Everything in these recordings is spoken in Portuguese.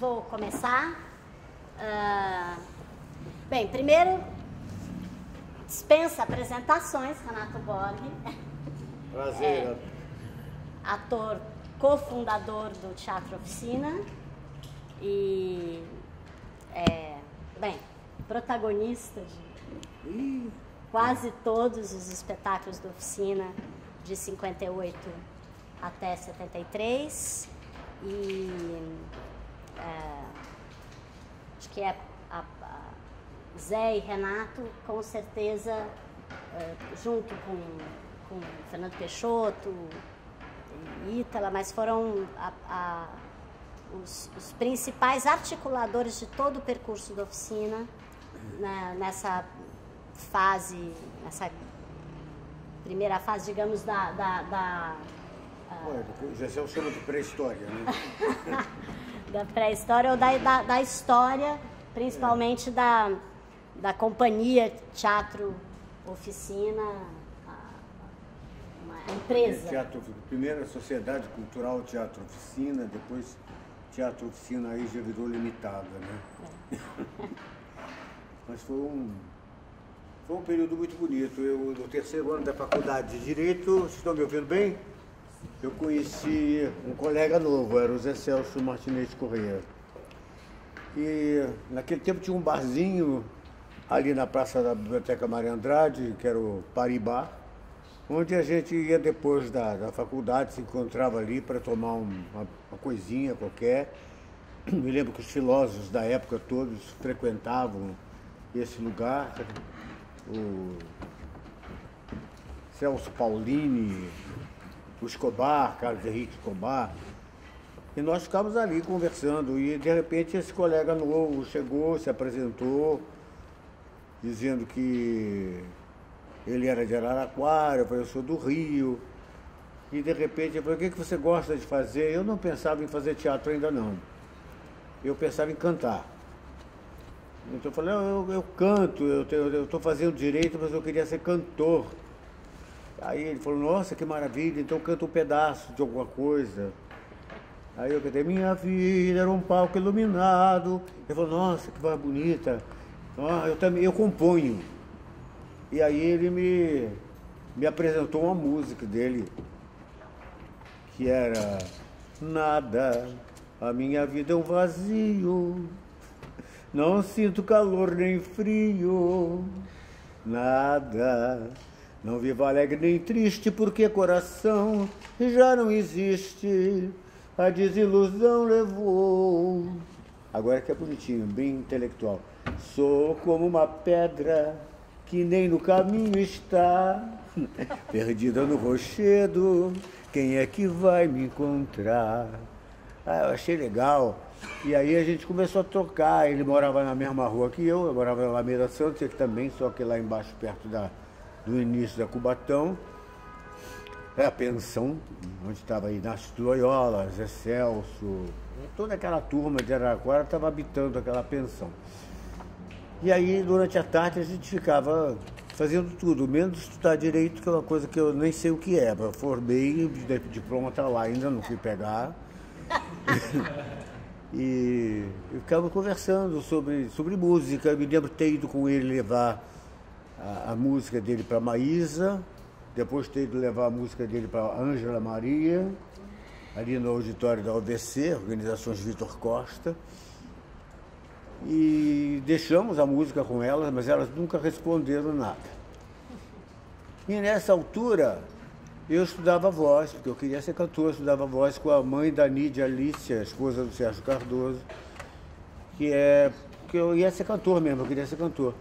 Vou começar. Bem, primeiro, dispensa apresentações, Renato Borghi. Prazer. Ator cofundador do Teatro Oficina e, bem, protagonista de quase todos os espetáculos da Oficina de 58 até 73 e acho que Zé e Renato, com certeza, junto com Fernando Peixoto e Ítala, mas foram os principais articuladores de todo o percurso da Oficina nessa fase, nessa primeira fase, digamos, já se chama de pré-história, né? Da pré-história ou da história, principalmente da companhia Teatro Oficina, uma empresa. Primeiro, Sociedade Cultural Teatro Oficina, depois Teatro Oficina aí já virou limitada, né? É. Mas foi um período muito bonito. Eu, no terceiro ano da Faculdade de Direito, vocês estão me ouvindo bem? Eu conheci um colega novo, era o Zé Celso Martinez Correia. E naquele tempo tinha um barzinho ali na Praça da Biblioteca Maria Andrade, que era o Paribá, onde a gente ia depois da faculdade, se encontrava ali para tomar uma coisinha qualquer. Me lembro que os filósofos da época todos frequentavam esse lugar. O Celso Paulini, o Escobar, Carlos Henrique Escobar. E nós ficávamos ali conversando e, de repente, esse colega novo chegou, se apresentou, dizendo que ele era de Araraquara. Eu falei, eu sou do Rio. E, de repente, eu falei, o que você gosta de fazer? Eu não pensava em fazer teatro ainda, não. Eu pensava em cantar. Então eu falei, eu canto, eu estou fazendo direito, mas eu queria ser cantor. Aí ele falou, nossa, que maravilha, então canta um pedaço de alguma coisa. Aí eu cantei, minha vida era um palco iluminado. Ele falou, nossa, que voz bonita. Ah, eu componho. E aí ele me apresentou uma música dele, que era nada, a minha vida é um vazio, não sinto calor nem frio, nada. Não vivo alegre nem triste, porque coração já não existe, a desilusão levou. Agora que é bonitinho, bem intelectual. Sou como uma pedra que nem no caminho está, perdida no rochedo, quem é que vai me encontrar? Ah, eu achei legal. E aí a gente começou a tocar. Ele morava na mesma rua que eu morava na Alameda Santos, ele também, só que lá embaixo, perto do início da Cubatão, a pensão, onde estava Inácio Loyola, Zé Celso, toda aquela turma de Araraquara estava habitando aquela pensão. E aí, durante a tarde, a gente ficava fazendo tudo, menos estudar direito, que é uma coisa que eu nem sei o que é. Eu formei, o diploma está lá, ainda não fui pegar. E eu ficava conversando sobre música. Eu me lembro de ter ido com ele levar a música dele para Maísa, depois ter ido levar a música dele para Ângela Maria, ali no auditório da OVC, Organizações Vitor Costa, e deixamos a música com elas, mas elas nunca responderam nada. E nessa altura, eu estudava voz, porque eu queria ser cantor, eu estudava voz com a mãe da Nídia Alícia, esposa do Sérgio Cardoso, que eu ia ser cantor mesmo, eu queria ser cantor.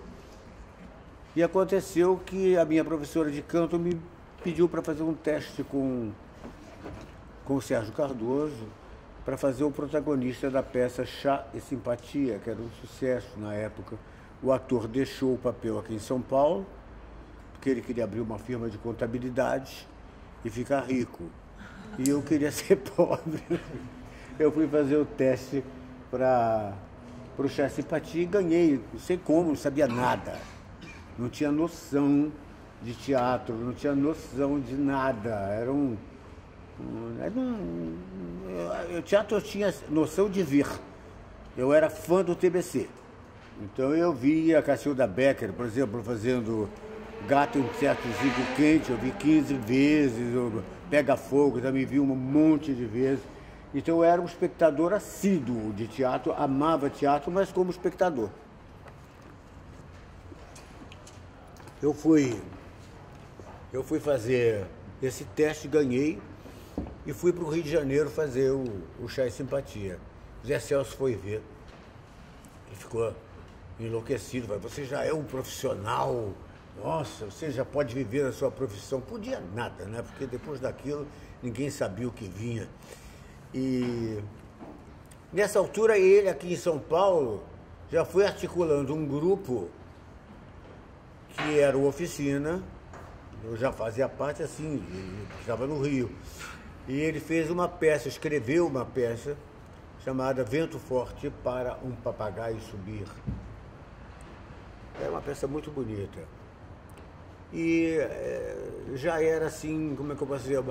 E aconteceu que a minha professora de canto me pediu para fazer um teste com o Sérgio Cardoso, para fazer o protagonista da peça Chá e Simpatia, que era um sucesso na época. O ator deixou o papel aqui em São Paulo, porque ele queria abrir uma firma de contabilidade e ficar rico. E eu queria ser pobre. Eu fui fazer o teste para o Chá e Simpatia e ganhei. Não sei como, não sabia nada. Não tinha noção de teatro, não tinha noção de nada. Era um teatro eu tinha noção de ver. Eu era fã do TBC. Então eu via a Cacilda Becker, por exemplo, fazendo Gato e um Certo Zico Quente, eu vi 15 vezes, Pega Fogo, também vi um monte de vezes. Então eu era um espectador assíduo de teatro, amava teatro, mas como espectador. Eu fui fazer esse teste, ganhei e fui para o Rio de Janeiro fazer o Chá e Simpatia. Zé Celso foi ver e ficou enlouquecido. Falei, você já é um profissional, nossa, você já pode viver a sua profissão. Podia nada, né? Porque depois daquilo ninguém sabia o que vinha. E nessa altura ele aqui em São Paulo já foi articulando um grupo que era o Oficina. Eu já fazia parte assim, estava no Rio. E ele fez uma peça, escreveu uma peça chamada Vento Forte para um Papagaio Subir. Era uma peça muito bonita. E já era assim, como é que eu posso dizer,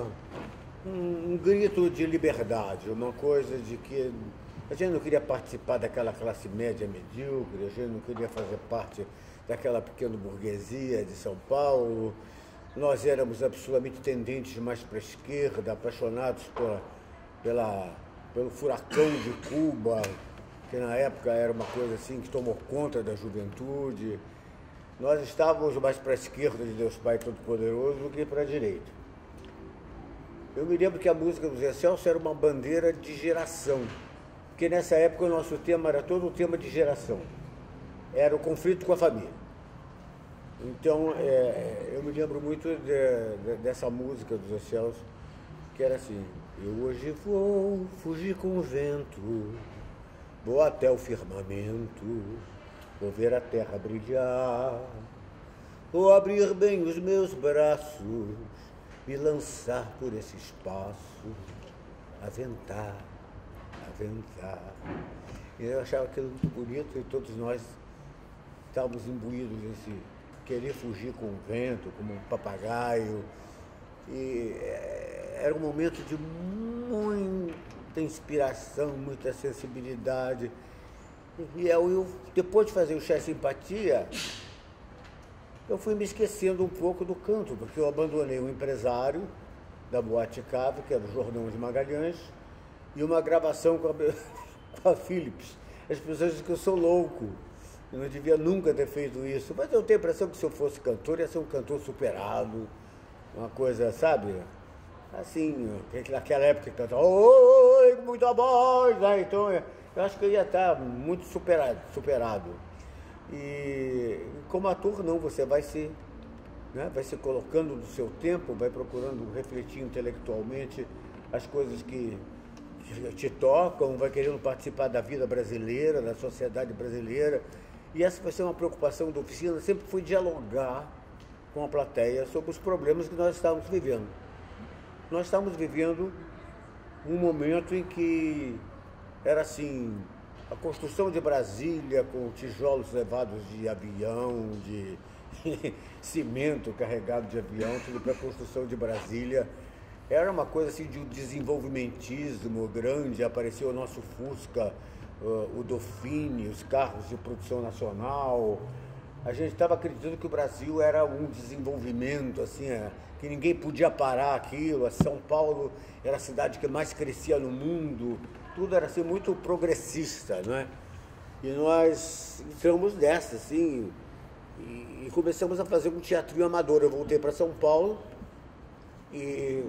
um grito de liberdade, uma coisa de que a gente não queria participar daquela classe média medíocre, a gente não queria fazer parte daquela pequena burguesia de São Paulo. Nós éramos absolutamente tendentes mais para a esquerda, apaixonados pelo furacão de Cuba, que na época era uma coisa assim que tomou conta da juventude. Nós estávamos mais para a esquerda de Deus Pai Todo-Poderoso do que para a direita. Eu me lembro que a música do Zé Celso era uma bandeira de geração, porque nessa época o nosso tema era todo um tema de geração. Era o conflito com a família. Então, eu me lembro muito dessa música do Zé Celso, que era assim: eu hoje vou fugir com o vento, vou até o firmamento, vou ver a terra brilhar, vou abrir bem os meus braços, me lançar por esse espaço, aventar, aventar. E eu achava aquilo muito bonito, e todos nós estávamos imbuídos nesse querer fugir com o vento, como um papagaio. E era um momento de muita inspiração, muita sensibilidade. E eu, depois de fazer o Chá e Simpatia, eu fui me esquecendo um pouco do canto, porque eu abandonei um empresário da Boate Cave, que era o Jordão de Magalhães, e uma gravação com a Philips. As pessoas dizem que eu sou louco, eu não devia nunca ter feito isso, mas eu tenho a impressão que se eu fosse cantor, ia ser um cantor superado, uma coisa, sabe? Assim, naquela época que cantava, oi, muita voz, né? Então eu acho que eu ia estar muito superado. E como ator não, você vai se colocando do seu tempo, vai procurando refletir intelectualmente as coisas que te tocam, vai querendo participar da vida brasileira, da sociedade brasileira. E essa vai ser uma preocupação da Oficina, sempre foi dialogar com a plateia sobre os problemas que nós estávamos vivendo. Nós estávamos vivendo um momento em que era assim, a construção de Brasília com tijolos levados de avião, de cimento carregado de avião, tudo para a construção de Brasília. Era uma coisa assim de um desenvolvimentismo grande, apareceu o nosso Fusca, o Dauphine, os carros de produção nacional. A gente estava acreditando que o Brasil era um desenvolvimento, assim, que ninguém podia parar aquilo. São Paulo era a cidade que mais crescia no mundo. Tudo era assim, muito progressista, não é? E nós entramos nessa, assim, e começamos a fazer um teatrinho amador. Eu voltei para São Paulo e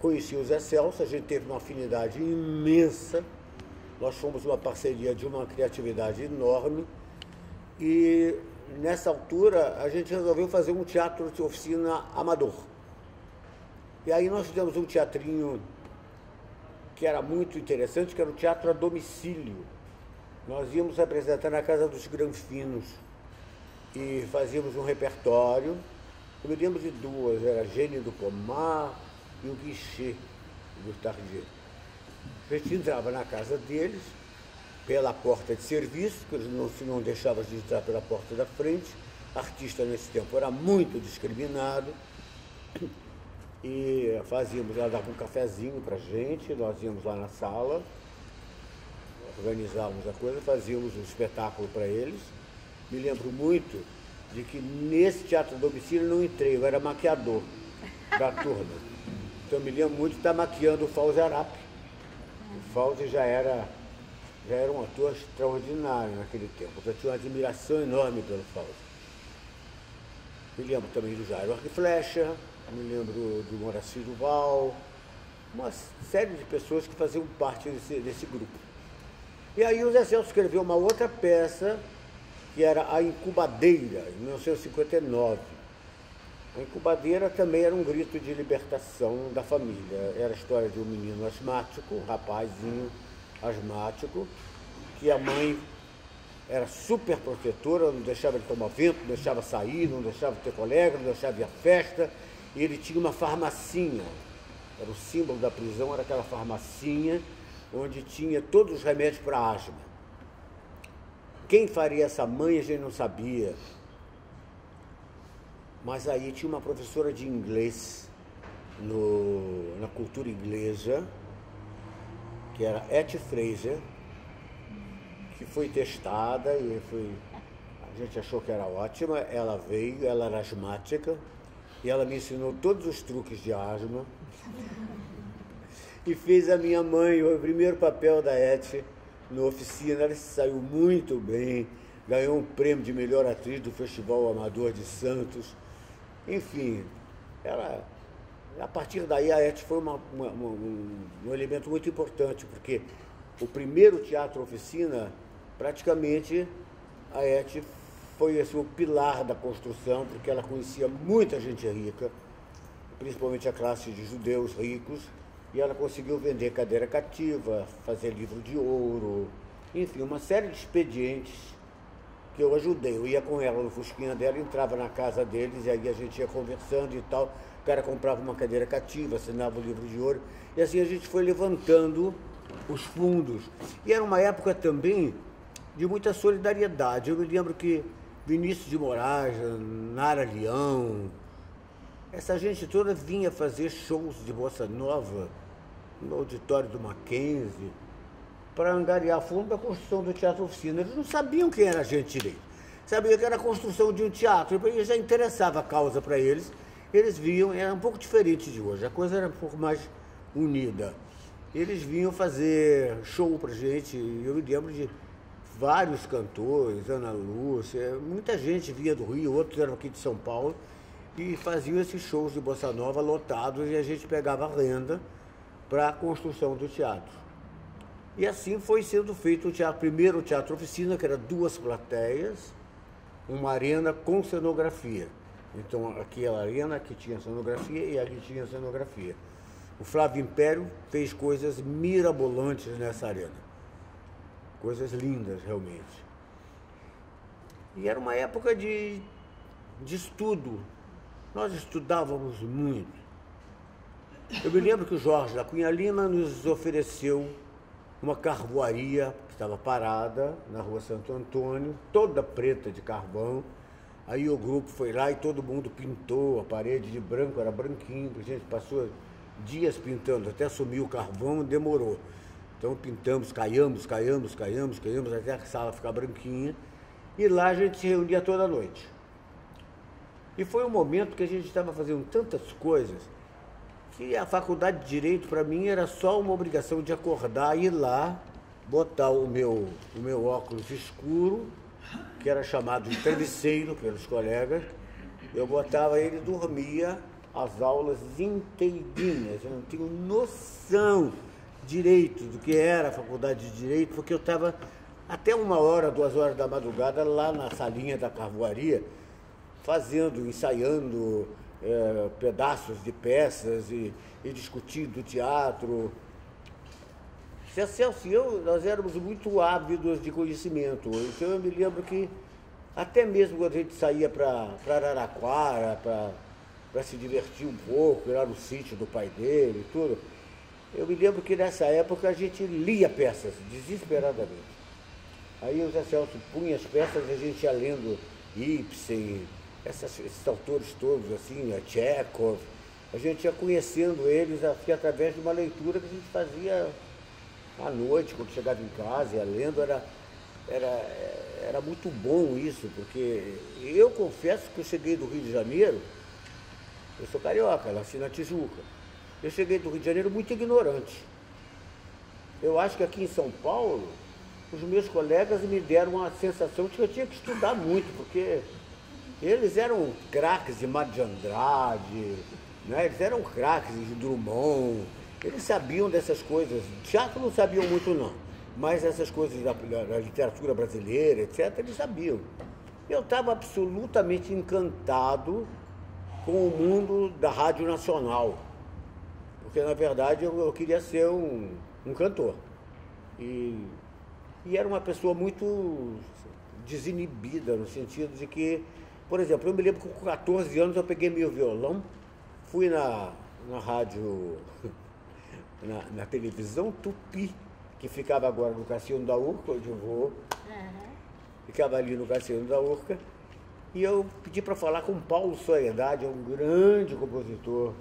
conheci o Zé Celso, a gente teve uma afinidade imensa. Nós fomos uma parceria de uma criatividade enorme. E nessa altura a gente resolveu fazer um teatro de oficina amador. E aí nós fizemos um teatrinho que era muito interessante, que era o teatro a domicílio. Nós íamos apresentar na casa dos Granfinos e fazíamos um repertório. Eu me lembro de duas, era Gênio do Pomar e o Guichê do Tardier. A gente entrava na casa deles pela porta de serviço, que eles não deixavam de entrar pela porta da frente. Artista nesse tempo era muito discriminado. e fazíamos, ela dava um cafezinho para a gente, nós íamos lá na sala, organizávamos a coisa, fazíamos um espetáculo para eles. Me lembro muito de que nesse teatro do domicílio eu não entrei, eu era maquiador da turma. Então eu me lembro muito de estar maquiando o Fauzi Arap. O Fauzi já era um ator extraordinário naquele tempo, eu tinha uma admiração enorme pelo Fauzi. Me lembro também do Jairo Arquiflecha, me lembro do Moraci Duval, uma série de pessoas que faziam parte desse grupo. E aí o Zé Celso escreveu uma outra peça, que era A Incubadeira, em 1959. A Incubadeira também era um grito de libertação da família. Era a história de um menino asmático, um rapazinho asmático, que a mãe era super protetora, não deixava ele tomar vento, não deixava sair, não deixava ter colega, não deixava ir à festa. E ele tinha uma farmacinha, era o símbolo da prisão, era aquela farmacinha onde tinha todos os remédios para asma. Quem faria essa mãe a gente não sabia. Mas aí tinha uma professora de inglês, na cultura inglesa, que era Etty Fraser, que foi testada e a gente achou que era ótima. Ela veio, ela era asmática e ela me ensinou todos os truques de asma e fez a minha mãe, o primeiro papel da Etty no Oficina. Ela saiu muito bem, ganhou um prêmio de melhor atriz do Festival Amador de Santos. Enfim, ela, a partir daí a Etty foi um elemento muito importante, porque o primeiro teatro Oficina, praticamente, a Etty foi assim, o pilar da construção, porque ela conhecia muita gente rica, principalmente a classe de judeus ricos, e ela conseguiu vender cadeira cativa, fazer livro de ouro, enfim, uma série de expedientes que eu ajudei. Eu ia com ela no fusquinha dela, entrava na casa deles, e aí a gente ia conversando e tal. O cara comprava uma cadeira cativa, assinava o livro de ouro, e assim a gente foi levantando os fundos. E era uma época também de muita solidariedade. Eu me lembro que Vinícius de Moraes, Nara Leão, essa gente toda vinha fazer shows de bossa nova no auditório do Mackenzie para angariar fundo da construção do Teatro Oficina. Eles não sabiam quem era a gente direito. Sabiam que era a construção de um teatro, e já interessava a causa para eles. Eles viam, era um pouco diferente de hoje, a coisa era um pouco mais unida. Eles vinham fazer show pra gente, eu me lembro de vários cantores, Ana Lúcia, muita gente vinha do Rio, outros eram aqui de São Paulo, e faziam esses shows de bossa nova lotados, e a gente pegava renda para a construção do teatro. E assim foi sendo feito o teatro, primeiro o Teatro Oficina, que era 2 plateias, uma arena com cenografia. Então aqui era a arena, aqui tinha cenografia e aqui tinha cenografia. O Flávio Império fez coisas mirabolantes nessa arena, coisas lindas realmente. E era uma época de estudo, nós estudávamos muito. Eu me lembro que o Jorge da Cunha Lima nos ofereceu uma carvoaria que estava parada na Rua Santo Antônio, toda preta de carvão. Aí o grupo foi lá e todo mundo pintou a parede de branco, era branquinho, a gente passou dias pintando, até sumiu o carvão, demorou. Então pintamos, caiamos, até a sala ficar branquinha. E lá a gente se reunia toda noite. E foi um momento que a gente estava fazendo tantas coisas que a faculdade de Direito, para mim, era só uma obrigação de acordar, ir lá, botar o meu óculos escuro, que era chamado de travesseiro pelos colegas. Eu botava ele e dormia as aulas inteirinhas. Eu não tenho noção direito do que era a faculdade de Direito, porque eu estava até 1h, 2h da madrugada lá na salinha da carvoaria, fazendo, ensaiando pedaços de peças e discutindo teatro. Zé Celso e eu, nós éramos muito ávidos de conhecimento. Então eu me lembro que até mesmo quando a gente saía para Araraquara, para se divertir um pouco, ir lá no sítio do pai dele e tudo. Eu me lembro que nessa época a gente lia peças, desesperadamente. Aí o Zé Celso punha as peças e a gente ia lendo Ibsen, esses autores todos, assim, Tchekhov, a gente ia conhecendo eles assim, através de uma leitura que a gente fazia à noite, quando chegava em casa, ia lendo. Era muito bom isso, porque eu confesso que eu cheguei do Rio de Janeiro, eu sou carioca, nasci na Tijuca, eu cheguei do Rio de Janeiro muito ignorante. Eu acho que aqui em São Paulo, os meus colegas me deram uma sensação de que eu tinha que estudar muito, porque eles eram craques de Mário de Andrade, né? Eles eram craques de Drummond, eles sabiam dessas coisas. Teatro não sabiam muito não, mas essas coisas da literatura brasileira, etc., eles sabiam. Eu estava absolutamente encantado com o mundo da Rádio Nacional, porque, na verdade, eu queria ser um cantor. E era uma pessoa muito desinibida, no sentido de que, por exemplo, eu me lembro que com 14 anos eu peguei meu violão, fui na rádio, na televisão Tupi, que ficava agora no Cassino da Urca, onde eu vou, ficava ali no Cassino da Urca, e eu pedi para falar com Paulo Soledade, um grande compositor,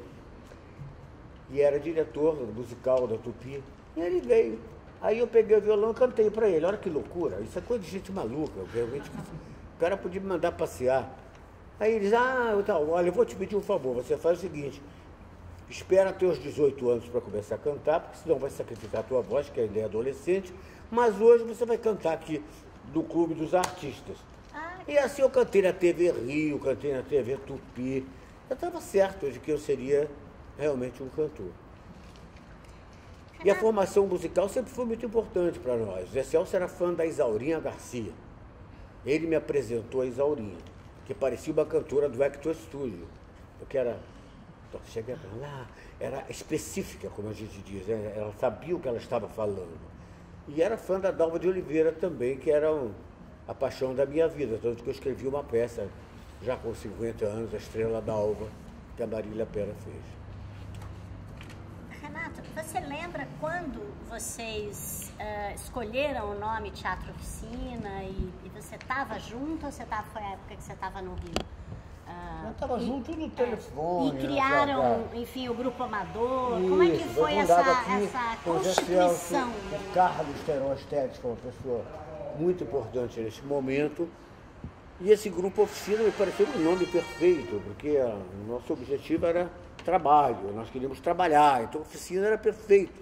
e era diretor musical da Tupi, e ele veio. Aí eu peguei o violão e cantei para ele. Olha que loucura, isso é coisa de gente maluca, realmente, o cara podia me mandar passear. Aí ele diz, olha, eu vou te pedir um favor, você faz o seguinte, espera até os 18 anos para começar a cantar, porque senão vai sacrificar a tua voz, que ainda é adolescente, mas hoje você vai cantar aqui no Clube dos Artistas. E assim eu cantei na TV Rio, cantei na TV Tupi. Eu estava certo de que eu seria realmente um cantor. E a formação musical sempre foi muito importante para nós. O Zé Celso era fã da Isaurinha Garcia. Ele me apresentou a Isaurinha, que parecia uma cantora do Hector Studio, porque era... Cheguei pra lá, era específica, como a gente diz, né? Ela sabia o que ela estava falando. E era fã da Dalva de Oliveira também, que era a paixão da minha vida, tanto que eu escrevi uma peça, já com 50 anos, A Estrela Dalva, que a Marília Pera fez. Renato, você lembra quando vocês escolheram o nome Teatro Oficina e você estava junto ou foi a época que você estava no Rio? Eu estava junto no telefone. E criaram, enfim, o Grupo Amador. Isso, como é que foi essa constituição? O Carlos Teron Esteves, que é uma pessoa muito importante nesse momento. E esse Grupo Oficina me pareceu um nome perfeito, porque o nosso objetivo era trabalho, nós queríamos trabalhar, então Oficina era perfeito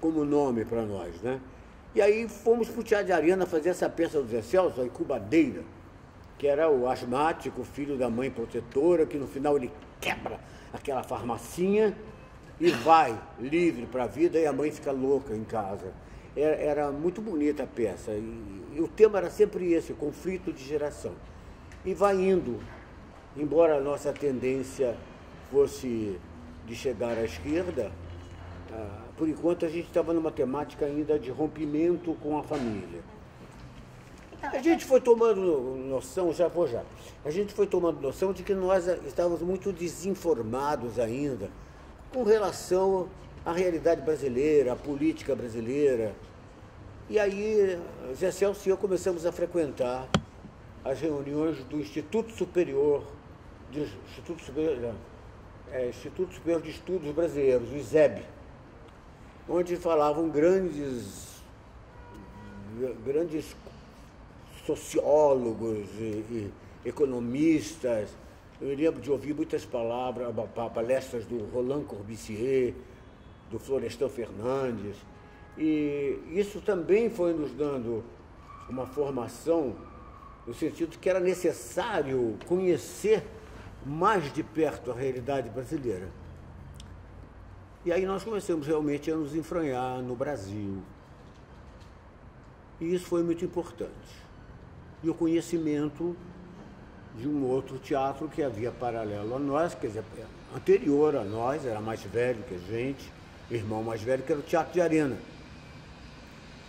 como nome para nós, né? E aí fomos para o Teatro de Arena fazer essa peça do Zé Celso, a Incubadeira, que era o asmático, filho da mãe protetora, que no final ele quebra aquela farmacinha e vai livre para a vida e a mãe fica louca em casa. Era muito bonita a peça e o tema era sempre esse, o conflito de geração. E vai indo, embora a nossa tendência fosse de chegar à esquerda, por enquanto a gente estava numa temática ainda de rompimento com a família. A gente foi tomando noção, a gente foi tomando noção de que nós estávamos muito desinformados ainda com relação à realidade brasileira, à política brasileira. E aí, Zé Celso e eu começamos a frequentar as reuniões do Instituto Superior de Estudos Brasileiros, o ISEB, onde falavam grandes sociólogos e economistas. Eu lembro de ouvir muitas palestras do Roland Corbusier, do Florestan Fernandes, e isso também foi nos dando uma formação no sentido que era necessário conhecer mais de perto a realidade brasileira. E aí nós começamos realmente a nos enfranhar no Brasil. E isso foi muito importante. E o conhecimento de um outro teatro que havia paralelo a nós, quer dizer, anterior a nós, era mais velho que a gente, irmão mais velho, que era o Teatro de Arena.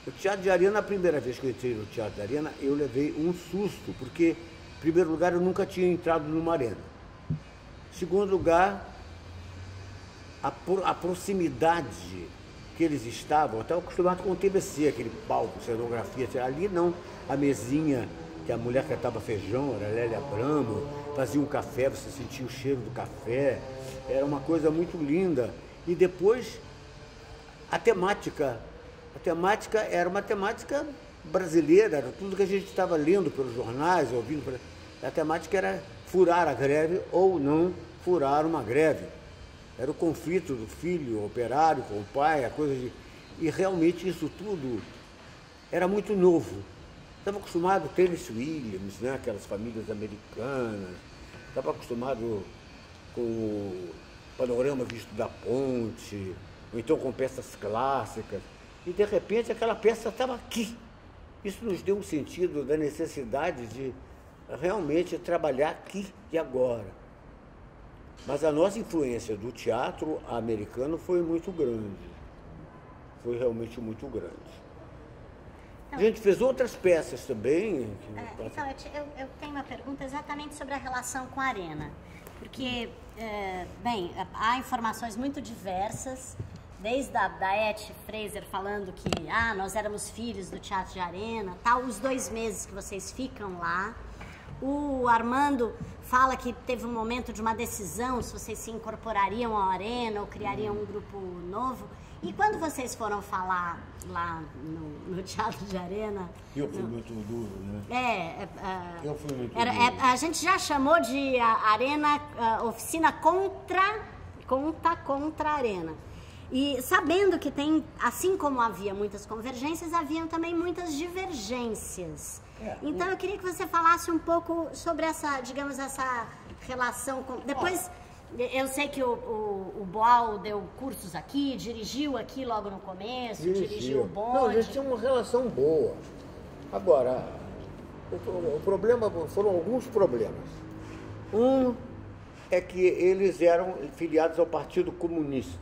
O Teatro de Arena, a primeira vez que eu entrei no Teatro de Arena, eu levei um susto, porque, em primeiro lugar, eu nunca tinha entrado numa arena. Em segundo lugar, a proximidade que eles estavam, eu estava acostumado com o TBC, aquele palco, cenografia, ali não, a mesinha, que a mulher catava feijão, era Lélia Abramo, fazia um café, você sentia o cheiro do café, era uma coisa muito linda. E depois a temática era uma temática brasileira, era tudo que a gente estava lendo pelos jornais, ouvindo, a temática era furar a greve ou não furar uma greve. Era o conflito do filho, o operário com o pai, a coisa de... E realmente isso tudo era muito novo. Estava acostumado a Tennessee Williams, né? Aquelas famílias americanas, estava acostumado com o panorama visto da ponte, ou então com peças clássicas. E, de repente, aquela peça estava aqui. Isso nos deu um sentido da necessidade de realmente trabalhar aqui e agora. Mas a nossa influência do teatro americano foi muito grande. Foi realmente muito grande. Então, a gente fez outras peças também. Então, eu tenho uma pergunta exatamente sobre a relação com a arena. Porque, bem, há informações muito diversas, desde a Eth Fraser falando que nós éramos filhos do teatro de arena, tal, os 2 meses que vocês ficam lá. O Armando fala que teve um momento de uma decisão, se vocês se incorporariam à arena ou criariam um grupo novo. E quando vocês foram falar lá no Teatro de Arena... Eu fui muito duro, né? Eu fui muito duro. A gente já chamou de arena, oficina contra a arena. E sabendo que tem, assim como havia muitas convergências, haviam também muitas divergências. Então eu queria que você falasse um pouco sobre essa, digamos, essa relação... Depois... Eu sei que o Boal deu cursos aqui, dirigiu aqui logo no começo, dirigiu o bonde. Não, a gente tinha uma relação boa. Agora, o problema, foram alguns problemas. Um é que eles eram filiados ao Partido Comunista.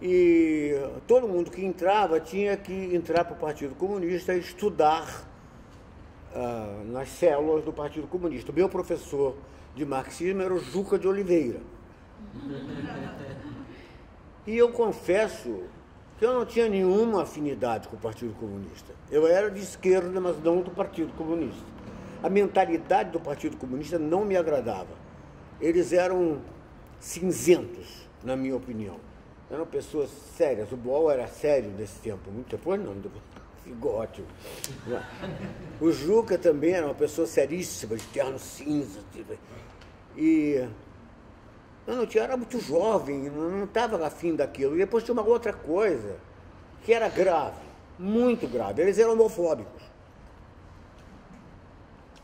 E todo mundo que entrava tinha que entrar para o Partido Comunista e estudar nas células do Partido Comunista. O meu professor de marxismo era o Juca de Oliveira. E eu confesso que eu não tinha nenhuma afinidade com o Partido Comunista. Eu era de esquerda, mas não do Partido Comunista. A mentalidade do Partido Comunista não me agradava. Eles eram cinzentos, na minha opinião. Eram pessoas sérias. O Boal era sério nesse tempo. Muito depois não, depois... Ótimo. O Juca também era uma pessoa seríssima, de terno cinza. E eu era muito jovem, não estava afim daquilo. E depois tinha uma outra coisa que era grave, muito grave. Eles eram homofóbicos.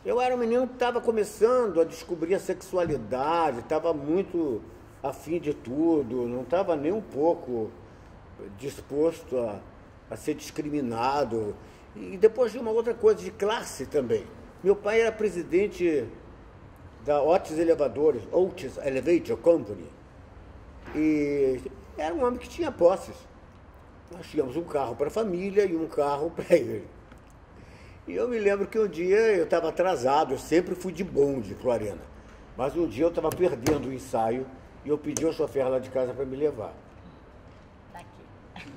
Eu era um menino que estava começando a descobrir a sexualidade, estava muito afim de tudo, não estava nem um pouco disposto a ser discriminado. E depois de uma outra coisa de classe também. Meu pai era presidente da Otis Elevator Company, e era um homem que tinha posses. Nós tínhamos um carro para a família e um carro para ele. E eu me lembro que um dia eu estava atrasado, eu sempre fui de bonde para a arena, mas um dia eu estava perdendo o ensaio e eu pedi ao chofer lá de casa para me levar.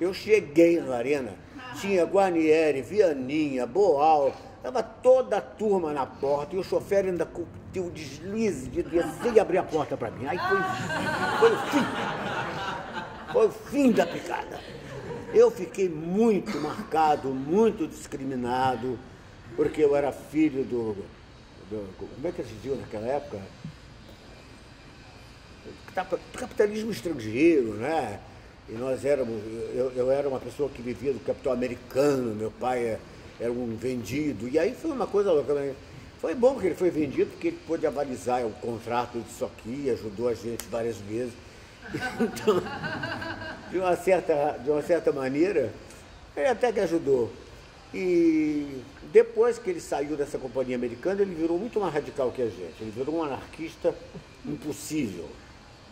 Eu cheguei na arena, tinha Guarnieri, Vianinha, Boal, estava toda a turma na porta e o chofer ainda deu o deslize de descer e abrir a porta para mim. Aí foi o fim da picada. Eu fiquei muito marcado, muito discriminado, porque eu era filho como é que se dizia naquela época? Do capitalismo estrangeiro, né? E nós éramos, eu era uma pessoa que vivia do capital americano, meu pai era um vendido. E aí foi uma coisa louca. Foi bom que ele foi vendido, porque ele pôde avalizar o contrato disso aqui, ajudou a gente várias vezes. Então, de uma certa maneira, ele até que ajudou. E depois que ele saiu dessa companhia americana, ele virou muito mais radical que a gente. Ele virou um anarquista impossível.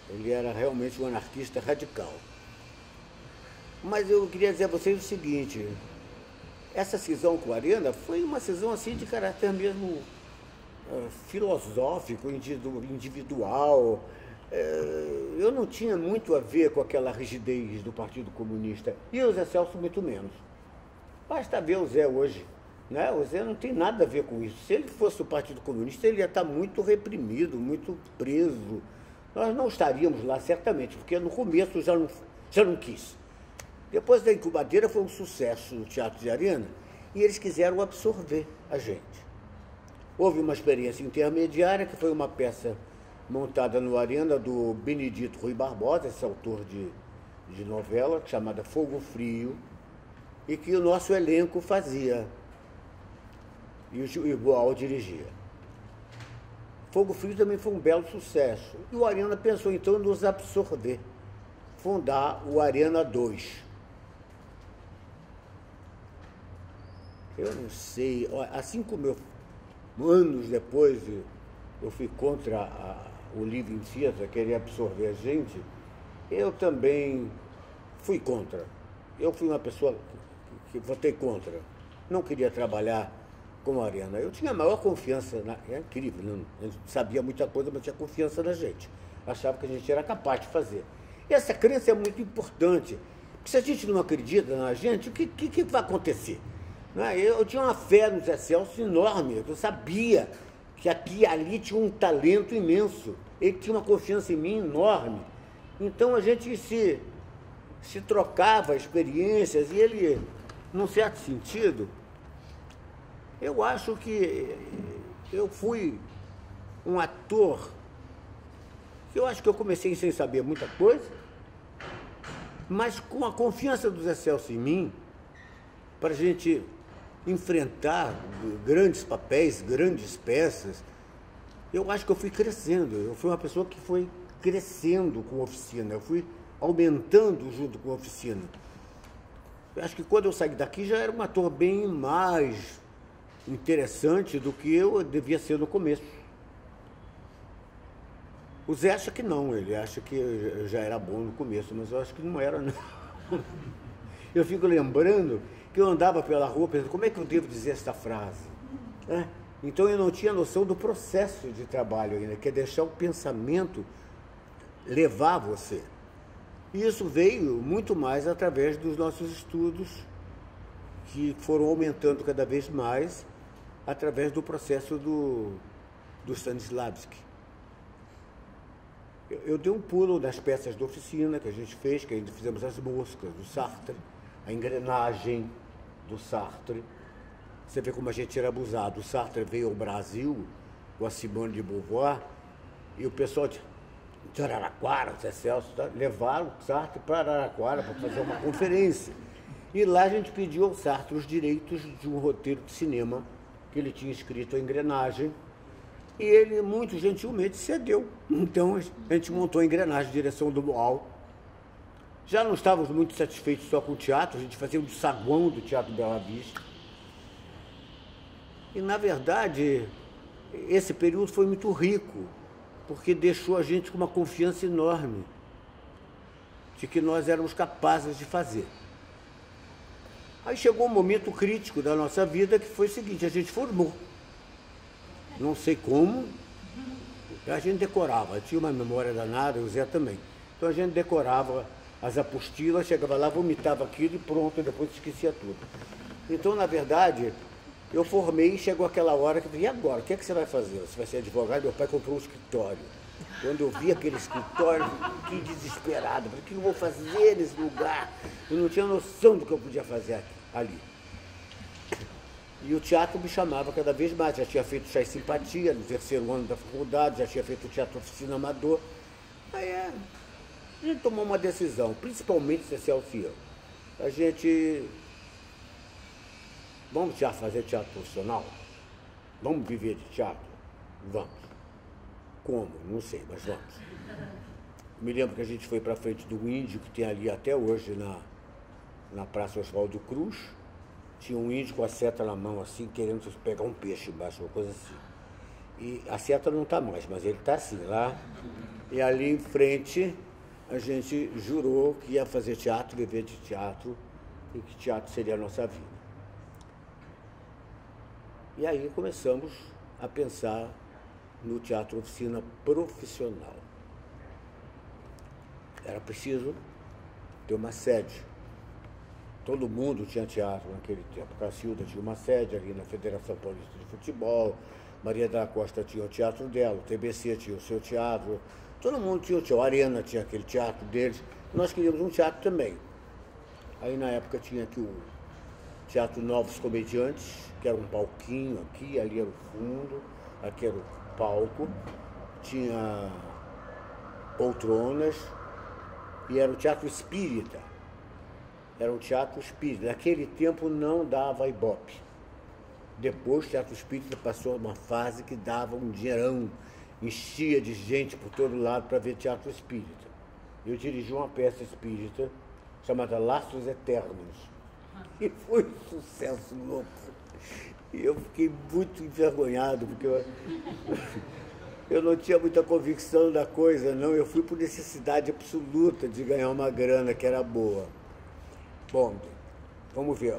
Ele era realmente um anarquista radical. Mas eu queria dizer a vocês o seguinte, essa cisão com a arena foi uma cisão assim de caráter mesmo filosófico, individual. Eu não tinha muito a ver com aquela rigidez do Partido Comunista, e o Zé Celso muito menos. Basta ver o Zé hoje, Né? O Zé não tem nada a ver com isso. Se ele fosse o Partido Comunista, ele ia estar muito reprimido, muito preso. Nós não estaríamos lá, certamente, porque no começo já não quis. Depois da Incubadeira foi um sucesso no Teatro de Arena e eles quiseram absorver a gente. Houve uma experiência intermediária, que foi uma peça montada no Arena do Benedito Rui Barbosa, esse autor de novela, chamada Fogo Frio, e que o nosso elenco fazia, e o Boal dirigia. Fogo Frio também foi um belo sucesso. E o Arena pensou, então, em nos absorver, fundar o Arena 2. Eu não sei, assim como eu, anos depois, eu fui contra o livro em si, a querer absorver a gente, eu também fui contra. Eu fui uma pessoa que votei contra. Não queria trabalhar com a Arena. Eu tinha a maior confiança, é incrível, não, eu sabia muita coisa, mas tinha confiança na gente. Achava que a gente era capaz de fazer. E essa crença é muito importante, porque se a gente não acredita na gente, o que vai acontecer? Não é? Eu tinha uma fé no Zé Celso enorme, eu sabia que aqui e ali tinha um talento imenso, ele tinha uma confiança em mim enorme. Então a gente se trocava experiências e ele, num certo sentido, eu acho que eu fui um ator, eu acho que eu comecei sem saber muita coisa, mas com a confiança do Zé Celso em mim, para a gente enfrentar grandes papéis, grandes peças, eu acho que eu fui crescendo, eu fui uma pessoa que foi crescendo com a oficina, eu fui aumentando junto com a oficina. Eu acho que quando eu saí daqui já era um ator bem mais interessante do que eu devia ser no começo. O Zé acha que não, ele acha que eu já era bom no começo, mas eu acho que não era, não. Eu fico lembrando que eu andava pela rua pensando, como é que eu devo dizer esta frase? É? Então eu não tinha noção do processo de trabalho ainda, que é deixar o pensamento levar você. E isso veio muito mais através dos nossos estudos, que foram aumentando cada vez mais através do processo do Stanislavski. Eu dei um pulo das peças da oficina que a gente fez, que ainda fizemos As Moscas, do Sartre, A Engrenagem, do Sartre. Você vê como a gente era abusado. O Sartre veio ao Brasil, com a Simone de Beauvoir, e o pessoal de Araraquara, Zé Celso, levaram o Sartre para Araraquara para fazer uma conferência. E lá a gente pediu ao Sartre os direitos de um roteiro de cinema que ele tinha escrito, A Engrenagem, e ele muito gentilmente cedeu. Então a gente montou A Engrenagem, direção do Boal. Já não estávamos muito satisfeitos só com o teatro, a gente fazia um saguão do Teatro Bela Vista. E, na verdade, esse período foi muito rico, porque deixou a gente com uma confiança enorme de que nós éramos capazes de fazer. Aí chegou um momento crítico da nossa vida, que foi o seguinte, a gente formou. Não sei como, a gente decorava, tinha uma memória danada, o Zé também. Então a gente decorava as apostilas, chegava lá, vomitava aquilo e pronto, depois esquecia tudo. Então, na verdade, eu formei e chegou aquela hora que eu falei, e agora, o que é que você vai fazer? Você vai ser advogado? Meu pai comprou um escritório. Quando eu vi aquele escritório, fiquei desesperado. O que eu vou fazer nesse lugar? Eu não tinha noção do que eu podia fazer ali. E o teatro me chamava cada vez mais. Já tinha feito Chá e Simpatia no terceiro ano da faculdade, já tinha feito o Teatro Oficina Amador. Aí a gente tomou uma decisão, principalmente Zé Celso e eu. A gente... Vamos já fazer teatro profissional? Vamos viver de teatro? Vamos. Como? Não sei, mas vamos. Me lembro que a gente foi para frente do Índio, que tem ali até hoje na Praça Oswaldo Cruz. Tinha um índio com a seta na mão, assim, querendo pegar um peixe embaixo, uma coisa assim. E a seta não está mais, mas ele está assim, lá. E ali em frente, a gente jurou que ia fazer teatro, viver de teatro, e que teatro seria a nossa vida. E aí começamos a pensar no teatro oficina profissional. Era preciso ter uma sede. Todo mundo tinha teatro naquele tempo. Cacilda tinha uma sede ali na Federação Paulista de Futebol, Maria da Costa tinha o teatro dela, o TBC tinha o seu teatro, todo mundo tinha o teatro, a Arena tinha aquele teatro deles. Nós queríamos um teatro também. Aí, na época, tinha aqui o Teatro Novos Comediantes, que era um palquinho aqui, ali era o fundo, aqui era o palco, tinha poltronas e era o Teatro Espírita. Era um teatro espírita. Naquele tempo não dava ibope. Depois o teatro espírita passou uma fase que dava um dinheirão, enchia de gente por todo lado para ver teatro espírita. Eu dirigi uma peça espírita chamada Laços Eternos. E foi um sucesso louco. E eu fiquei muito envergonhado, porque eu não tinha muita convicção da coisa, não. Eu fui por necessidade absoluta de ganhar uma grana que era boa. Bom, vamos ver.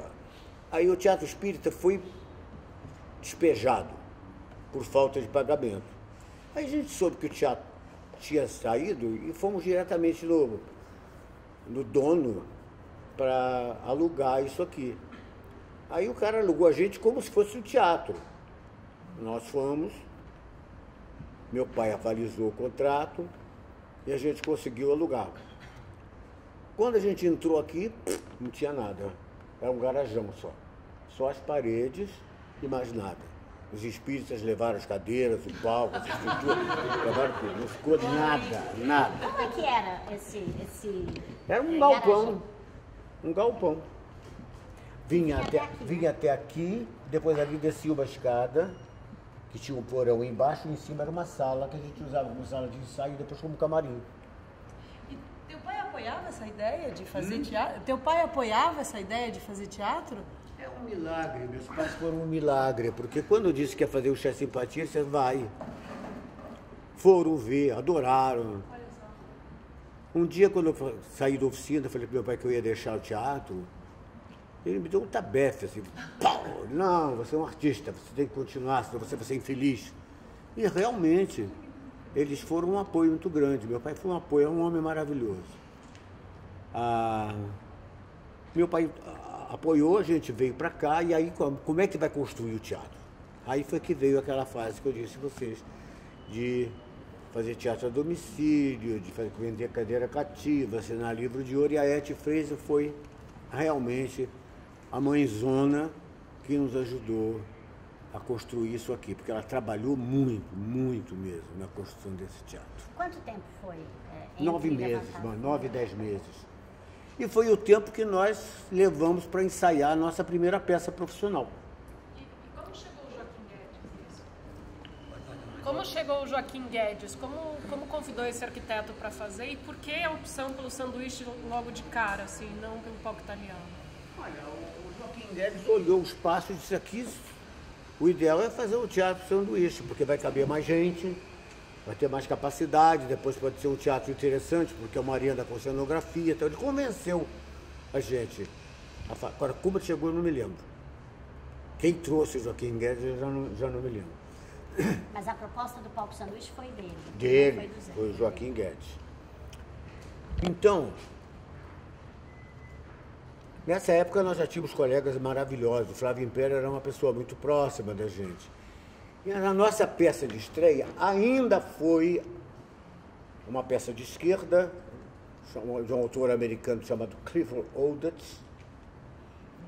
Aí o Teatro Espírita foi despejado por falta de pagamento. Aí a gente soube que o teatro tinha saído e fomos diretamente no dono para alugar isso aqui. Aí o cara alugou a gente como se fosse um teatro. Nós fomos, meu pai avalizou o contrato e a gente conseguiu alugar. Quando a gente entrou aqui, não tinha nada. Era um garajão só. Só as paredes e mais nada. Os espíritas levaram as cadeiras, o palco, as estruturas, levaram tudo. Não ficou nada, nada. Como é que era esse... Era um galpão. Um galpão. Vinha até aqui, depois ali descia uma escada, que tinha um porão embaixo, e em cima era uma sala, que a gente usava como sala de ensaio e depois como camarim. Apoiava essa ideia de fazer teatro? Teu pai apoiava essa ideia de fazer teatro? É um milagre, meus pais foram um milagre, porque quando eu disse que ia fazer o Chá Simpatia, você vai. Foram ver, adoraram. Olha só. Um dia, quando eu saí da oficina, falei pro meu pai que eu ia deixar o teatro, ele me deu um tabefe, assim, pau! Não, você é um artista, você tem que continuar, senão você vai ser infeliz. E realmente, eles foram um apoio muito grande. Meu pai foi um apoio, é um homem maravilhoso. Meu pai apoiou, a gente veio para cá, e aí como é que vai construir o teatro? Aí foi que veio aquela fase que eu disse a vocês, de fazer teatro a domicílio, de vender cadeira cativa, assinar livro de ouro, e a Ete Fraser foi realmente a mãezona que nos ajudou a construir isso aqui, porque ela trabalhou muito, muito mesmo na construção desse teatro. Quanto tempo foi? 9 meses, 9, 10 meses. E foi o tempo que nós levamos para ensaiar a nossa primeira peça profissional. E como chegou o Joaquim Guedes? Como chegou o Joaquim Guedes? Como convidou esse arquiteto para fazer? E por que a opção pelo sanduíche logo de cara, assim, não pelo palco italiano? Olha, o Joaquim Guedes olhou o espaço e disse aqui, o ideal é fazer um teatro sanduíche, porque vai caber mais gente, vai ter mais capacidade, depois pode ser um teatro interessante, porque é uma arena com cenografia, então ele convenceu a gente. Agora, como chegou, eu não me lembro. Quem trouxe o Joaquim Guedes, eu já não me lembro. Mas a proposta do palco sanduíche foi dele. Dele, foi o Joaquim Guedes. Então, nessa época nós já tínhamos colegas maravilhosos. O Flávio Império era uma pessoa muito próxima da gente. E a nossa peça de estreia ainda foi uma peça de esquerda, de um autor americano chamado Clifford Odets,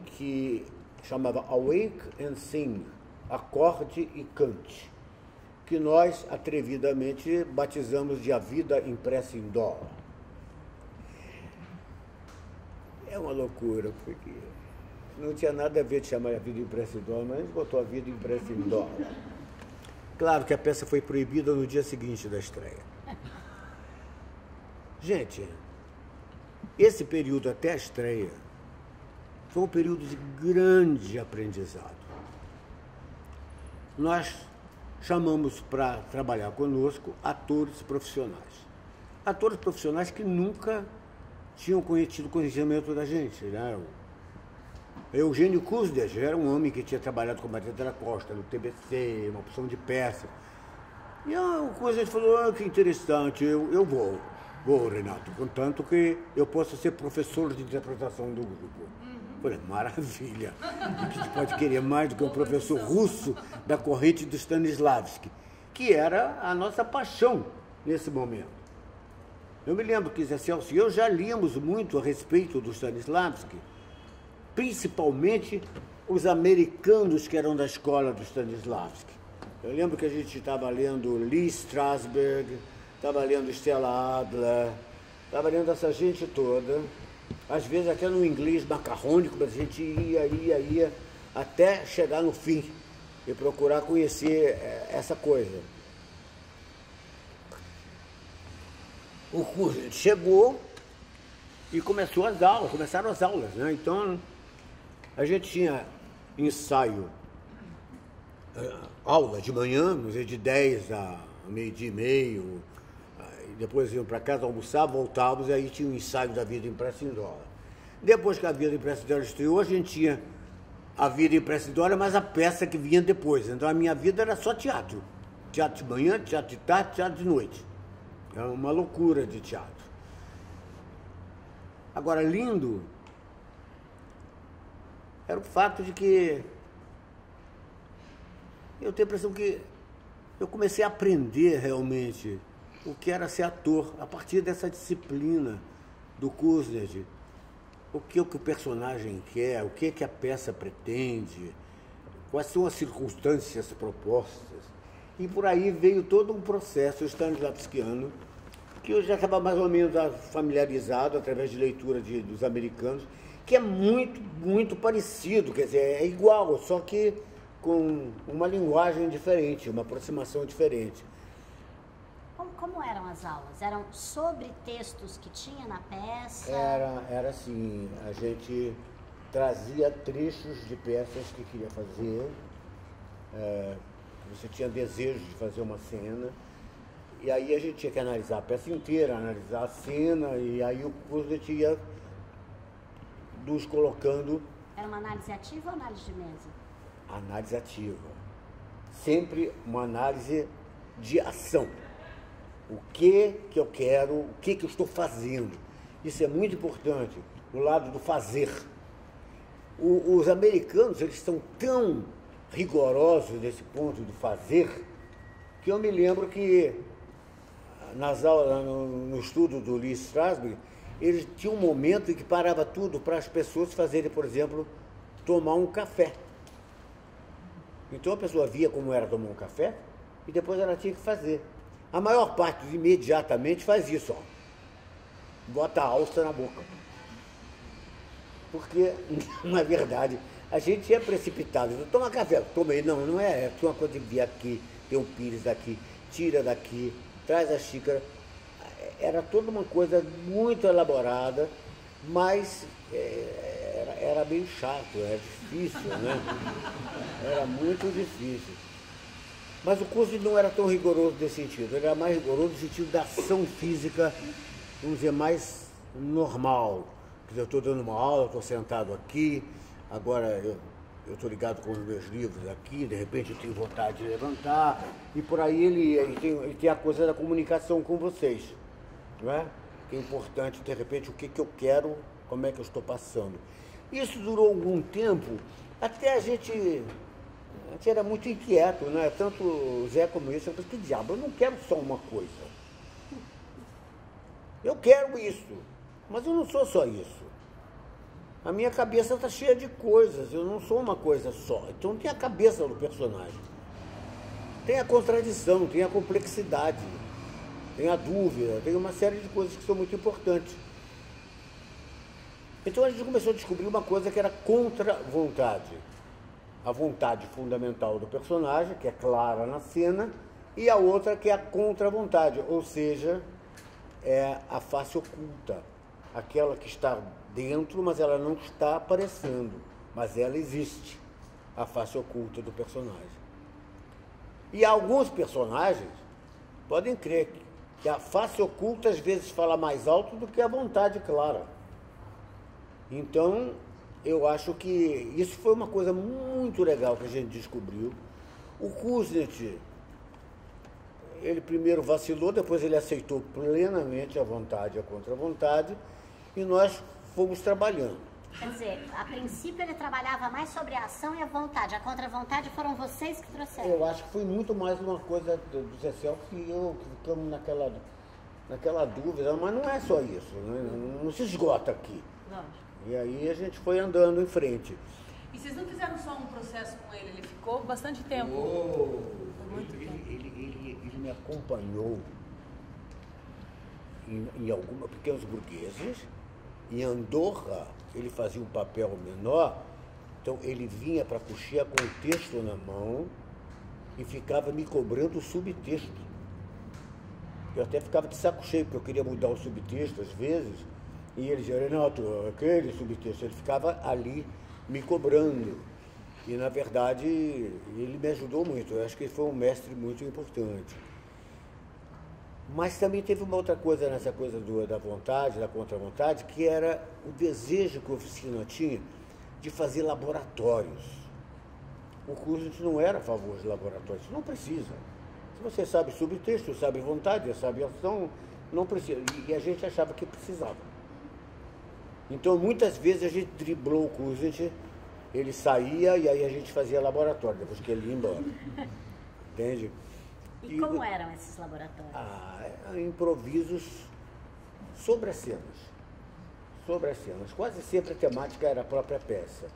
que chamava Awake and Sing, Acorde e Cante, que nós, atrevidamente, batizamos de A Vida Impressa em Dó. É uma loucura, porque não tinha nada a ver de chamar A Vida Impressa em Dó, mas a gente botou A Vida Impressa em Dó. Claro que a peça foi proibida no dia seguinte da estreia. Gente, esse período até a estreia foi um período de grande aprendizado. Nós chamamos para trabalhar conosco atores profissionais. Atores profissionais que nunca tinham tido conhecimento da gente, né? Eugênio Cusdes era um homem que tinha trabalhado com a Maria da Costa, no TBC, uma opção de peça. E o Cusdes falou, que interessante, eu vou, Renato, contanto que eu possa ser professor de interpretação do grupo. Uhum. Falei, maravilha! O que pode querer mais do que um professor russo da corrente do Stanislavski, que era a nossa paixão nesse momento. Eu me lembro que Zé Celso e eu já líamos muito a respeito do Stanislavski, principalmente os americanos que eram da escola do Stanislavski. Eu lembro que a gente estava lendo Lee Strasberg, estava lendo Stella Adler, estava lendo essa gente toda, às vezes até no inglês macarrônico, mas a gente ia, até chegar no fim e procurar conhecer essa coisa. O curso chegou e começou as aulas, começaram as aulas, né? Então, a gente tinha ensaio, aula de manhã, de 10 a meio-dia e meio, depois iam para casa almoçar, voltávamos, e aí tinha o ensaio da vida em Pressindola. Depois que a vida em Pressindola estreou, a gente tinha a vida em Pressindola, mas a peça que vinha depois. Então, a minha vida era só teatro. Teatro de manhã, teatro de tarde, teatro de noite. Era uma loucura de teatro. Agora, lindo era o fato de que eu tenho a impressão que eu comecei a aprender realmente o que era ser ator a partir dessa disciplina do Kuznets. O que o personagem quer, o que a peça pretende, quais são as circunstâncias propostas. E por aí veio todo um processo stanislavskiano, que eu já estava mais ou menos familiarizado através de leitura dos americanos, que é muito, muito parecido, quer dizer, é igual, só que com uma linguagem diferente, uma aproximação diferente. Como eram as aulas? Eram sobre textos que tinha na peça? Era assim, a gente trazia trechos de peças que queria fazer, você tinha desejo de fazer uma cena, e aí a gente tinha que analisar a peça inteira, analisar a cena, e aí o Kuznets ia nos colocando... Era uma análise ativa ou análise de mesa? Análise ativa. Sempre uma análise de ação. O que eu quero, o que eu estou fazendo. Isso é muito importante, o lado do fazer. Os americanos, eles são tão rigorosos nesse ponto do fazer, que eu me lembro que nas aulas, no estudo do Lee Strasberg, eles tinham um momento em que parava tudo para as pessoas fazerem, por exemplo, tomar um café. Então a pessoa via como era tomar um café e depois ela tinha que fazer. A maior parte imediatamente faz isso, ó. Bota a alça na boca. Porque, na verdade, a gente é precipitado. Toma café, tomei. Não, não é. É uma coisa de vir aqui, tem um pires aqui, tira daqui, traz a xícara. Era toda uma coisa muito elaborada, mas era meio chato, era difícil, né? Era muito difícil. Mas o curso não era tão rigoroso nesse sentido, ele era mais rigoroso no sentido da ação física, vamos dizer, mais normal. Quer dizer, eu estou dando uma aula, estou sentado aqui, agora eu estou ligado com os meus livros aqui, de repente eu tenho vontade de levantar, e por aí ele tem a coisa da comunicação com vocês, não é? Que é importante, de repente, o que eu quero, como é que eu estou passando. Isso durou algum tempo, até a gente era muito inquieto, né? Tanto o Zé como eu, mas que diabo, eu não quero só uma coisa. Eu quero isso, mas eu não sou só isso. A minha cabeça está cheia de coisas, eu não sou uma coisa só. Então tem a cabeça do personagem, tem a contradição, tem a complexidade, tem a dúvida, tem uma série de coisas que são muito importantes. Então a gente começou a descobrir uma coisa que era contra vontade. A vontade fundamental do personagem, que é clara na cena, e a outra que é a contra-vontade, ou seja, é a face oculta, aquela que está dentro, mas ela não está aparecendo, mas ela existe, a face oculta do personagem. E alguns personagens podem crer que a face oculta às vezes fala mais alto do que a vontade clara. Então, eu acho que isso foi uma coisa muito legal que a gente descobriu. O Kuznets, ele primeiro vacilou, depois ele aceitou plenamente a vontade e a contra-vontade, e nós fomos trabalhando. Quer dizer, a princípio ele trabalhava mais sobre a ação e a vontade. A contra-vontade foram vocês que trouxeram. Eu acho que foi muito mais uma coisa do Zé Celso que eu, que ficamos naquela dúvida. Mas não é só isso, né? Não se esgota aqui. Lógico. E aí a gente foi andando em frente. E vocês não fizeram só um processo com ele? Ele ficou bastante tempo. Ele me acompanhou em alguma Pequenos Burgueses. Em Andorra, ele fazia um papel menor, então ele vinha para Coxia com o texto na mão e ficava me cobrando o subtexto. Eu até ficava de saco cheio, porque eu queria mudar o subtexto às vezes, e ele dizia, Renato, aquele subtexto. Ele ficava ali me cobrando. E, na verdade, ele me ajudou muito. Eu acho que ele foi um mestre muito importante. Mas também teve uma outra coisa nessa coisa da vontade, da contra-vontade, que era o desejo que a oficina tinha de fazer laboratórios. O curso não era a favor de laboratórios, não precisa. Se você sabe subtexto, sabe vontade, sabe ação, não precisa. E a gente achava que precisava. Então, muitas vezes a gente driblou o curso, ele saía e aí a gente fazia laboratório, depois que ele ia embora. Entende? E como eram esses laboratórios? Improvisos sobre as cenas. Quase sempre a temática era a própria peça.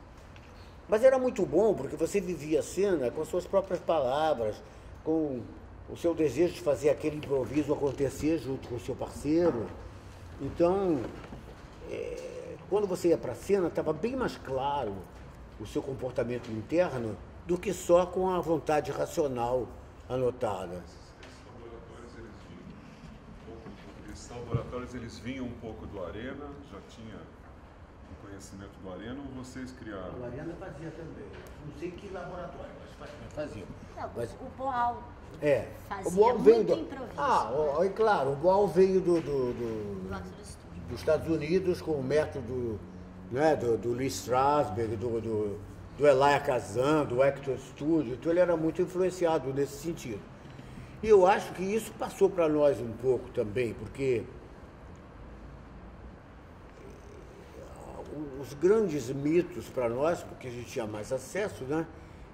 Mas era muito bom, porque você vivia a cena com as suas próprias palavras, com o seu desejo de fazer aquele improviso acontecer junto com o seu parceiro. Então, quando você ia para a cena, estava bem mais claro o seu comportamento interno do que só com a vontade racional anotada. Esses laboratórios, eles vinham um pouco do Arena, já tinha um conhecimento do Arena, ou vocês criaram? O Arena fazia também. Não sei que laboratório, mas fazia. O Boal fazia muito improviso. Claro, o Boal veio dos Estados Unidos com o método, né, do Lee Strasberg, do Elia Kazan, do Hector Studio. Então ele era muito influenciado nesse sentido. E eu acho que isso passou para nós um pouco também, porque os grandes mitos para nós, porque a gente tinha mais acesso, né,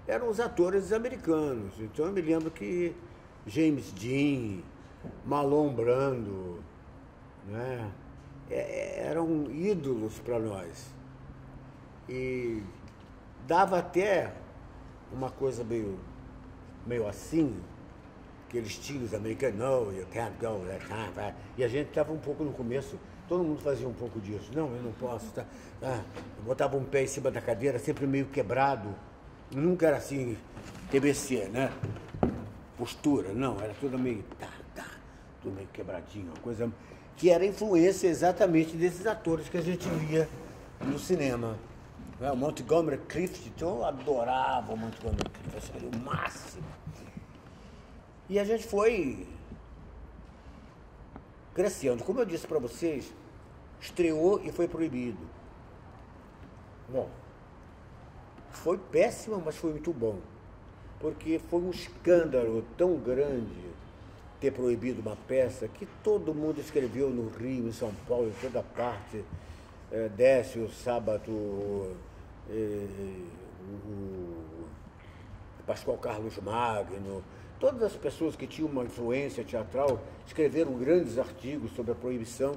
eram os atores americanos. Então eu me lembro que James Dean, Marlon Brando, né, eram ídolos para nós. E dava até uma coisa meio assim, que eles tinham, os americanos, no, you can't go, e a gente estava um pouco no começo, todo mundo fazia um pouco disso, não, eu não posso, tá? Eu botava um pé em cima da cadeira, sempre meio quebrado, nunca era assim, TBC, né? Postura, não, era tudo meio, tudo meio quebradinho, uma coisa que era influência exatamente desses atores que a gente via no cinema. O Montgomery Clift, então eu adorava o Montgomery Clift, eu achava o máximo. E a gente foi crescendo. Como eu disse para vocês, estreou e foi proibido. Bom, foi péssimo, mas foi muito bom. Porque foi um escândalo tão grande ter proibido uma peça que todo mundo escreveu no Rio, em São Paulo, em toda parte. Décio, Sábato, Pascoal Carlos Magno, todas as pessoas que tinham uma influência teatral escreveram grandes artigos sobre a proibição.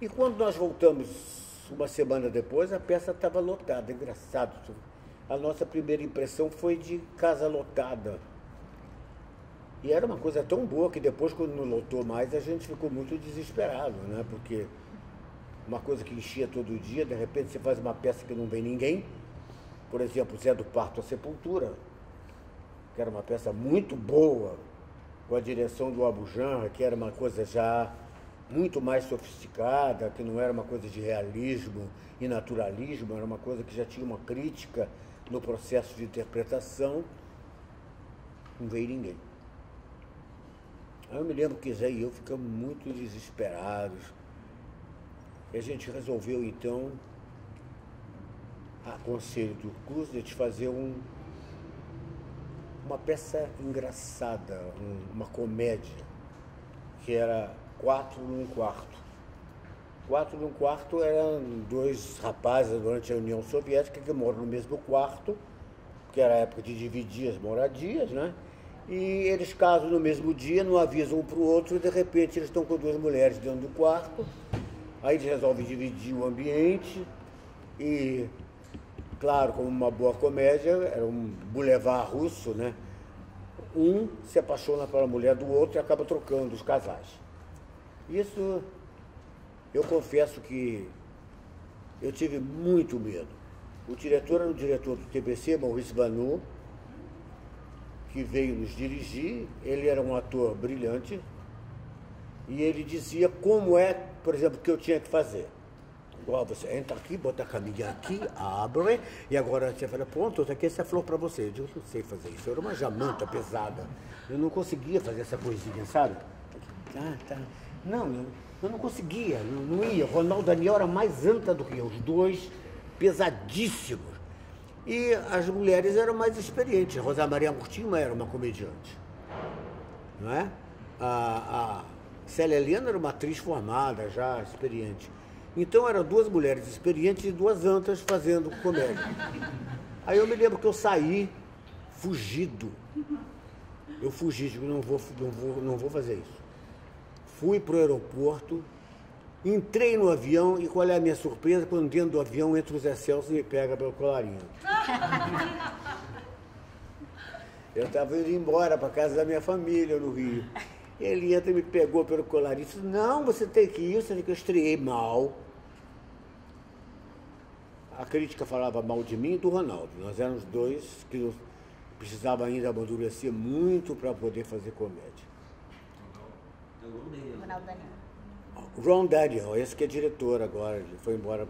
E quando nós voltamos uma semana depois, a peça estava lotada. Engraçado, a nossa primeira impressão foi de casa lotada. E era uma coisa tão boa que depois, quando não lotou mais, a gente ficou muito desesperado, né? Porque uma coisa que enchia todo dia, de repente você faz uma peça que não vem ninguém. Por exemplo, Zé do Parto à Sepultura, que era uma peça muito boa, com a direção do Abujamra, que era uma coisa já muito mais sofisticada, que não era uma coisa de realismo e naturalismo, era uma coisa que já tinha uma crítica no processo de interpretação. Não veio ninguém. Aí eu me lembro que Zé e eu ficamos muito desesperados. E a gente resolveu, então, a conselho do curso, de fazer uma peça engraçada, uma comédia, que era 4 num quarto. Quatro no quarto eram dois rapazes durante a União Soviética que moram no mesmo quarto, porque era a época de dividir as moradias, né? E eles casam no mesmo dia, não avisam um para o outro, e de repente eles estão com duas mulheres dentro do quarto. Aí eles resolvem dividir o ambiente e, claro, como uma boa comédia, era um boulevard russo, né? Um se apaixona pela mulher do outro e acaba trocando os casais. Isso... eu confesso que eu tive muito medo. O diretor era o diretor do TBC, Maurice Banu, que veio nos dirigir. Ele era um ator brilhante e ele dizia como é, por exemplo, que eu tinha que fazer. Igual você entra aqui, bota a camisa aqui, abre, e agora você fala, pronto, aqui essa flor para você. Eu digo, não sei fazer isso, eu era uma jamanta pesada. Eu não conseguia fazer essa coisinha, sabe? Ah, tá. Não, eu não conseguia, não ia. Ronaldo Daniel era mais anta do que eu, os dois pesadíssimos. E as mulheres eram mais experientes. Rosa Maria Agostinho era uma comediante, não é? A Célia Helena era uma atriz formada, já experiente. Então eram duas mulheres experientes e duas antas fazendo comédia. Aí eu me lembro que eu saí fugido. Eu fugi, digo, não vou fazer isso. Fui para o aeroporto, entrei no avião e qual é a minha surpresa? Quando dentro do avião entra o Zé Celso e me pega pelo colarinho. Eu estava indo embora para casa da minha família no Rio. Ele entra e me pegou pelo colarinho e disse, não, você tem que ir, eu sei que eu estreiei mal. A crítica falava mal de mim e do Ronaldo. Nós éramos dois que precisava ainda amadurecer muito para poder fazer comédia. Ronaldo Daniel. Ron Daniel, esse que é diretor agora, ele foi embora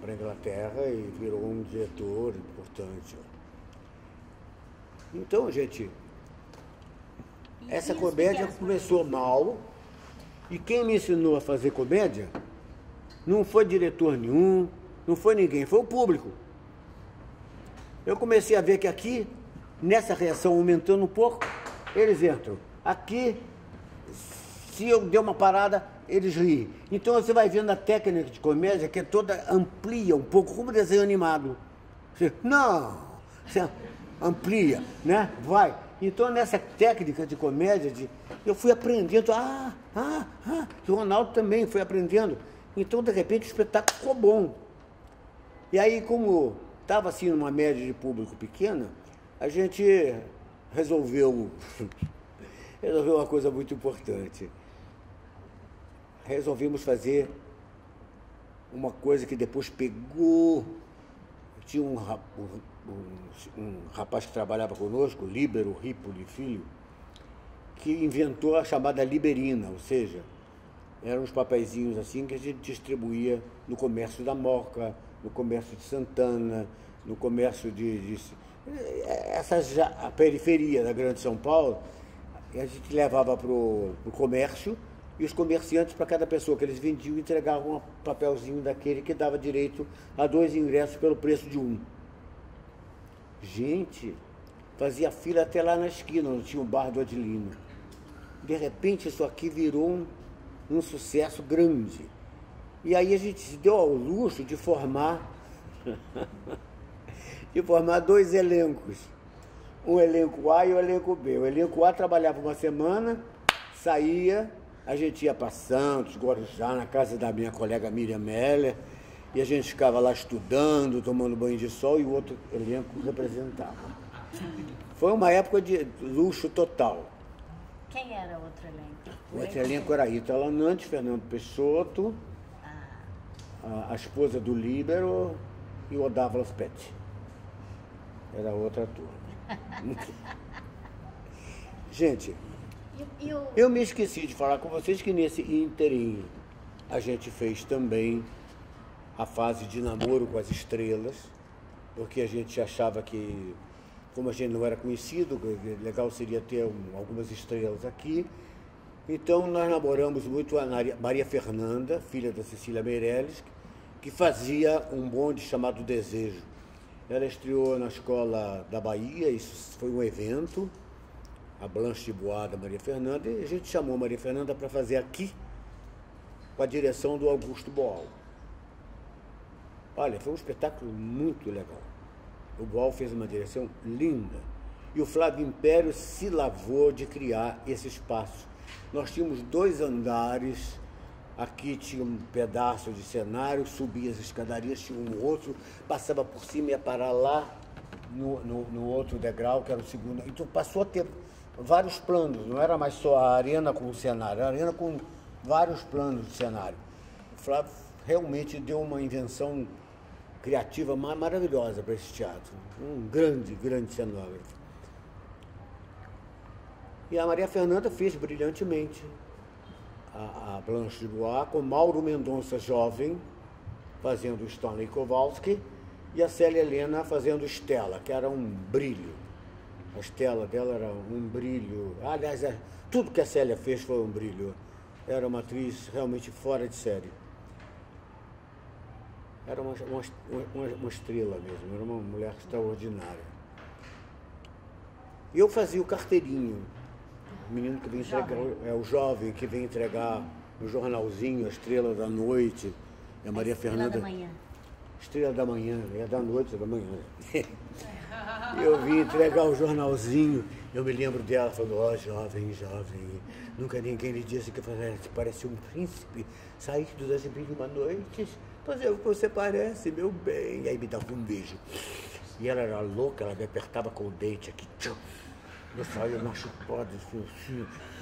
para a Inglaterra e virou um diretor importante. Então, gente, essa comédia começou mal e quem me ensinou a fazer comédia não foi diretor nenhum, não foi ninguém, foi o público. Eu comecei a ver que aqui, nessa reação aumentando um pouco, eles entram. Aqui, se eu der uma parada, eles riem. Então você vai vendo a técnica de comédia, que é toda, amplia um pouco, como desenho animado. Você, não, você amplia, né? Vai. Então nessa técnica de comédia, eu fui aprendendo, e o Ronaldo também foi aprendendo. Então, de repente, o espetáculo ficou bom. E aí, como estava assim numa média de público pequena, a gente resolveu uma coisa muito importante. Resolvemos fazer uma coisa que depois pegou. Tinha um rapaz que trabalhava conosco, Líbero Ripoli Filho, que inventou a chamada Liberina, ou seja, eram uns papeizinhos assim que a gente distribuía no comércio da Moca, no comércio de Santana, no comércio de a periferia da Grande São Paulo. E a gente levava para o comércio, e os comerciantes, para cada pessoa que eles vendiam, entregavam um papelzinho daquele que dava direito a 2 ingressos pelo preço de 1. Gente, fazia fila até lá na esquina, onde tinha o bar do Adilino. De repente, isso aqui virou um sucesso grande. E aí a gente se deu ao luxo de formar, dois elencos. Um elenco A e o elenco B. O elenco A trabalhava uma semana, saía, a gente ia para Santos, Guarujá, na casa da minha colega Miriam Meller, e a gente ficava lá estudando, tomando banho de sol, e o outro elenco representava. Foi uma época de luxo total. Quem era o outro elenco? O outro elenco era Rita Lanante, Fernando Peixoto, a esposa do Líbero e o Odávalo Pet. Era outra turma. Gente... eu me esqueci de falar com vocês que nesse inteirinho a gente fez também a fase de namoro com as estrelas, porque a gente achava que, como a gente não era conhecido, legal seria ter algumas estrelas aqui. Então nós namoramos muito a Maria Fernanda, filha da Cecília Meirelles, que fazia um bonde chamado Desejo. Ela estreou na Escola da Bahia, isso foi um evento. A Blanche de Boada, Maria Fernanda, e a gente chamou a Maria Fernanda para fazer aqui com a direção do Augusto Boal. Olha, foi um espetáculo muito legal. O Boal fez uma direção linda. E o Flávio Império se lavou de criar esse espaço. Nós tínhamos 2 andares, aqui tinha um pedaço de cenário, subia as escadarias, tinha um outro, passava por cima e ia parar lá no outro degrau, que era o segundo. Então passou a ter vários planos, não era mais só a arena com o cenário, a arena com vários planos de cenário. O Flávio realmente deu uma invenção criativa maravilhosa para esse teatro. Um grande, grande cenógrafo. E a Maria Fernanda fez brilhantemente a Blanche de Bois, com Mauro Mendonça jovem, fazendo Stanley Kowalski, e a Célia Helena fazendo Estela, que era um brilho. A Estela dela era um brilho. Aliás, tudo que a Célia fez foi um brilho. Era uma atriz realmente fora de série. Era uma estrela mesmo, era uma mulher extraordinária. E eu fazia o carteirinho, o menino que vem entregar, é o jovem que vem entregar o jornalzinho, a Estrela da Noite, a Maria Fernanda. Estrela da Manhã, é da noite, é da manhã. Eu vim entregar o jornalzinho, eu me lembro dela falando, ó, jovem, jovem, nunca ninguém lhe disse que parece um príncipe, saído das mil e uma noites, mas é o que você parece, meu bem. E aí me dava um beijo. E ela era louca, ela me apertava com o dente aqui, tchum. Eu saía machucado, assim,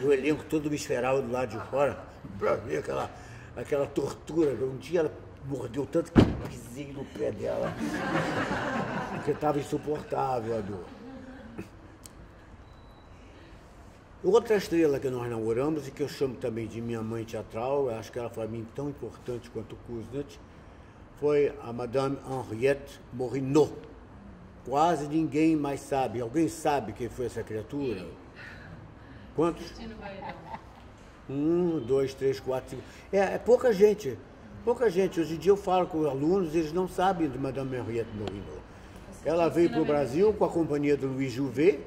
o elenco todo me esperava do lado de fora, pra ver aquela tortura. Um dia ela mordeu tanto que eu pisei no pé dela, porque estava insuportável a dor. Outra estrela que nós namoramos, e que eu chamo também de minha mãe teatral, eu acho que ela foi a mim tão importante quanto Kuznets, foi a Madame Henriette Morinot. Quase ninguém mais sabe. Alguém sabe quem foi essa criatura? Quantos? 1, 2, 3, 4, 5. É pouca gente. Pouca gente. Hoje em dia eu falo com alunos, eles não sabem de Madame Henriette Morinot. Ela veio para o Brasil com a companhia do Luiz Jouvet,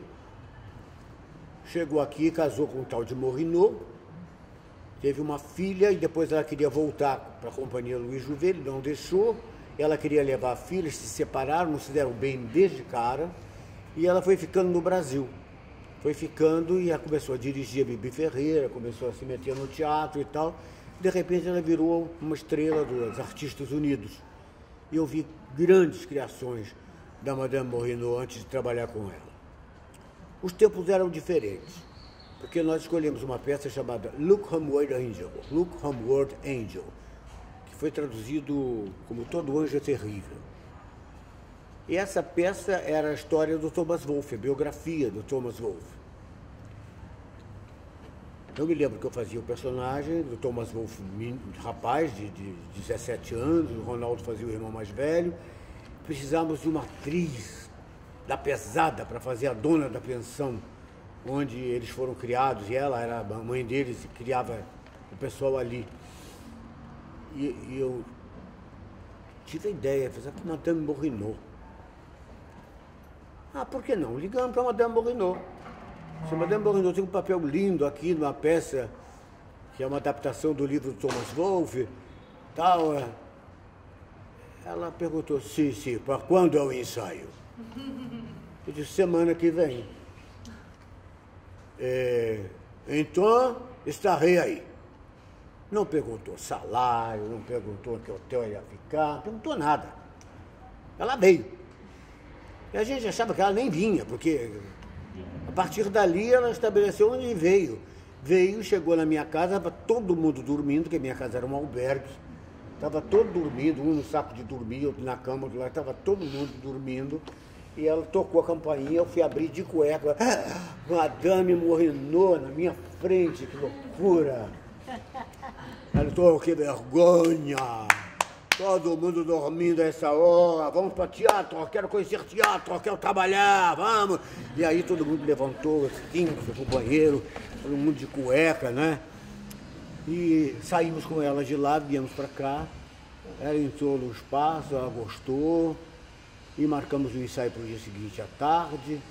chegou aqui, casou com o tal de Morinot, teve uma filha e depois ela queria voltar para a companhia do Luiz Jouvet, ele não deixou. Ela queria levar a filha, se separaram, não se deram bem desde cara, e ela foi ficando no Brasil. Foi ficando e ela começou a dirigir a Bibi Ferreira, começou a se meter no teatro e tal. De repente ela virou uma estrela dos Artistas Unidos. E eu vi grandes criações da Madame Morinot antes de trabalhar com ela. Os tempos eram diferentes, porque nós escolhemos uma peça chamada Look Homeward Angel, Look Homeward Angel, foi traduzido como Todo Anjo é Terrível. E essa peça era a história do Thomas Wolfe, a biografia do Thomas Wolfe. Eu me lembro que eu fazia o personagem do Thomas Wolfe, rapaz de 17 anos, o Ronaldo fazia o irmão mais velho. Precisávamos de uma atriz da pesada para fazer a dona da pensão, onde eles foram criados, e ela era a mãe deles e criava o pessoal ali. E eu tive a ideia, fiz aqui Madame Morinot. Ah, por que não? Ligamos para Madame Morinot. Se Madame Morinot tem um papel lindo aqui numa peça, que é uma adaptação do livro do Thomas Wolfe, tal. Ela perguntou, sim, para quando é o ensaio? Eu disse, semana que vem. Então, estarei aí. Não perguntou salário, não perguntou que hotel ia ficar, não perguntou nada. Ela veio. E a gente achava que ela nem vinha, porque a partir dali ela estabeleceu onde veio. Veio, chegou na minha casa, estava todo mundo dormindo, porque a minha casa era um albergue. Estava todo dormindo, um no saco de dormir, outro na cama, outro lá, estava todo mundo dormindo. E ela tocou a campainha, eu fui abrir de cueca. Madame Morinot na minha frente, que loucura! Ela falou, que vergonha! Todo mundo dormindo a essa hora, vamos para teatro, eu quero conhecer teatro, eu quero trabalhar, vamos! E aí todo mundo levantou, assim, foi pro banheiro, todo mundo de cueca, né? E saímos com ela de lá, viemos para cá, ela entrou no espaço, ela gostou, e marcamos o ensaio para o dia seguinte à tarde.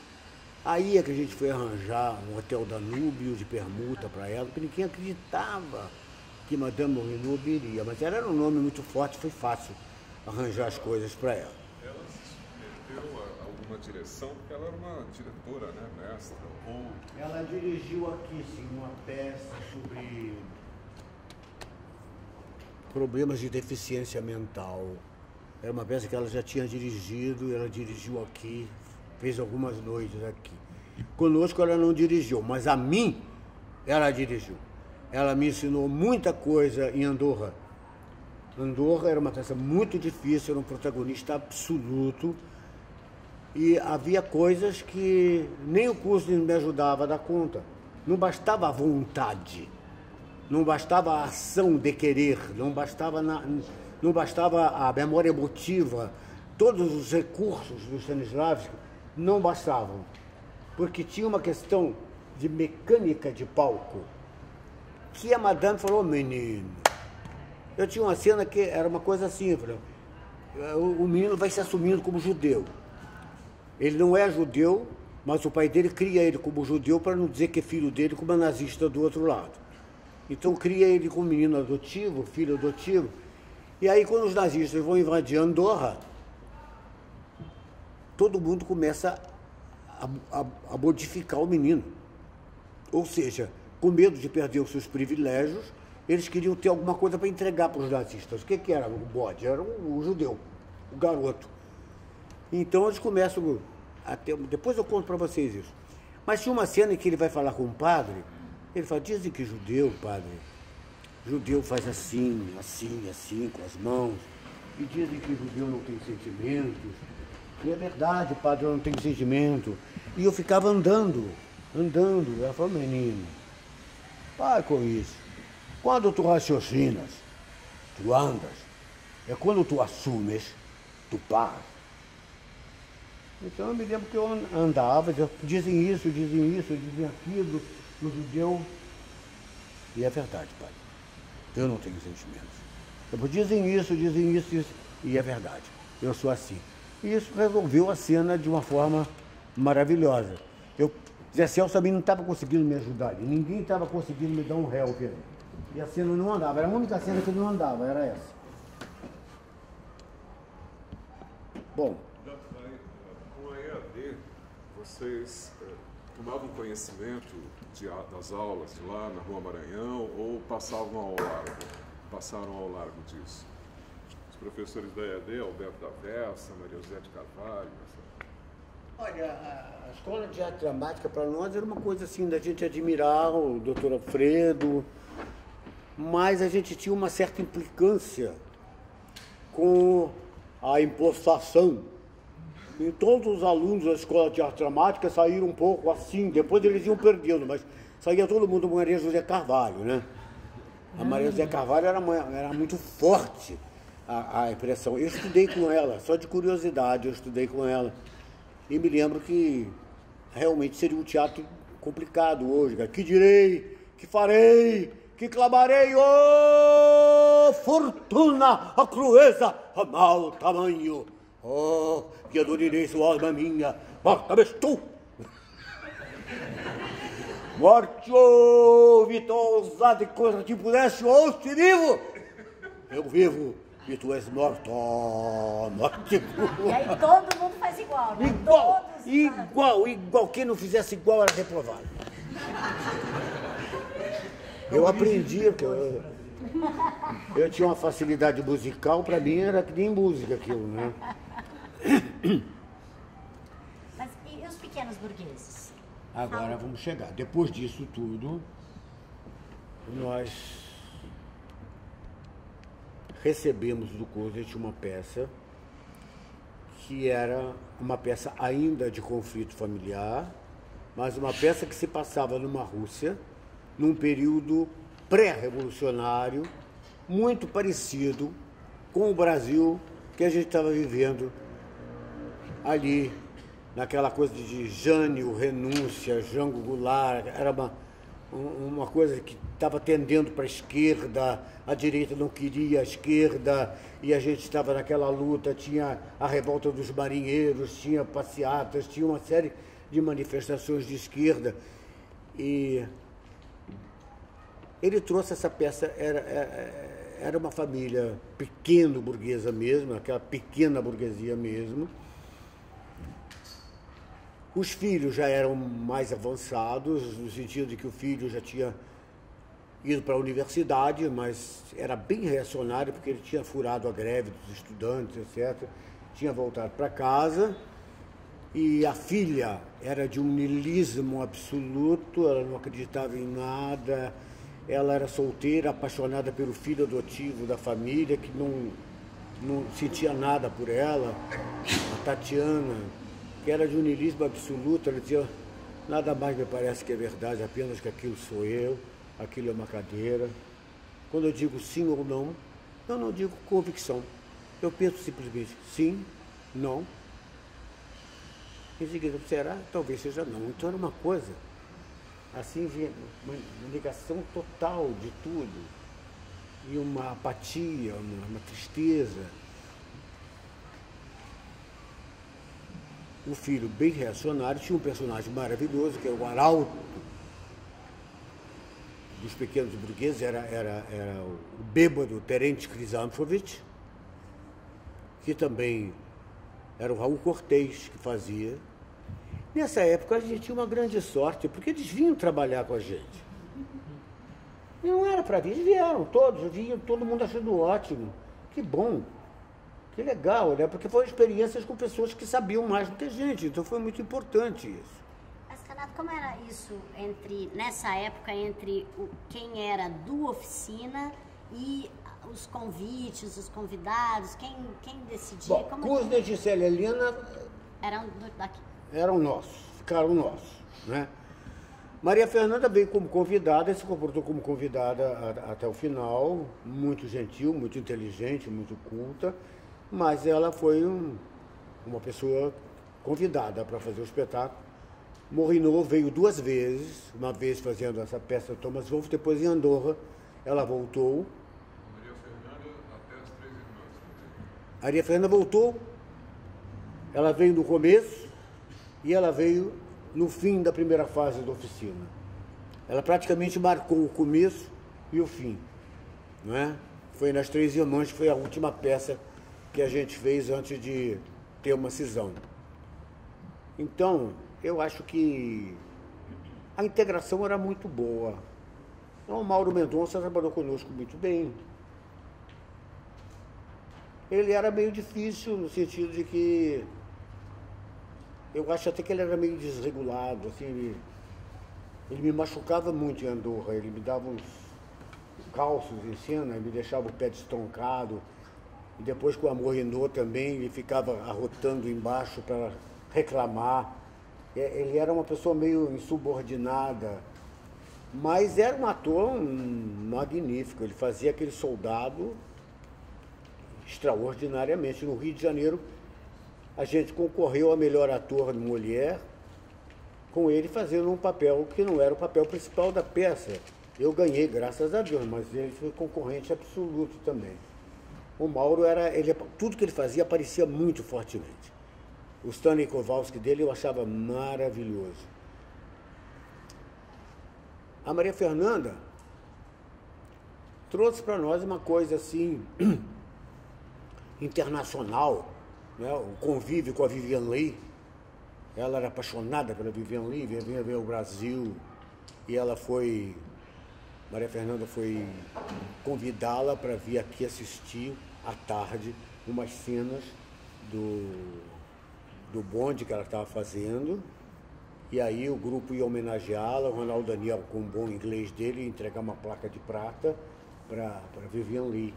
Aí é que a gente foi arranjar um hotel Danúbio de permuta para ela, porque ninguém acreditava. que Madame Morino ouviria, mas ela era um nome muito forte, foi fácil arranjar as coisas para ela. Ela se meteu a alguma direção, porque ela era uma diretora, né, mestra? Ou... Ela dirigiu aqui, sim, uma peça sobre problemas de deficiência mental. Era uma peça que ela já tinha dirigido, ela dirigiu aqui, fez algumas noites aqui. Conosco ela não dirigiu, mas a mim ela dirigiu. Ela me ensinou muita coisa em Andorra. Andorra era uma peça muito difícil, era um protagonista absoluto. E havia coisas que nem o curso me ajudava a dar conta. Não bastava a vontade, não bastava a ação de querer, não bastava a memória emotiva. Todos os recursos do Stanislavski não bastavam, porque tinha uma questão de mecânica de palco, que a madame falou, menino, eu tinha uma cena que era uma coisa assim, o menino vai se assumindo como judeu. Ele não é judeu, mas o pai dele cria ele como judeu para não dizer que é filho dele como nazista do outro lado. Então cria ele como menino adotivo, filho adotivo. E aí quando os nazistas vão invadir Andorra, todo mundo começa a modificar o menino. Ou seja, com medo de perder os seus privilégios, eles queriam ter alguma coisa para entregar para os nazistas. O que, que era o bode? Era o judeu, o garoto. Então eles começam a ter... Depois eu conto para vocês isso. Mas tinha uma cena em que ele vai falar com o padre, ele fala, dizem que judeu, padre, judeu faz assim, assim, assim, com as mãos, e dizem que judeu não tem sentimentos. E é verdade, padre, eu não tenho sentimento. E eu ficava andando. Ela falou, menino, para com isso. Quando tu raciocinas, tu andas. É quando tu assumes, tu paras. Então eu me lembro que eu andava, dizem isso, dizem aquilo, o judeu. E é verdade, padre, eu não tenho sentimentos. Então, dizem isso, e é verdade, eu sou assim. E isso resolveu a cena de uma forma maravilhosa. Zé Celso também não estava conseguindo me ajudar, ninguém estava conseguindo me dar um help. E a cena não andava, era a única cena que não andava, era essa. Bom. Com a EAD, vocês tomavam conhecimento das aulas de lá na Rua Maranhão ou passavam ao largo? Passaram ao largo disso? Professores da EAD, Alberto da Versa, Maria José de Carvalho. Olha, a Escola de Arte Dramática para nós era uma coisa assim da gente admirar o Dr. Alfredo, mas a gente tinha uma certa implicância com a impostação. E todos os alunos da Escola de Arte Dramática saíram um pouco assim, depois eles iam perdendo, mas saía todo mundo com Maria José Carvalho, né? A Maria José Carvalho era muito forte. A impressão. Eu estudei com ela, só de curiosidade, eu estudei com ela. E me lembro que realmente seria um teatro complicado hoje. Que direi, que farei, que clamarei, oh, fortuna, a crueza, a mau tamanho. Oh, que adorirei sua alma minha, morta-me tu. Morte, oh, vitória ousada, contra ti pudesse, oh, se vivo, eu vivo. E tu és morto, morto. E aí todo mundo faz igual, né? Igual. Quem não fizesse igual era reprovado. Eu aprendi, porque eu tinha uma facilidade musical, para mim era que nem música aquilo, né? Mas e os pequenos burgueses? Agora vamos chegar. Depois disso tudo, nós recebemos do Coslet uma peça que era uma peça ainda de conflito familiar, mas uma peça que se passava numa Rússia, num período pré-revolucionário, muito parecido com o Brasil que a gente estava vivendo ali, naquela coisa de Jânio, Renúncia, Jango Goulart, era uma coisa que estava tendendo para a esquerda, a direita não queria a esquerda, e a gente estava naquela luta, tinha a revolta dos marinheiros, tinha passeatas, tinha uma série de manifestações de esquerda. E Ele trouxe essa peça, era uma família pequeno burguesa mesmo, aquela pequena burguesia mesmo. Os filhos já eram mais avançados, no sentido de que o filho já tinha ido para a universidade, mas era bem reacionário, porque ele tinha furado a greve dos estudantes, etc. Tinha voltado para casa. E a filha era de um niilismo absoluto, ela não acreditava em nada. Ela era solteira, apaixonada pelo filho adotivo da família, que não sentia nada por ela, a Tatiana, que era de um niilismo absoluto. Ela dizia, nada mais me parece que é verdade, apenas que aquilo sou eu. Aquilo é uma cadeira. Quando eu digo sim ou não, eu não digo convicção. Eu penso simplesmente sim, não. Em seguida, será? Talvez seja não. Então era uma coisa, assim, uma negação total de tudo. E uma apatia, uma tristeza. O filho, bem reacionário, tinha um personagem maravilhoso, que era o arauto dos pequenos burgueses, era o bêbado Terente Krisanfovich, que também era o Raul Cortez que fazia. Nessa época a gente tinha uma grande sorte, porque eles vinham trabalhar com a gente. Não era para vir, eles vieram todos, vinham, todo mundo achando ótimo. Que bom, que legal, né? Porque foram experiências com pessoas que sabiam mais do que a gente, então foi muito importante isso. Como era isso entre, nessa época, entre quem era do oficina e os convites, os convidados, quem decidia? Bom, como Kuznet, Gisele e Helena eram daqui. Eram nossos, ficaram nossos, né? Maria Fernanda veio como convidada, se comportou como convidada até o final, muito gentil, muito inteligente, muito culta, mas ela foi uma pessoa convidada para fazer o espetáculo. Murnau veio duas vezes, uma vez fazendo essa peça Thomas Wolff, depois em Andorra ela voltou. Maria Fernanda até as três irmãs. Maria Fernanda voltou, ela veio no começo e ela veio no fim da primeira fase da oficina. Ela praticamente marcou o começo e o fim, não é? Foi nas Três Irmãs, foi a última peça que a gente fez antes de ter uma cisão. Então, eu acho que a integração era muito boa. Então, o Mauro Mendonça trabalhou conosco muito bem. Ele era meio difícil, no sentido de que... eu acho até que ele era meio desregulado, assim. Ele me machucava muito em Andorra. Ele me dava uns calços em cena, me deixava o pé destroncado. E depois, com a Murnau também, ele ficava arrotando embaixo para reclamar. Ele era uma pessoa meio insubordinada, mas era um ator magnífico. Ele fazia aquele soldado extraordinariamente. No Rio de Janeiro, a gente concorreu a melhor ator mulher, com ele fazendo um papel que não era o papel principal da peça. Eu ganhei, graças a Deus, mas ele foi concorrente absoluto também. O Mauro, tudo que ele fazia aparecia muito fortemente. O Stanley Kowalski dele eu achava maravilhoso. A Maria Fernanda trouxe para nós uma coisa assim, internacional, né? O convívio com a Vivian Leigh. Ela era apaixonada pela Vivian Leigh, vinha ver o Brasil. E ela foi, Maria Fernanda foi convidá-la para vir aqui assistir à tarde umas cenas do bonde que ela estava fazendo, e aí o grupo ia homenageá-la, o Ronaldo Daniel, com o bom inglês dele, ia entregar uma placa de prata para Vivian Leigh.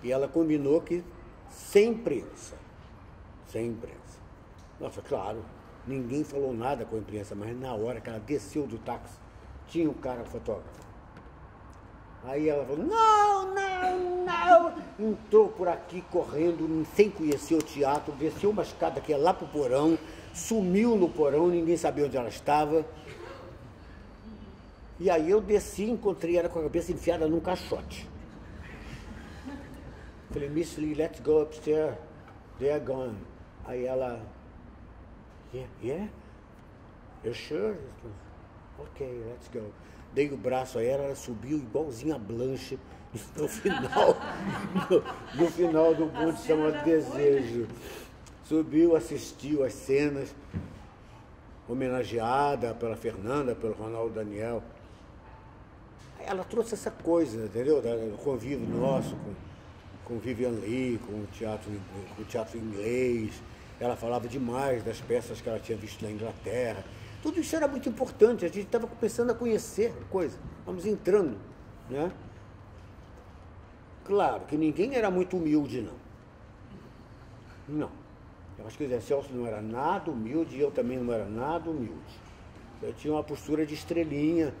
E ela combinou que sem imprensa, sem imprensa. Nossa, claro, ninguém falou nada com a imprensa, mas na hora que ela desceu do táxi, tinha um cara fotógrafo. Aí ela falou, não, não, não. Entrou por aqui correndo, sem conhecer o teatro, desceu uma escada que é lá pro porão, sumiu no porão, ninguém sabia onde ela estava. E aí eu desci, encontrei ela com a cabeça enfiada num caixote. Falei, Miss Lee, let's go upstairs, they are gone. Aí ela, yeah, yeah, you sure? Ok, let's go. dei o braço a ela, ela subiu igualzinha a Blanche no final, no final do ponto de chama Desejo. Subiu, assistiu às cenas, homenageada pela Fernanda, pelo Ronaldo Daniel. Ela trouxe essa coisa, entendeu? O convívio nosso com Vivian Leigh, com o teatro inglês. Ela falava demais das peças que ela tinha visto na Inglaterra. Tudo isso era muito importante, a gente estava começando a conhecer a coisa. Vamos entrando, né? Claro que ninguém era muito humilde, não. Não. Eu acho que o Zé Celso não era nada humilde e eu também não era nada humilde. Eu tinha uma postura de estrelinha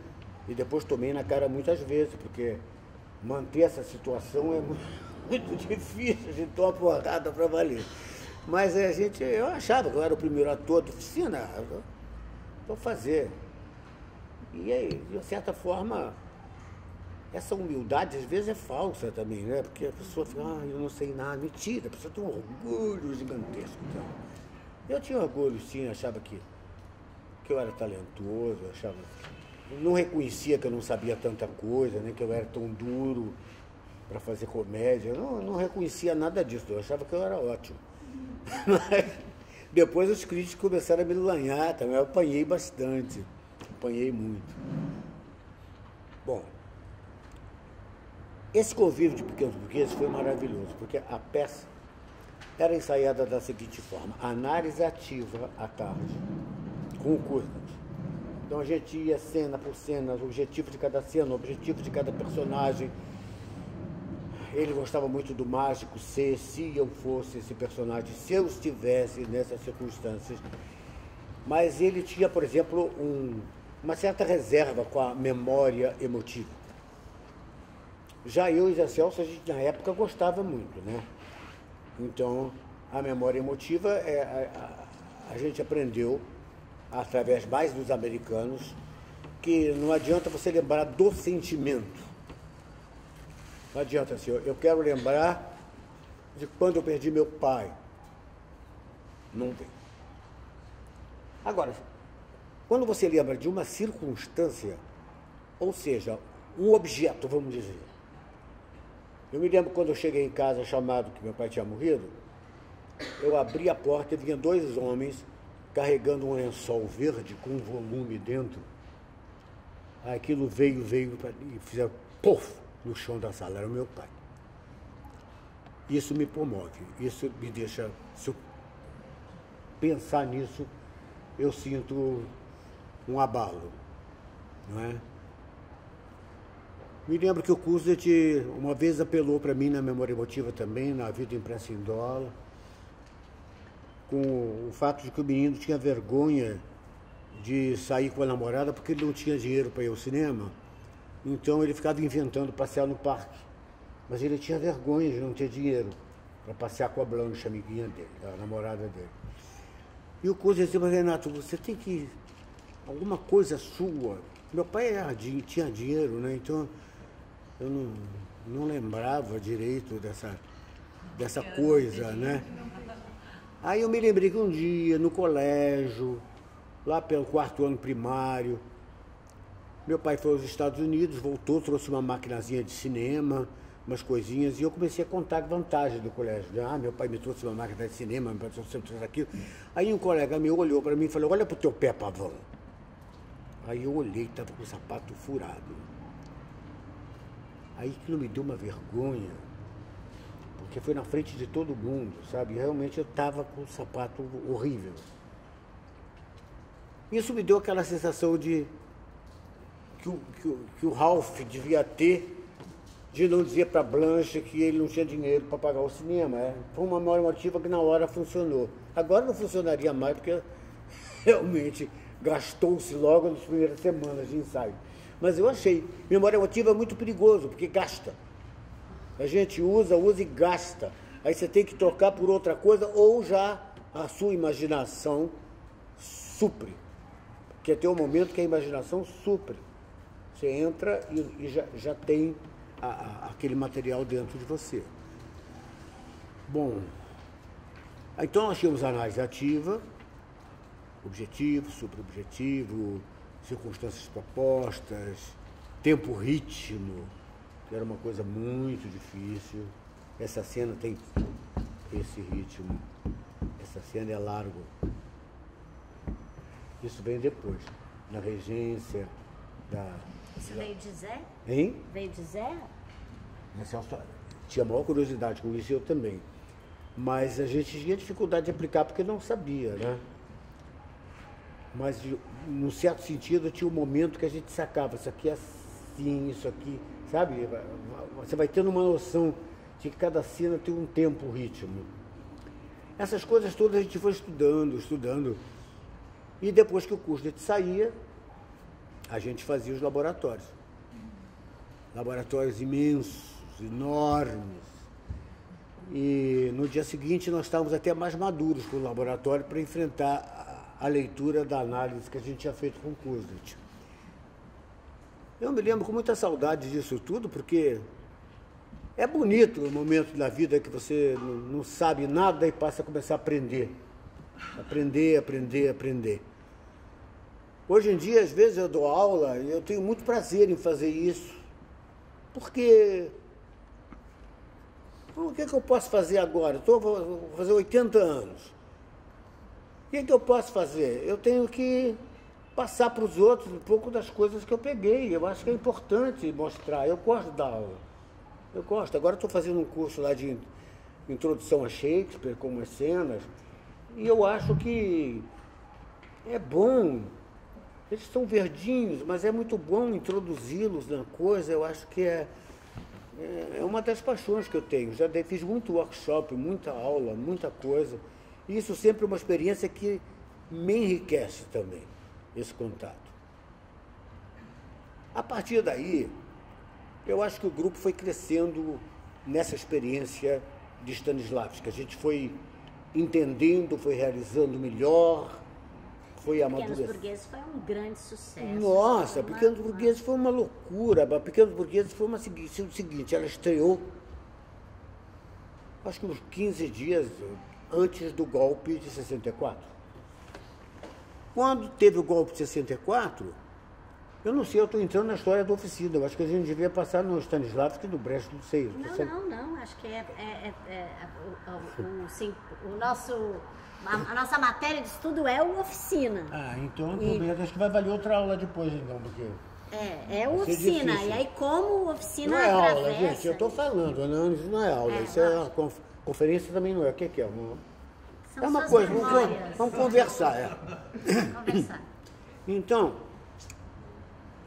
e depois tomei na cara muitas vezes, porque manter essa situação é muito difícil, a gente toma porrada para valer. Mas a gente, eu achava que eu era o primeiro ator da oficina, vou fazer. E aí, de certa forma, essa humildade às vezes é falsa também, né? Porque a pessoa fica, ah, eu não sei nada, mentira, a pessoa tem um orgulho gigantesco. Então, eu tinha orgulho, sim, achava que eu era talentoso, achava, não reconhecia que eu não sabia tanta coisa, né? Que eu era tão duro para fazer comédia, não reconhecia nada disso, eu achava que eu era ótimo. Mas depois os críticos começaram a me lanhar também, eu apanhei bastante, apanhei muito. Bom, esse convívio de Pequenos Burgueses foi maravilhoso, porque a peça era ensaiada da seguinte forma: análise ativa à tarde, com o Kurtland. Então a gente ia cena por cena, o objetivo de cada cena, o objetivo de cada personagem. Ele gostava muito do mágico, se eu fosse esse personagem, se eu estivesse nessas circunstâncias. Mas ele tinha, por exemplo, uma certa reserva com a memória emotiva. Já eu e Zé Celso, a gente na época gostava muito, né? Então, a memória emotiva, a gente aprendeu, através mais dos americanos, que não adianta você lembrar do sentimento. Não adianta assim, eu quero lembrar de quando eu perdi meu pai. Não tem. Agora, quando você lembra de uma circunstância, ou seja, um objeto, vamos dizer. Eu me lembro quando eu cheguei em casa chamado que meu pai tinha morrido, eu abri a porta e vinha dois homens carregando um lençol verde com um volume dentro. Aquilo veio e fizeram puff no chão da sala, era o meu pai. Isso me comove, isso me deixa, se eu pensar nisso, eu sinto um abalo, não é? Me lembro que o Kurtland uma vez apelou para mim na memória emotiva também, na Vida Impressa em Dólar, com o fato de que o menino tinha vergonha de sair com a namorada porque ele não tinha dinheiro para ir ao cinema. Então ele ficava inventando passear no parque, mas ele tinha vergonha de não ter dinheiro para passear com a Blanche, amiguinha dele, a namorada dele. E o Kurtland dizia, mas Renato, você tem que... alguma coisa sua... Meu pai tinha dinheiro, né? Então eu não lembrava direito dessa coisa, né? Aí eu me lembrei que um dia, no colégio, lá pelo 4º ano primário, meu pai foi aos Estados Unidos, voltou, trouxe uma maquinazinha de cinema, umas coisinhas, e eu comecei a contar a vantagem do colégio. Ah, meu pai me trouxe uma máquina de cinema, meu pai me trouxe aquilo. Aí um colega meu olhou para mim e falou, olha pro teu pé, pavão. Aí eu olhei, estava com o sapato furado. Aí aquilo me deu uma vergonha, porque foi na frente de todo mundo, sabe? Realmente eu estava com o sapato horrível. Isso me deu aquela sensação de... Que o Ralph devia ter de não dizer para Blanche que ele não tinha dinheiro para pagar o cinema. Foi uma memória emotiva que na hora funcionou. Agora não funcionaria mais, porque realmente gastou-se logo nas primeiras semanas de ensaio. Mas eu achei, memória emotiva é muito perigoso, porque gasta. A gente usa e gasta. Aí você tem que trocar por outra coisa ou já a sua imaginação supre. Porque tem um momento que a imaginação supre. Você entra e já tem aquele material dentro de você. Bom, então nós tínhamos a análise ativa, objetivo, subobjetivo, circunstâncias propostas, tempo, ritmo, que era uma coisa muito difícil. Essa cena tem esse ritmo, essa cena é largo. Isso vem depois, na regência da... Isso veio de Zé? Hein? Veio de Zé? Tinha a maior curiosidade com isso, eu também. Mas a gente tinha dificuldade de aplicar porque não sabia, né? Mas, num certo sentido, tinha um momento que a gente sacava, isso aqui é assim, isso aqui, sabe? Você vai tendo uma noção de que cada cena tem um tempo, um ritmo. Essas coisas todas a gente foi estudando. E depois que o curso saía, a gente fazia os laboratórios. Laboratórios imensos, enormes. E no dia seguinte nós estávamos até mais maduros com o laboratório para enfrentar a leitura da análise que a gente tinha feito com o Kuznets. Eu me lembro com muita saudade disso tudo, porque é bonito o momento da vida que você não sabe nada e passa a começar a aprender. Aprender. Hoje em dia, às vezes, eu dou aula e eu tenho muito prazer em fazer isso. Porque... o que é que eu posso fazer agora? Vou fazer 80 anos. O que é que eu posso fazer? Eu tenho que passar para os outros um pouco das coisas que eu peguei. Eu acho que é importante mostrar. Eu gosto da aula. Eu gosto. Agora estou fazendo um curso lá de introdução a Shakespeare, com umas cenas. E eu acho que é bom. Eles são verdinhos, mas é muito bom introduzi-los na coisa. Eu acho que é uma das paixões que eu tenho. Já fiz muito workshop, muita aula, muita coisa. E isso sempre é uma experiência que me enriquece também, esse contato. A partir daí, eu acho que o grupo foi crescendo nessa experiência de Stanislavski. A gente foi entendendo, foi realizando melhor, foi amadurecendo. Pequenos Burgueses foi um grande sucesso. Nossa, Pequenos Burgueses foi uma loucura. Pequenos Burgueses foi o seguinte, ela estreou, acho que uns 15 dias antes do golpe de 64. Quando teve o golpe de 64, eu não sei, eu estou entrando na história da oficina, eu acho que a gente devia passar no Stanislavski e no Brecht, não sei. Não, acho que a nossa matéria de estudo é o oficina. Ah, então acho que vai valer outra aula depois, então, porque... É o oficina, difícil. E aí como o oficina atravessa... Não é aula, gente, eu estou falando, não, isso não é aula, isso é uma conferência também não é, o que é? É uma coisa, vamos conversar, Então...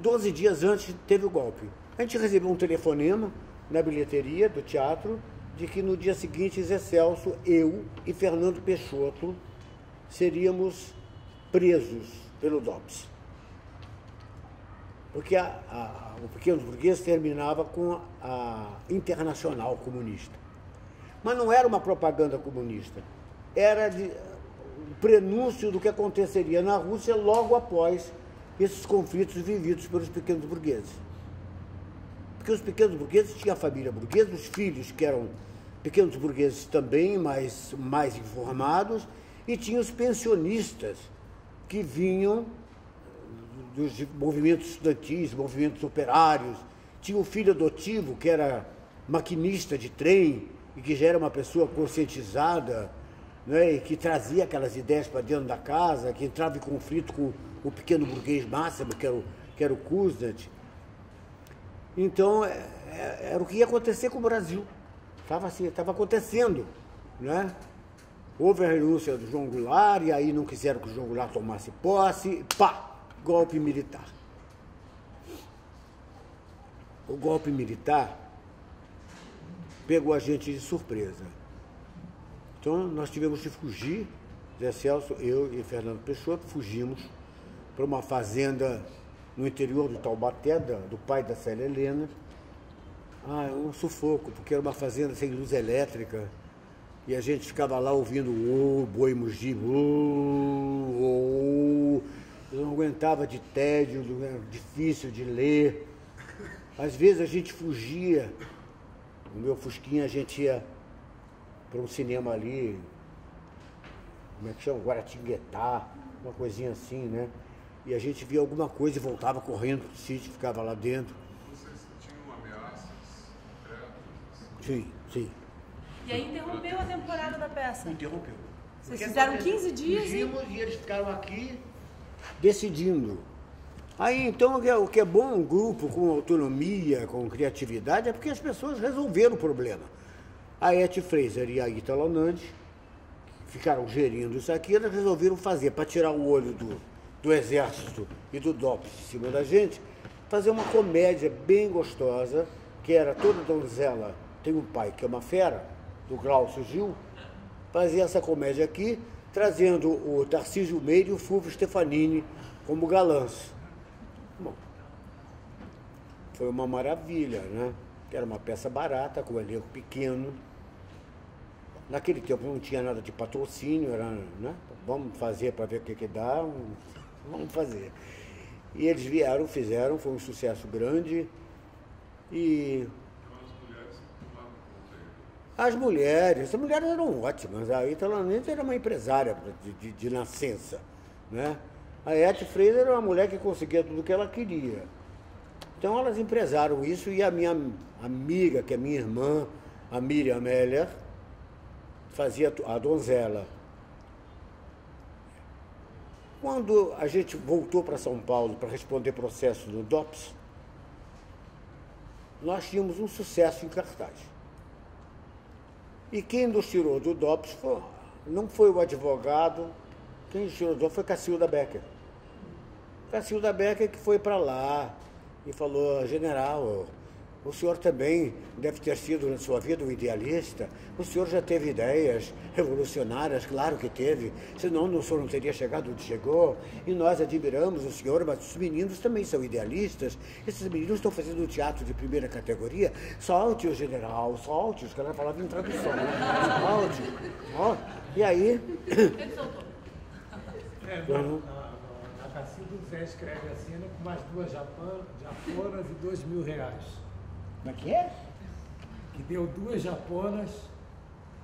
12 dias antes teve o golpe. A gente recebeu um telefonema na bilheteria do teatro de que no dia seguinte Zé Celso, eu e Fernando Peixoto seríamos presos pelo DOPS. Porque o Pequeno Burguês terminava com a Internacional Comunista. Mas não era uma propaganda comunista, era um prenúncio do que aconteceria na Rússia logo após esses conflitos vividos pelos pequenos burgueses. Porque os pequenos burgueses tinham a família burguesa, os filhos que eram pequenos burgueses também, mas mais informados, e tinha os pensionistas que vinham dos movimentos estudantis, movimentos operários. Tinha o filho adotivo, que era maquinista de trem e que já era uma pessoa conscientizada, né, e que trazia aquelas ideias para dentro da casa, que entrava em conflito com o pequeno burguês máximo, que era o Kuznets. Então, era o que ia acontecer com o Brasil. Estava assim, estava acontecendo, né? Houve a renúncia do João Goulart, e aí não quiseram que o João Goulart tomasse posse, golpe militar. O golpe militar pegou a gente de surpresa. Então, nós tivemos que fugir, Zé Celso, eu e Fernando Peixoto, fugimos para uma fazenda no interior do Taubaté, do pai da Célia Helena. Ah, um sufoco, porque era uma fazenda sem luz elétrica, e a gente ficava lá ouvindo o boi mugir, eu não aguentava de tédio, era difícil de ler. Às vezes a gente fugia, no meu fusquinha a gente ia para um cinema ali, como é que chama? Guaratinguetá, uma coisinha assim, né? e a gente via alguma coisa e voltava correndo pro sítio, ficava lá dentro. Vocês tinham ameaças concretas? Sim, sim. E aí interrompeu a temporada da peça? Interrompeu. Vocês fizeram 15 dias? Fugimos e eles ficaram aqui decidindo. Aí então o que é bom um grupo com autonomia, com criatividade, é porque as pessoas resolveram o problema. A Etty Fraser e a Ita Lonandi ficaram gerindo isso aqui, elas resolveram fazer, para tirar o olho do exército e do DOPS em cima da gente, fazer uma comédia bem gostosa, que era toda donzela, tem um pai que é uma fera, do Glaucio Gil, fazer essa comédia aqui, trazendo o Tarcísio Meire e o Fulvio Stefanini como galãs. Bom, foi uma maravilha, né? Era uma peça barata, com um elenco pequeno. Naquele tempo não tinha nada de patrocínio, era, né? Vamos fazer para ver o que dá, vamos fazer. E eles vieram, fizeram, foi um sucesso grande. E as mulheres eram ótimas. A Ita Lonandi era uma empresária de nascença, né? A Etty Fraser era uma mulher que conseguia tudo o que ela queria. Então elas empresaram isso, e a minha amiga, que é minha irmã, a Miriam Meller, fazia a donzela. Quando a gente voltou para São Paulo para responder processo no DOPS, nós tínhamos um sucesso em cartaz. E quem nos tirou do DOPS não foi o advogado, quem nos tirou do DOPS foi Cacilda Becker. Cacilda Becker que foi para lá e falou: general, o senhor também deve ter sido na sua vida um idealista, o senhor já teve ideias revolucionárias, claro que teve, senão o senhor não teria chegado onde chegou, e nós admiramos o senhor, mas os meninos também são idealistas, esses meninos estão fazendo teatro de primeira categoria, solte-o, general, solte-o, os caras falavam em tradução, né? Solte-o, e aí... Ele soltou. A Cacilda Zé escreve a cena com mais 2 japonas e 2.000 reais. Como é que é? Que deu 2 japonas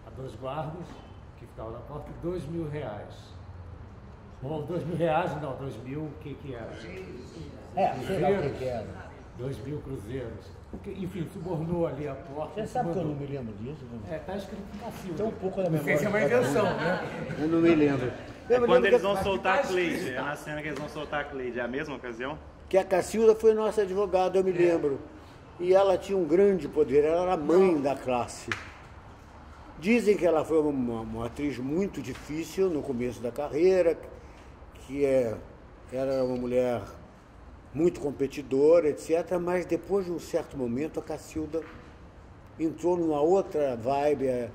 a 2 guardas que ficavam na porta e 2.000 reais. Ou 2.000 reais, não, 2.000, o que era? Sei lá o que era. 2.000 cruzeiros. Enfim, subornou ali a porta. Você sabe que eu não me lembro disso? Não? Tá escrito Cacilda. Tem um pouco na memória. Isso é uma invenção, né? Eu não me lembro. É quando eles vão soltar a Cleide, é na cena que eles vão soltar a Cleide, é a mesma ocasião? Que a Cacilda foi nossa advogada, eu me lembro. E ela tinha um grande poder, ela era a mãe da classe. Dizem que ela foi uma atriz muito difícil no começo da carreira, que era uma mulher muito competidora, etc. Mas depois de um certo momento a Cacilda entrou numa outra vibe,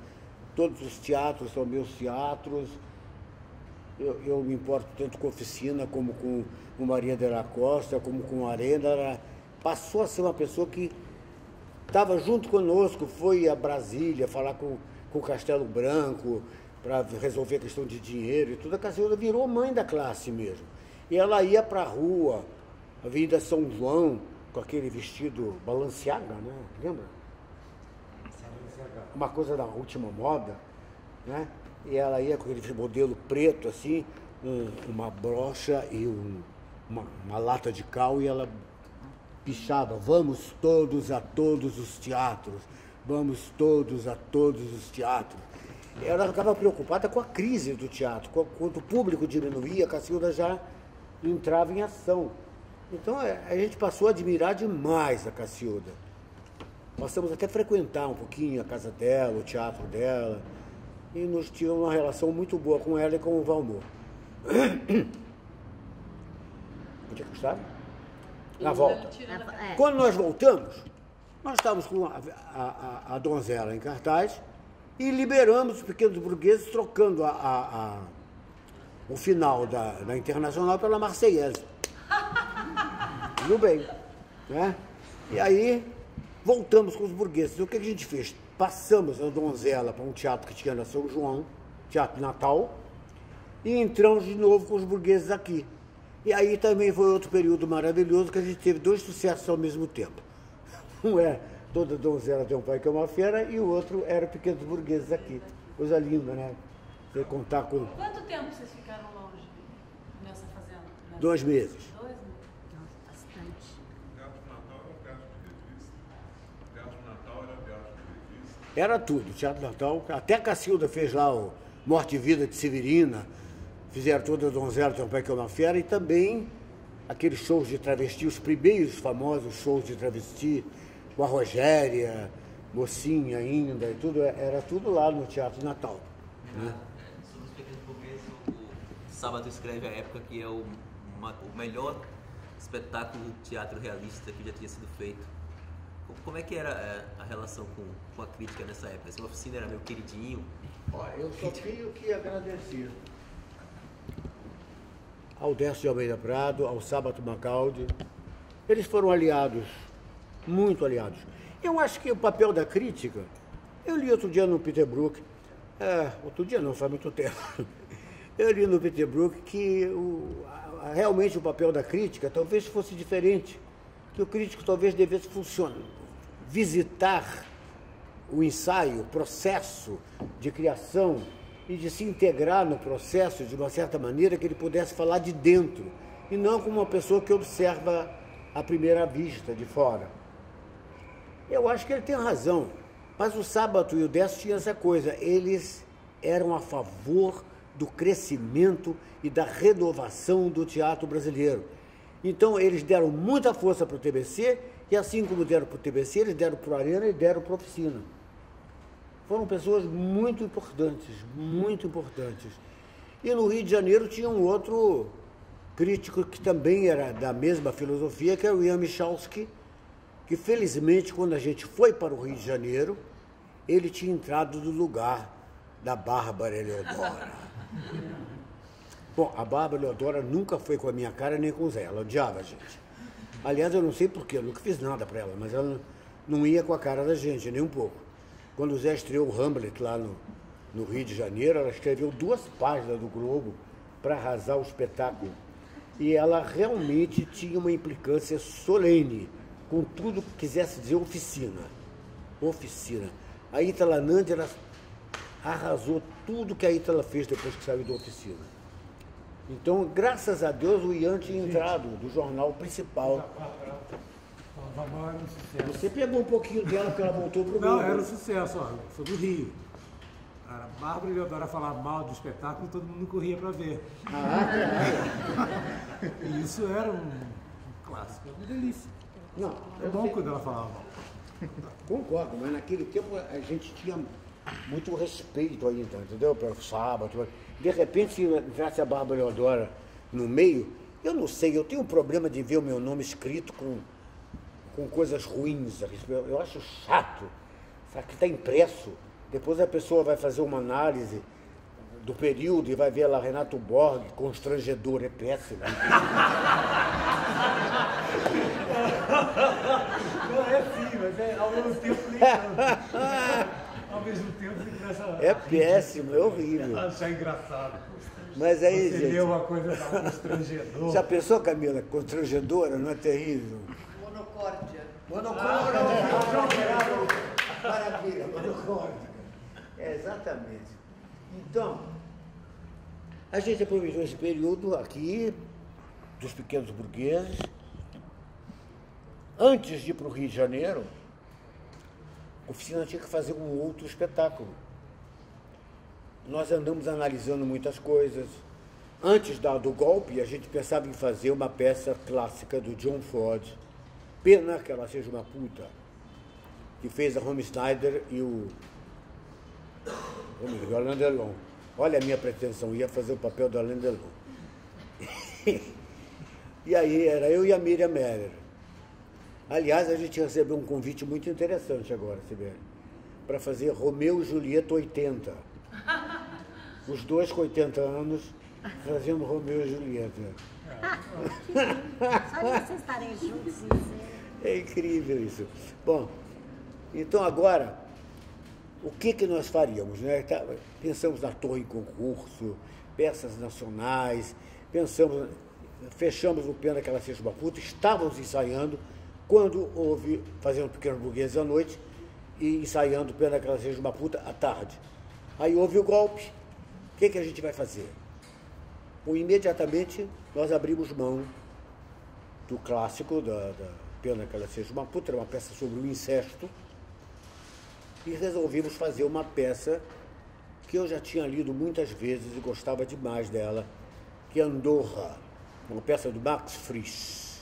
todos os teatros são meus teatros. Eu me importo tanto com a Oficina, como com o Maria de la Costa, como com a Arena. Ela passou a ser uma pessoa que estava junto conosco, foi a Brasília falar com o Castelo Branco para resolver a questão de dinheiro e tudo. A Cacilda virou mãe da classe mesmo. E ela ia para a rua, Avenida São João, com aquele vestido Balenciaga, né? Lembra? Uma coisa da última moda, né? E ela ia com aquele modelo preto, assim, uma brocha e uma lata de cal, e ela pichava: vamos todos a todos os teatros, vamos todos a todos os teatros. Ela ficava preocupada com a crise do teatro, quando o público diminuía, a Cacilda já entrava em ação. Então a gente passou a admirar demais a Cacilda. Passamos até a frequentar um pouquinho a casa dela, o teatro dela, e nos tivemos uma relação muito boa com ela e com o Valmor. Podia custar? Na volta. Quando nós voltamos, nós estávamos com a donzela em cartaz e liberamos os pequenos burgueses, trocando o final da Internacional pela Marseillaise. Tudo bem. Né? E aí voltamos com os burgueses. O que a gente fez? Passamos a donzela para um teatro que tinha na São João, Teatro Natal, e entramos de novo com os burgueses aqui. E aí também foi outro período maravilhoso, que a gente teve 2 sucessos ao mesmo tempo. Um é Toda Donzela Tem um Pai que é uma Fera, e o outro era Pequenos Burgueses aqui. Coisa linda, né? Você contar com... Quanto tempo vocês ficaram longe nessa fazenda? 2 meses. Era tudo, Teatro Natal, até Cacilda fez lá o Morte e Vida de Severina, fizeram toda a Donzela, Trampai que é uma Fera, e também aqueles shows de travesti, os primeiros famosos shows de travesti, com a Rogéria, Mocinha ainda, e tudo, era tudo lá no Teatro Natal. Né? Sobre os Pequenos Burgueses, o Sábado Escreve a Época, que é o melhor espetáculo de teatro realista que já tinha sido feito. Como é que era a relação com a crítica nessa época? Essa oficina era meu queridinho? Olha, eu só tenho que agradecer ao Décio de Almeida Prado, ao Sábato Macaldi. Eles foram aliados, muito aliados. Eu acho que o papel da crítica... Eu li outro dia no Peter Brook... outro dia não, faz muito tempo. Eu li no Peter Brook que realmente o papel da crítica talvez fosse diferente. Que o crítico talvez devesse visitar o ensaio, o processo de criação e de se integrar no processo de uma certa maneira que ele pudesse falar de dentro e não como uma pessoa que observa à primeira vista de fora. Eu acho que ele tem razão, mas o Sábato e o Décio tinham essa coisa, eles eram a favor do crescimento e da renovação do teatro brasileiro. Então, eles deram muita força para o TBC, e assim como deram para o TBC, eles deram para a Arena e deram para a Oficina. Foram pessoas muito importantes, muito importantes. E no Rio de Janeiro tinha um outro crítico que também era da mesma filosofia, que era o Ian Michalski, que felizmente, quando a gente foi para o Rio de Janeiro, ele tinha entrado no lugar da Bárbara Eleodora. Bom, a Bárbara Eleodora nunca foi com a minha cara nem com o Zé, ela odiava a gente. Aliás, eu não sei porquê, eu nunca fiz nada para ela, mas ela não ia com a cara da gente, nem um pouco. Quando o Zé estreou o Hamlet lá no Rio de Janeiro, ela escreveu 2 páginas do Globo para arrasar o espetáculo. E ela realmente tinha uma implicância solene com tudo que quisesse dizer oficina. Oficina. A Ítala Nandi, ela arrasou tudo que a Ítala fez depois que saiu da Oficina. Então, graças a Deus, o Ian tinha entrado do jornal principal. Você pegou um pouquinho dela, porque ela voltou para o Globo. Não, era um sucesso, ó. Sou do Rio. A Bárbara Eleodora falava mal do espetáculo e todo mundo corria para ver. E isso era um clássico, uma delícia. Não, é bom quando ela falava mal. Concordo, mas naquele tempo a gente tinha muito respeito ainda, entendeu? Para o Sábado. De repente, se entrasse a Bárbara Eleodora no meio, eu não sei, eu tenho um problema de ver o meu nome escrito com coisas ruins. Eu acho chato, sabe, que está impresso. Depois a pessoa vai fazer uma análise do período e vai ver lá Renato Borg, constrangedor, é péssimo. Não, é assim, mas é ao mesmo tempo nem ao mesmo tempo que nessa... É péssimo, é horrível. Achar engraçado. Mas aí, você gente... leu uma coisa constrangedora. Já pensou, Camila? Constrangedora, não é terrível? Monocórdia. Monocórdia. Ah, maravilha, monocórdia. É, exatamente. Então, a gente aproveitou esse período aqui, dos Pequenos Burgueses. Antes de ir para o Rio de Janeiro, a Oficina tinha que fazer um outro espetáculo. Nós andamos analisando muitas coisas. Antes do golpe, a gente pensava em fazer uma peça clássica do John Ford. Pena que ela seja uma puta. Que fez a Romy Schneider e o... Alain Delon. Olha a minha pretensão, ia fazer o papel do Alain Delon. E aí era eu e a Miriam Merer. Aliás, a gente recebeu um convite muito interessante agora, Sibeli, para fazer Romeu e Julieta 80. Os dois com 80 anos, fazendo Romeu e Julieta. Só de vocês estarem juntos. É incrível isso. Bom, então agora, o que nós faríamos, né? Pensamos na Torre em Concurso, peças nacionais, pensamos, fechamos o Pena que ela seja uma puta, estávamos ensaiando, quando houve, fazendo Pequenos Burgueses à noite e ensaiando Pena que ela seja uma puta à tarde. Aí houve o golpe. O que a gente vai fazer? ou imediatamente nós abrimos mão do clássico, da Pena que Ela Seja uma Puta, uma peça sobre o incesto, e resolvemos fazer uma peça que eu já tinha lido muitas vezes e gostava demais dela, que é Andorra, uma peça do Max Frisch,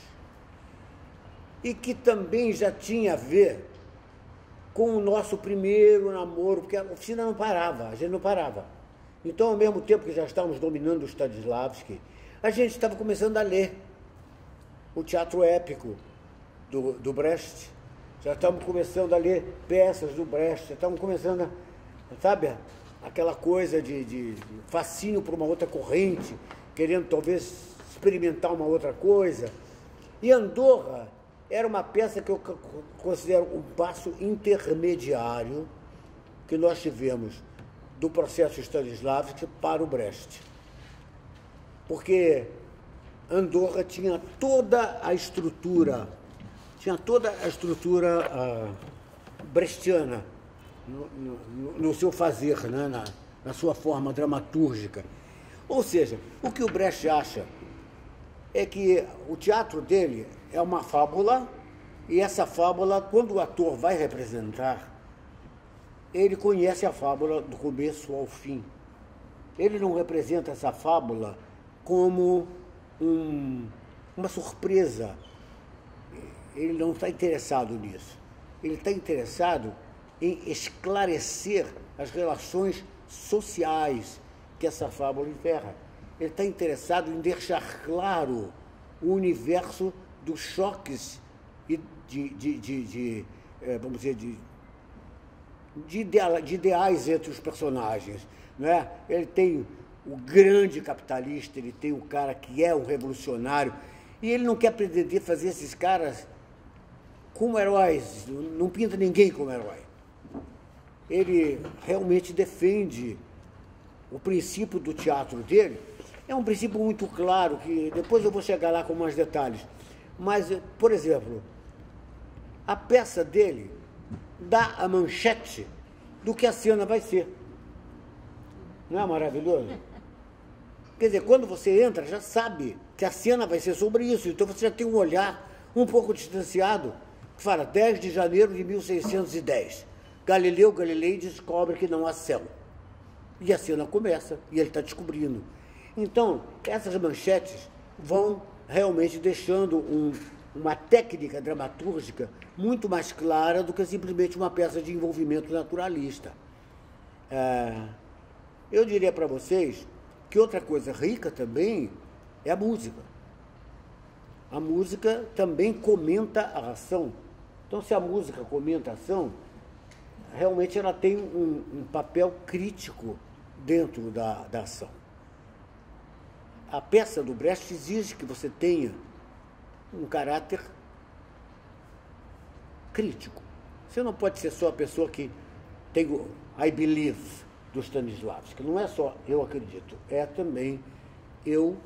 e que também já tinha a ver com o nosso primeiro namoro, porque a oficina não parava, a gente não parava. Então, ao mesmo tempo que já estávamos dominando o Stanislavski, a gente estava começando a ler o teatro épico do Brecht, já estávamos começando a ler peças do Brecht, já estávamos começando, sabe, aquela coisa de fascínio por uma outra corrente, querendo talvez experimentar uma outra coisa. E Andorra era uma peça que eu considero um passo intermediário que nós tivemos do processo Stanislavski para o Brecht. Porque Andorra tinha toda a estrutura, brechtiana no seu fazer, né? na sua forma dramatúrgica. Ou seja, o que o Brecht acha é que o teatro dele é uma fábula, e essa fábula, quando o ator vai representar, ele conhece a fábula do começo ao fim. Ele não representa essa fábula como uma surpresa. Ele não está interessado nisso. Ele está interessado em esclarecer as relações sociais que essa fábula enterra. Ele está interessado em deixar claro o universo dos choques e vamos dizer, de ideais entre os personagens, né? Ele tem o grande capitalista, ele tem o cara que é um revolucionário, e ele não quer pretender fazer esses caras como heróis, não pinta ninguém como herói. Ele realmente defende o princípio do teatro dele, é um princípio muito claro, que depois eu vou chegar lá com mais detalhes. Mas, por exemplo, a peça dele dá a manchete do que a cena vai ser. Não é maravilhoso? Quer dizer, quando você entra, já sabe que a cena vai ser sobre isso. Então você já tem um olhar um pouco distanciado, que fala 10 de janeiro de 1610. Galileu Galilei descobre que não há céu. E a cena começa, e ele está descobrindo. Então, essas manchetes vão realmente deixando uma técnica dramatúrgica muito mais clara do que simplesmente uma peça de envolvimento naturalista. Eu diria para vocês que outra coisa rica também é a música. A música também comenta a ação. Então, se a música comenta a ação, realmente ela tem um papel crítico dentro da ação. A peça do Brecht exige que você tenha um caráter crítico. Você não pode ser só a pessoa que tem o I believe do Stanislavski. Não é só eu acredito, é também eu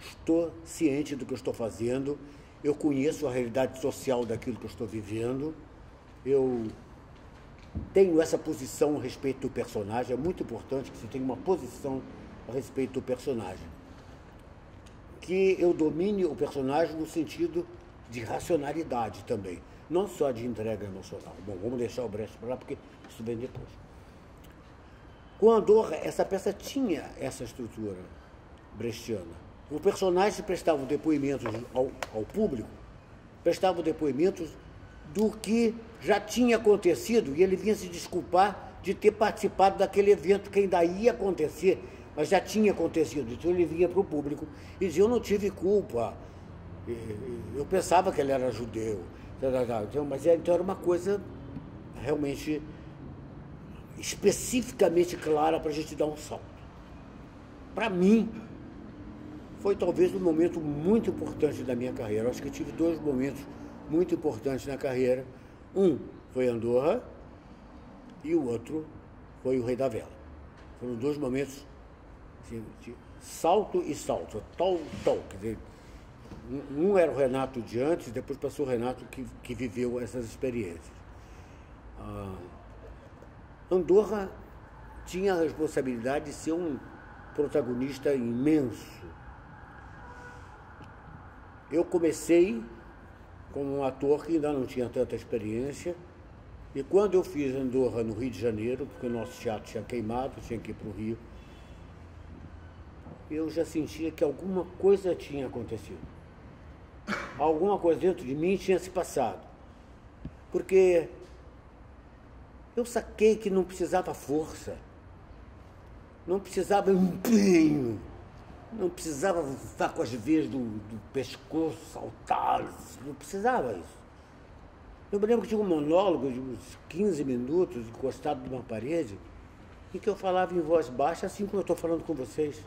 estou ciente do que eu estou fazendo, eu conheço a realidade social daquilo que eu estou vivendo, eu tenho essa posição a respeito do personagem. É muito importante que você tenha uma posição a respeito do personagem. Que eu domine o personagem no sentido de racionalidade também, não só de entrega emocional. Bom, vamos deixar o Brecht para lá, porque isso vem depois. Com Andorra, essa peça tinha essa estrutura brechtiana. Os personagens prestavam depoimentos ao público, prestavam depoimentos do que já tinha acontecido, e ele vinha se desculpar de ter participado daquele evento que ainda ia acontecer, mas já tinha acontecido. Então ele vinha para o público e dizia, eu não tive culpa, eu pensava que ele era judeu, mas então era uma coisa realmente especificamente clara para a gente dar um salto. Para mim, foi talvez um momento muito importante da minha carreira. Eu acho que eu tive dois momentos muito importantes na carreira. Um foi Andorra e o outro foi o Rei da Vela. Foram dois momentos de salto e salto, tal, quer dizer, um era o Renato de antes, depois passou o Renato que viveu essas experiências. Andorra tinha a responsabilidade de ser um protagonista imenso. Eu comecei como um ator que ainda não tinha tanta experiência, e quando eu fiz Andorra no Rio de Janeiro, porque o nosso teatro tinha queimado, tinha que ir para o Rio, eu já sentia que alguma coisa tinha acontecido. Alguma coisa dentro de mim tinha se passado. Porque eu saquei que não precisava força, não precisava empenho, não precisava ficar com as veias do pescoço, saltar, não precisava isso. Eu me lembro que tinha um monólogo de uns 15 minutos, encostado de uma parede, em que eu falava em voz baixa, assim como eu estou falando com vocês.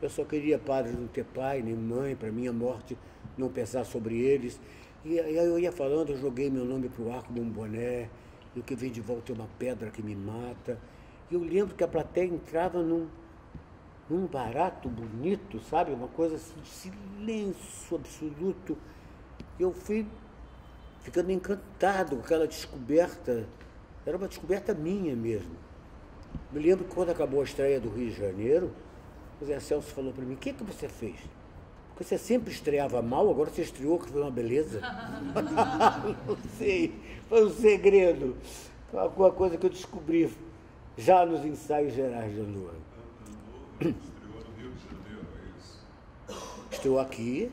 Eu só queria, Padre, não ter pai nem mãe, para minha morte não pensar sobre eles. E aí eu ia falando, eu joguei meu nome para o ar como um boné, e o que vem de volta é uma pedra que me mata. E eu lembro que a plateia entrava num barato bonito, sabe? Uma coisa assim de silêncio absoluto. Eu fui ficando encantado com aquela descoberta. Era uma descoberta minha mesmo. Me lembro que quando acabou a estreia do Rio de Janeiro, o Zé Celso falou para mim, o que que você fez? Porque você sempre estreava mal, agora você estreou, que foi uma beleza. Não sei, foi um segredo. Foi alguma coisa que eu descobri já nos ensaios gerais de Andorra. Estreou no Rio de Janeiro, é isso? Estreou aqui.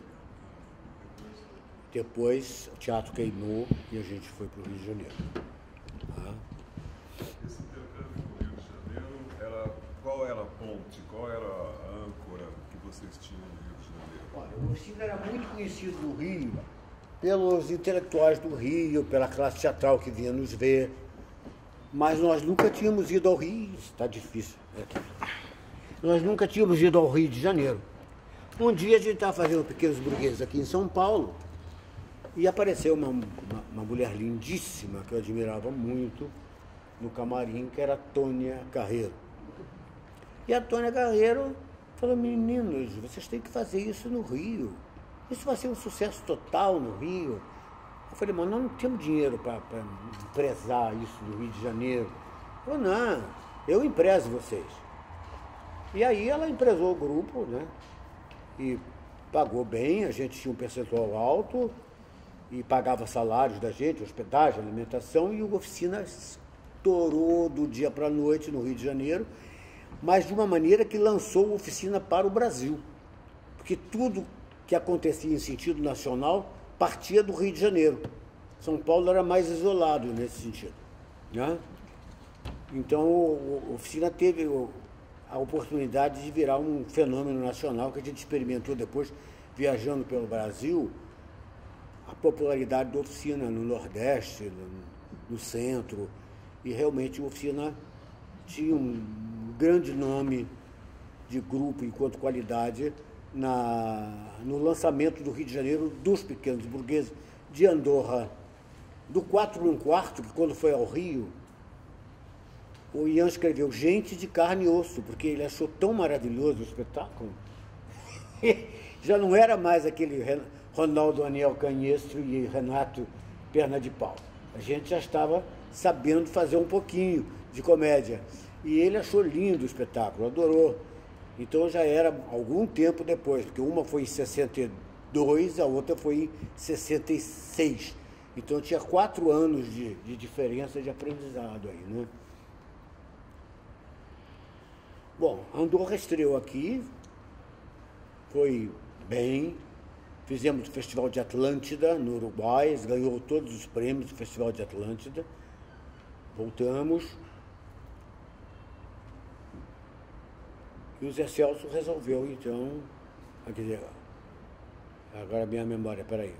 Depois o teatro queimou e a gente foi para o Rio de Janeiro. Esse intercâmbio com o Rio de Janeiro, qual era a ponte, qual era a âncora que vocês tinham no Rio de Janeiro? Olha, o Rocino era muito conhecido no Rio pelos intelectuais do Rio, pela classe teatral que vinha nos ver, mas nós nunca tínhamos ido ao Rio. Está difícil, né? Nós nunca tínhamos ido ao Rio de Janeiro. Um dia a gente estava fazendo Pequenos Burgueses aqui em São Paulo, e apareceu uma mulher lindíssima, que eu admirava muito, no camarim, que era a Tônia Carreiro. E a Tônia Carreiro falou, meninos, vocês têm que fazer isso no Rio. Isso vai ser um sucesso total no Rio. Eu falei, mas nós não temos dinheiro para empresar isso no Rio de Janeiro. Eu falei, não, eu empreso vocês. E aí ela empresou o grupo, né? E pagou bem, a gente tinha um percentual alto, e pagava salários da gente, hospedagem, alimentação, e o Oficina estourou do dia para a noite no Rio de Janeiro, mas de uma maneira que lançou a Oficina para o Brasil, porque tudo que acontecia em sentido nacional partia do Rio de Janeiro. São Paulo era mais isolado nesse sentido, né? Então a Oficina teve a oportunidade de virar um fenômeno nacional que a gente experimentou depois, viajando pelo Brasil. A popularidade da Oficina no Nordeste, no Centro, e realmente a Oficina tinha um grande nome de grupo enquanto qualidade no lançamento do Rio de Janeiro dos Pequenos Burgueses, de Andorra, do 4 1/4, que quando foi ao Rio, o Ian escreveu Gente de Carne e Osso, porque ele achou tão maravilhoso o espetáculo. Já não era mais aquele Ronaldo Aniel Canhestro e Renato Perna de Pau. A gente já estava sabendo fazer um pouquinho de comédia. E ele achou lindo o espetáculo, adorou. Então já era algum tempo depois, porque uma foi em 62, a outra foi em 66. Então tinha 4 anos de diferença de aprendizado aí, né? Bom, Andorra estreou aqui, foi bem. Fizemos o Festival de Atlântida, no Uruguai, ganhou todos os prêmios do Festival de Atlântida. Voltamos. E o Zé Celso resolveu, então... Agora minha memória, peraí.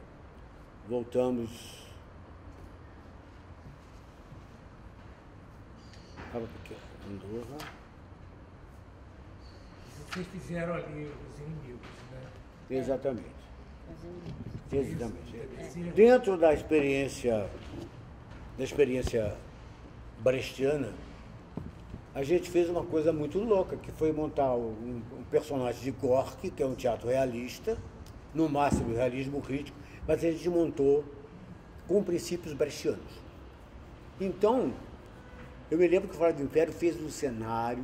Voltamos... Andorra. Vocês fizeram ali os inimigos, né? Exatamente. Exatamente. Dentro da experiência brechtiana, a gente fez uma coisa muito louca, que foi montar um personagem de Gorky, que é um teatro realista, no máximo realismo crítico, mas a gente montou com princípios brechtianos. Então, eu me lembro que o Fora do Império fez um cenário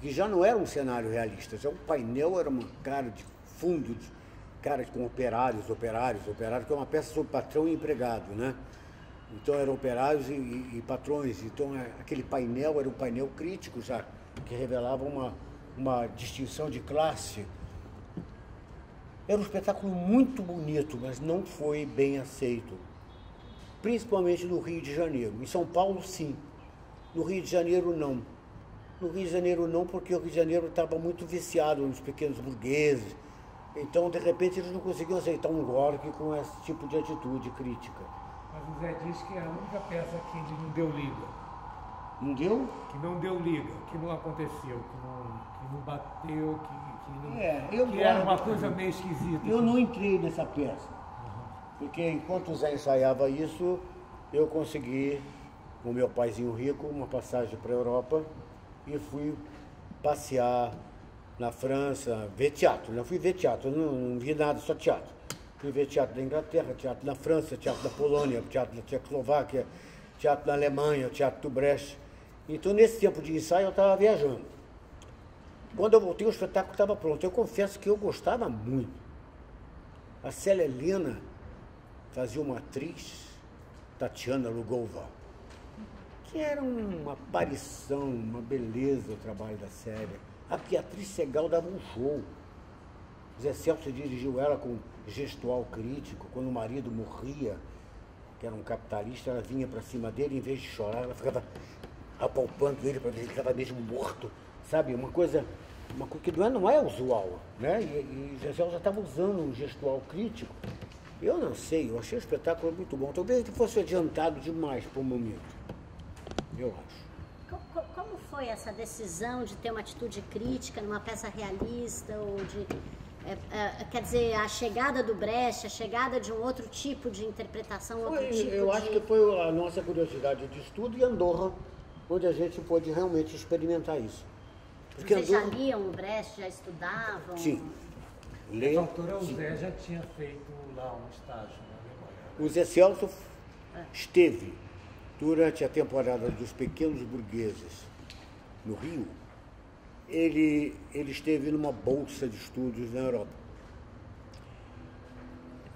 que já não era um cenário realista, já o painel era uma cara de fundo, de caras com operários, que é uma peça sobre patrão e empregado, né? Então eram operários e patrões, então aquele painel era um painel crítico já, que revelava uma distinção de classe. Era um espetáculo muito bonito, mas não foi bem aceito, principalmente no Rio de Janeiro. Em São Paulo, sim. No Rio de Janeiro, não. No Rio de Janeiro, não, porque o Rio de Janeiro estava muito viciado nos pequenos burgueses. Então, de repente, eles não conseguiam aceitar um golpe com esse tipo de atitude crítica. Mas o Zé diz que é a única peça que ele não deu liga. Não deu? Que não deu liga, que não aconteceu, que não bateu, que era uma coisa meio esquisita. Eu não entrei nessa peça, porque enquanto o Zé ensaiava isso, eu consegui, com meu paizinho rico, uma passagem para a Europa e fui passear na França, ver teatro. Não fui ver teatro, não vi nada, só teatro. Fui ver teatro da Inglaterra, teatro na França, teatro da Polônia, teatro da Tchecoslováquia, teatro na Alemanha, teatro do Brecht. Então, nesse tempo de ensaio, eu estava viajando. Quando eu voltei, o espetáculo estava pronto. Eu confesso que eu gostava muito. A Célia Helena fazia uma atriz, Tatiana Lugova, que era uma aparição, uma beleza o trabalho da Célia. A Beatriz Segal dava um show. Zé Celso dirigiu ela com gestual crítico. Quando o marido morria, que era um capitalista, ela vinha para cima dele, em vez de chorar, ela ficava apalpando ele para ver se ele estava mesmo morto. Sabe, uma coisa que não é usual, né? E Zé Celso já estava usando um gestual crítico. Eu não sei, eu achei o espetáculo muito bom. Talvez ele fosse adiantado demais para o momento, eu acho. Como foi essa decisão de ter uma atitude crítica numa peça realista ou de... quer dizer, a chegada do Brecht, a chegada de um outro tipo de interpretação, acho que foi a nossa curiosidade de estudo e Andorra, onde a gente pôde realmente experimentar isso. Porque vocês Andorra... já liam o Brecht, já estudavam? Sim. Nessa altura o Zé já tinha feito lá um estágio na Alemanha. O Zé Celso esteve durante a temporada dos pequenos burgueses no Rio. Ele esteve numa bolsa de estudos na Europa.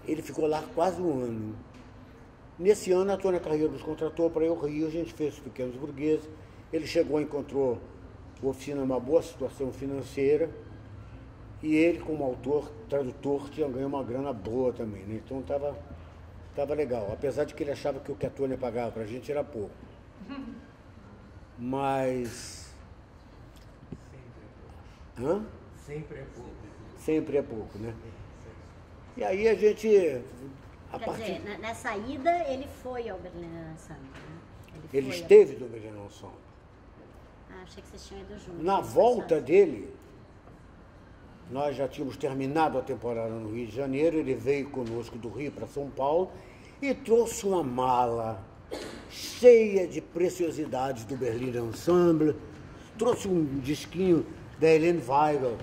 Ele ficou lá quase um ano. Nesse ano, a Tônia Carreiro nos contratou para ir ao Rio, a gente fez os pequenos burgueses. Ele chegou, encontrou a oficina numa boa situação financeira e ele, como autor, tradutor, tinha ganho uma grana boa também, né? Então estava legal, apesar de que ele achava que o que a Tônia pagava para a gente era pouco. Mas... Hã? Sempre é pouco. Sempre é pouco, né? E aí a gente... Quer dizer, nessa ida ele foi ao Berlinale Ensemble, né? Ele esteve no Berlinale Ensemble. Ah, achei que vocês tinham ido juntos. Na volta dele, nós já tínhamos terminado a temporada no Rio de Janeiro, ele veio conosco do Rio para São Paulo e trouxe uma mala cheia de preciosidades do Berlinale Ensemble, trouxe um disquinho da Helene Weigel,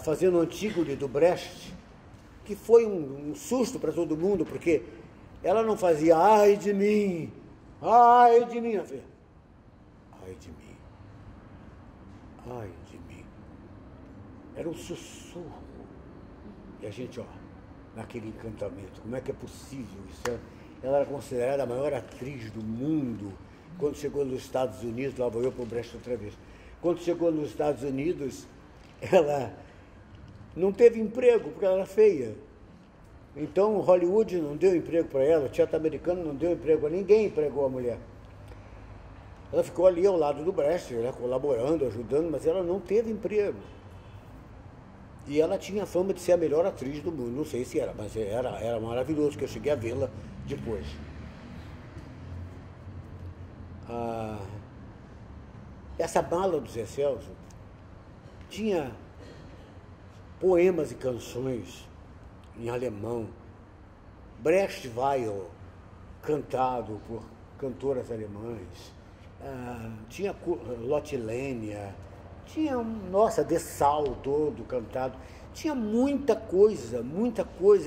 fazendo Antígone do Brecht, que foi um susto para todo mundo, porque ela não fazia "ai de mim, ai de mim", ela fazia "ai de mim, ai de mim". Era um sussurro. E a gente, ó, naquele encantamento, como é que é possível isso? Ela era considerada a maior atriz do mundo. Quando chegou nos Estados Unidos, lá vou eu para o Brecht outra vez. Quando chegou nos Estados Unidos, ela não teve emprego, porque ela era feia. Então, Hollywood não deu emprego para ela, o teatro americano não deu emprego a ninguém, empregou a mulher. Ela ficou ali ao lado do Brecht, né, colaborando, ajudando, mas ela não teve emprego. E ela tinha a fama de ser a melhor atriz do mundo, não sei se era, mas era maravilhoso, que eu cheguei a vê-la depois. Essa mala do Zé Celso tinha poemas e canções em alemão, Brecht Weil, cantado por cantoras alemãs, tinha Lotte Lenya, tinha, nossa, Dessau todo cantado, tinha muita coisa,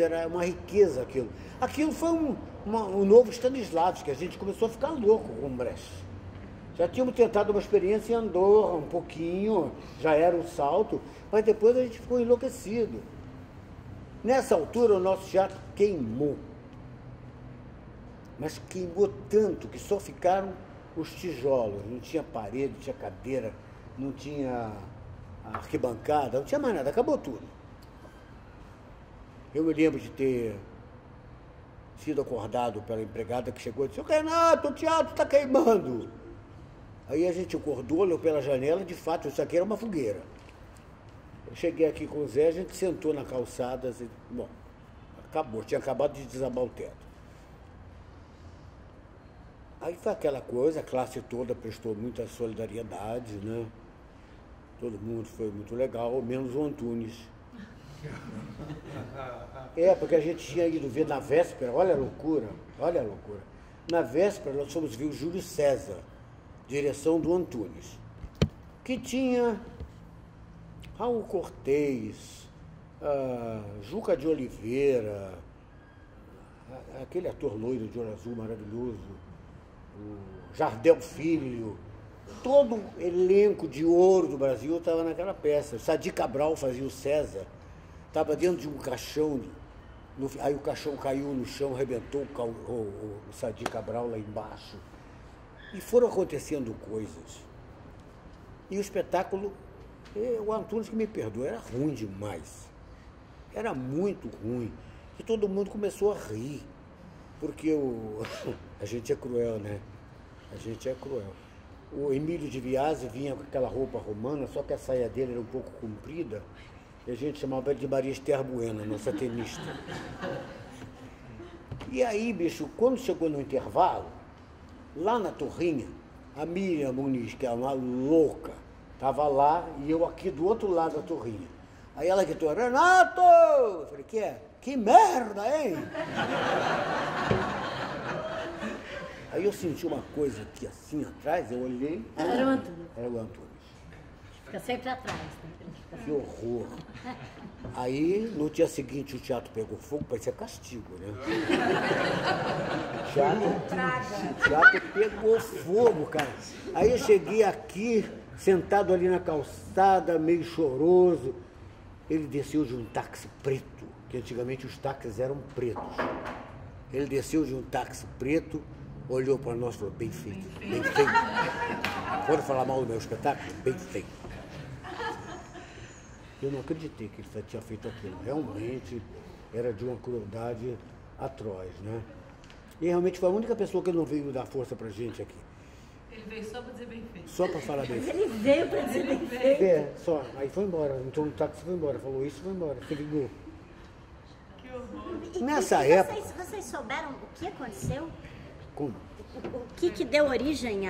era uma riqueza aquilo. Aquilo foi um novo Stanislavski, que a gente começou a ficar louco com o Brecht. Já tínhamos tentado uma experiência em Andorra, um pouquinho, já era um salto, mas depois a gente ficou enlouquecido. Nessa altura o nosso teatro queimou. Mas queimou tanto que só ficaram os tijolos. Não tinha parede, não tinha cadeira, não tinha arquibancada, não tinha mais nada, acabou tudo. Eu me lembro de ter sido acordado pela empregada que chegou e disse: Renato, o teatro está queimando. Aí a gente acordou, olhou pela janela, de fato, isso aqui era uma fogueira. Eu cheguei aqui com o Zé, a gente sentou na calçada, assim, bom, acabou, tinha acabado de desabar o teto. Aí foi aquela coisa, a classe toda prestou muita solidariedade, né? Todo mundo foi muito legal, menos o Antunes. É, porque a gente tinha ido ver na véspera, olha a loucura, olha a loucura. Na véspera nós fomos ver o Júlio César, direção do Antunes, que tinha Raul Cortez, Juca de Oliveira, aquele ator loiro de olho azul maravilhoso, o Jardel Filho. Todo o elenco de ouro do Brasil estava naquela peça. O Sadi Cabral fazia o César, estava dentro de um caixão, aí o caixão caiu no chão, arrebentou o Sadi Cabral lá embaixo. E foram acontecendo coisas. E o espetáculo, o Antunes que me perdoa, era ruim demais. Era muito ruim. E todo mundo começou a rir, porque a gente é cruel, né? A gente é cruel. O Emílio de Viase vinha com aquela roupa romana, só que a saia dele era um pouco comprida, e a gente chamava ele de Maria Esther Bueno, nossa tenista. E aí, bicho, quando chegou no intervalo, lá na Torrinha, a Miriam Muniz, que era uma louca, estava lá e eu aqui do outro lado da Torrinha. Aí ela gritou: Renato! Eu falei: que é? Que merda, hein? Aí eu senti uma coisa aqui assim atrás, eu olhei... Era o Antunes. Era o Antunes. Fica sempre atrás. Né? Que horror. Aí, no dia seguinte, o teatro pegou fogo, parecia castigo, né? O teatro pegou fogo, cara. Aí eu cheguei aqui, sentado ali na calçada, meio choroso. Ele desceu de um táxi preto, que antigamente os táxis eram pretos. Ele desceu de um táxi preto, olhou para nós e falou: bem feito, bem feito. Foram falar mal do meu espetáculo? Bem feito. Eu não acreditei que ele tinha feito aquilo. Realmente era de uma crueldade atroz, né? E realmente foi a única pessoa que não veio dar força pra gente aqui. Ele veio só para dizer bem feito. Só para falar bem feito. Ele veio para dizer bem feito. É, só. Aí foi embora. Entrou no táxi e foi embora. Falou isso e foi embora. Se ligou. Que horror. Nessa época... Vocês souberam o que aconteceu? Como? O que deu origem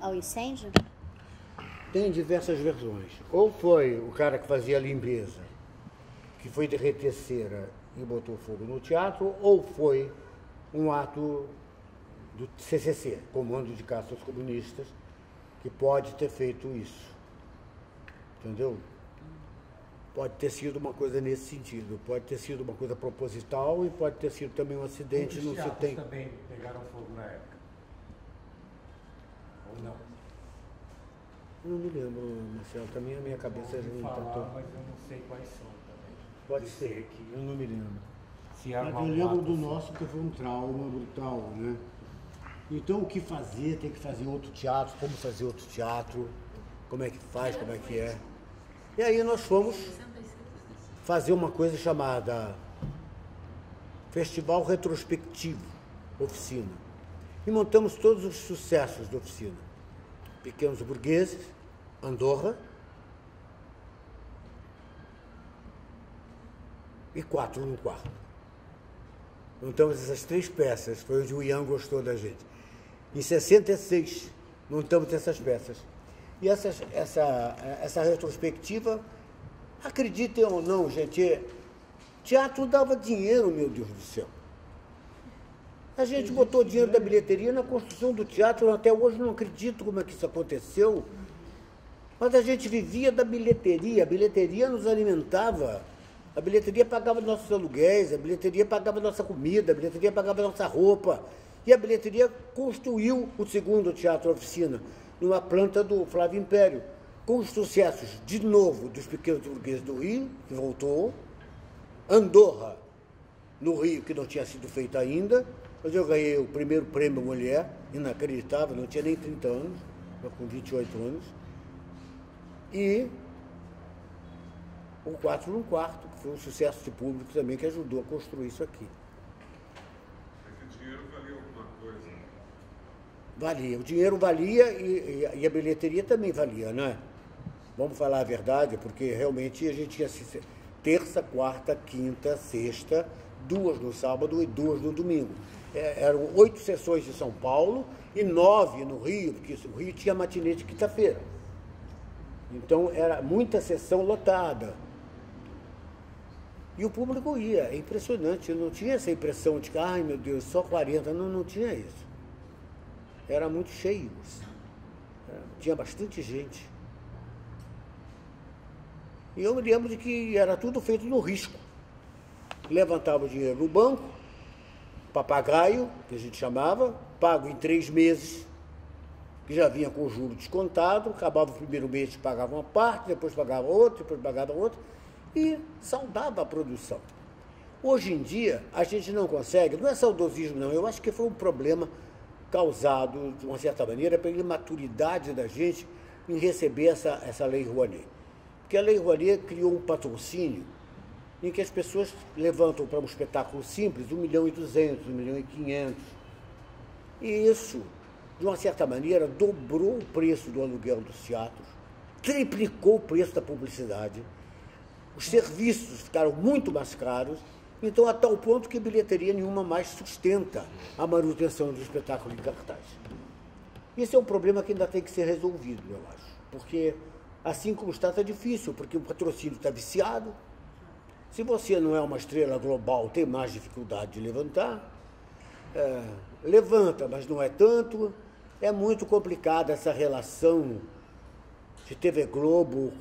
ao incêndio? Tem diversas versões. Ou foi o cara que fazia a limpeza, que foi derreter cera e botou fogo no teatro, ou foi um ato do CCC, Comando de Caça aos Comunistas, que pode ter feito isso. Entendeu? Pode ter sido uma coisa nesse sentido, pode ter sido uma coisa proposital e pode ter sido também um acidente. Não se tem. Os teatros também pegaram fogo na época? Ou não? Não me lembro, Marcelo, também a minha cabeça não tratou. Mas eu não sei quais são também. Pode ser, que eu não me lembro. Se mas eu lembro do nosso, que foi um trauma brutal, né? Então o que fazer, tem que fazer outro teatro, como fazer outro teatro, como é que faz, como é que é. E aí nós fomos fazer uma coisa chamada Festival Retrospectivo Oficina. E montamos todos os sucessos da Oficina. Pequenos Burgueses, Andorra e 4 1/4. Montamos essas 3 peças, foi onde o Ian gostou da gente. Em 66 montamos essas peças. E essa retrospectiva, acreditem ou não, gente, teatro dava dinheiro, meu Deus do céu. A gente botou dinheiro da bilheteria na construção do teatro, até hoje não acredito como é que isso aconteceu, mas a gente vivia da bilheteria, a bilheteria nos alimentava, a bilheteria pagava nossos aluguéis, a bilheteria pagava nossa comida, a bilheteria pagava nossa roupa, E a bilheteria construiu o segundo Teatro Oficina, numa planta do Flávio Império, com os sucessos, de novo, dos Pequenos Burgueses do Rio, que voltou, Andorra, no Rio, que não tinha sido feita ainda, mas eu ganhei o primeiro prêmio mulher, inacreditável, não tinha nem 30 anos, com 28 anos, e o 4 1/4, que foi um sucesso de público também, que ajudou a construir isso aqui. Esse dinheiro valia alguma coisa? Valia, o dinheiro valia e a bilheteria também valia, né? Vamos falar a verdade, porque realmente a gente ia se... terça, quarta, quinta, sexta, 2 no sábado e 2 no domingo. Eram 8 sessões em São Paulo e 9 no Rio, porque o Rio tinha matinê de quinta-feira. Então era muita sessão lotada. E o público ia, é impressionante, não tinha essa impressão de que, ai meu Deus, só 40, não tinha isso. Era muito cheio, tinha bastante gente. E eu me lembro de que era tudo feito no risco. Levantava o dinheiro no banco, papagaio, que a gente chamava, pago em 3 meses, que já vinha com o juro descontado, acabava o primeiro mês, pagava uma parte, depois pagava outra, e saudava a produção. Hoje em dia, a gente não consegue, não é saudosismo não, eu acho que foi um problema causado, de uma certa maneira, pela imaturidade da gente em receber essa Lei Rouanet. Porque a Lei Rouanet criou um patrocínio em que as pessoas levantam para um espetáculo simples 1.200.000, 1.500.000. E isso, de uma certa maneira, dobrou o preço do aluguel dos teatros, triplicou o preço da publicidade, os serviços ficaram muito mais caros, então a tal ponto que bilheteria nenhuma mais sustenta a manutenção do espetáculo de cartaz. Esse é um problema que ainda tem que ser resolvido, eu acho, porque assim como está, está difícil, porque o patrocínio está viciado. Se você não é uma estrela global, tem mais dificuldade de levantar. Levanta, mas não é tanto. É muito complicada essa relação de TV Globo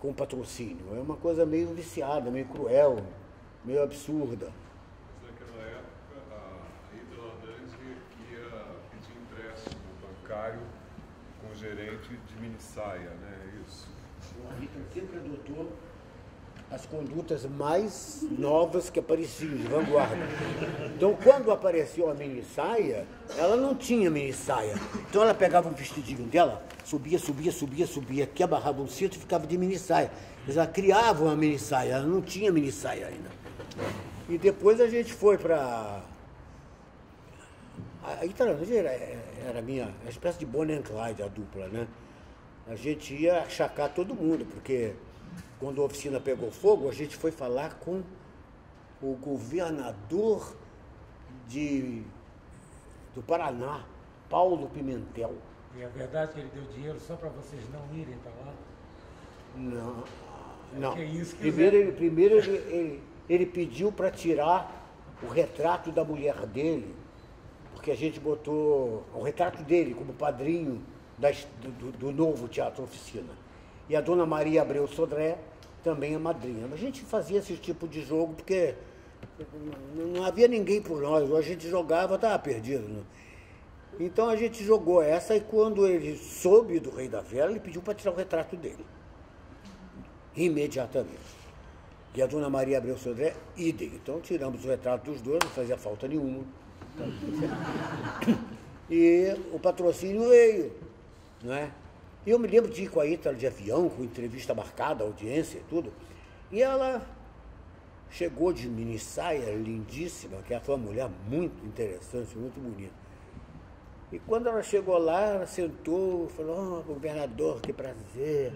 com patrocínio. É uma coisa meio viciada, meio cruel, meio absurda. Mas naquela época, a Ida Ladange ia pedir empréstimo bancário com o gerente de minissaia, né? Isso. A Rita sempre adotou as condutas mais novas que apareciam, de vanguarda. Então, quando apareceu a minissaia, ela não tinha minissaia. Então, ela pegava um vestidinho dela, subia, aqui abarrava um cinto e ficava de minissaia. Mas ela criava uma minissaia, ela não tinha minissaia ainda. E depois a gente foi para... A Rita Ladange era uma espécie de Bonnie and Clyde, a dupla, né? A gente ia achacar todo mundo, porque... Quando a oficina pegou fogo, a gente foi falar com o governador do Paraná, Paulo Pimentel. E é verdade que ele deu dinheiro só para vocês não irem para lá? Não, não. É isso que primeiro ele pediu para tirar o retrato da mulher dele, porque a gente botou o retrato dele como padrinho do novo Teatro Oficina. E a dona Maria Abreu Sodré também é madrinha. A gente fazia esse tipo de jogo porque não havia ninguém por nós. A gente jogava, estava perdido. Né? Então a gente jogou essa e quando ele soube do Rei da Vela, ele pediu para tirar o retrato dele. Imediatamente. E a dona Maria Abreu Sodré, idem. Então tiramos o retrato dos dois, não fazia falta nenhuma. E o patrocínio veio, não é? Eu me lembro de ir com a Ita de avião, com entrevista marcada, audiência e tudo. E ela chegou de minissaia lindíssima, que ela foi uma mulher muito interessante, muito bonita. E quando ela chegou lá, ela sentou, falou, oh, governador, que prazer.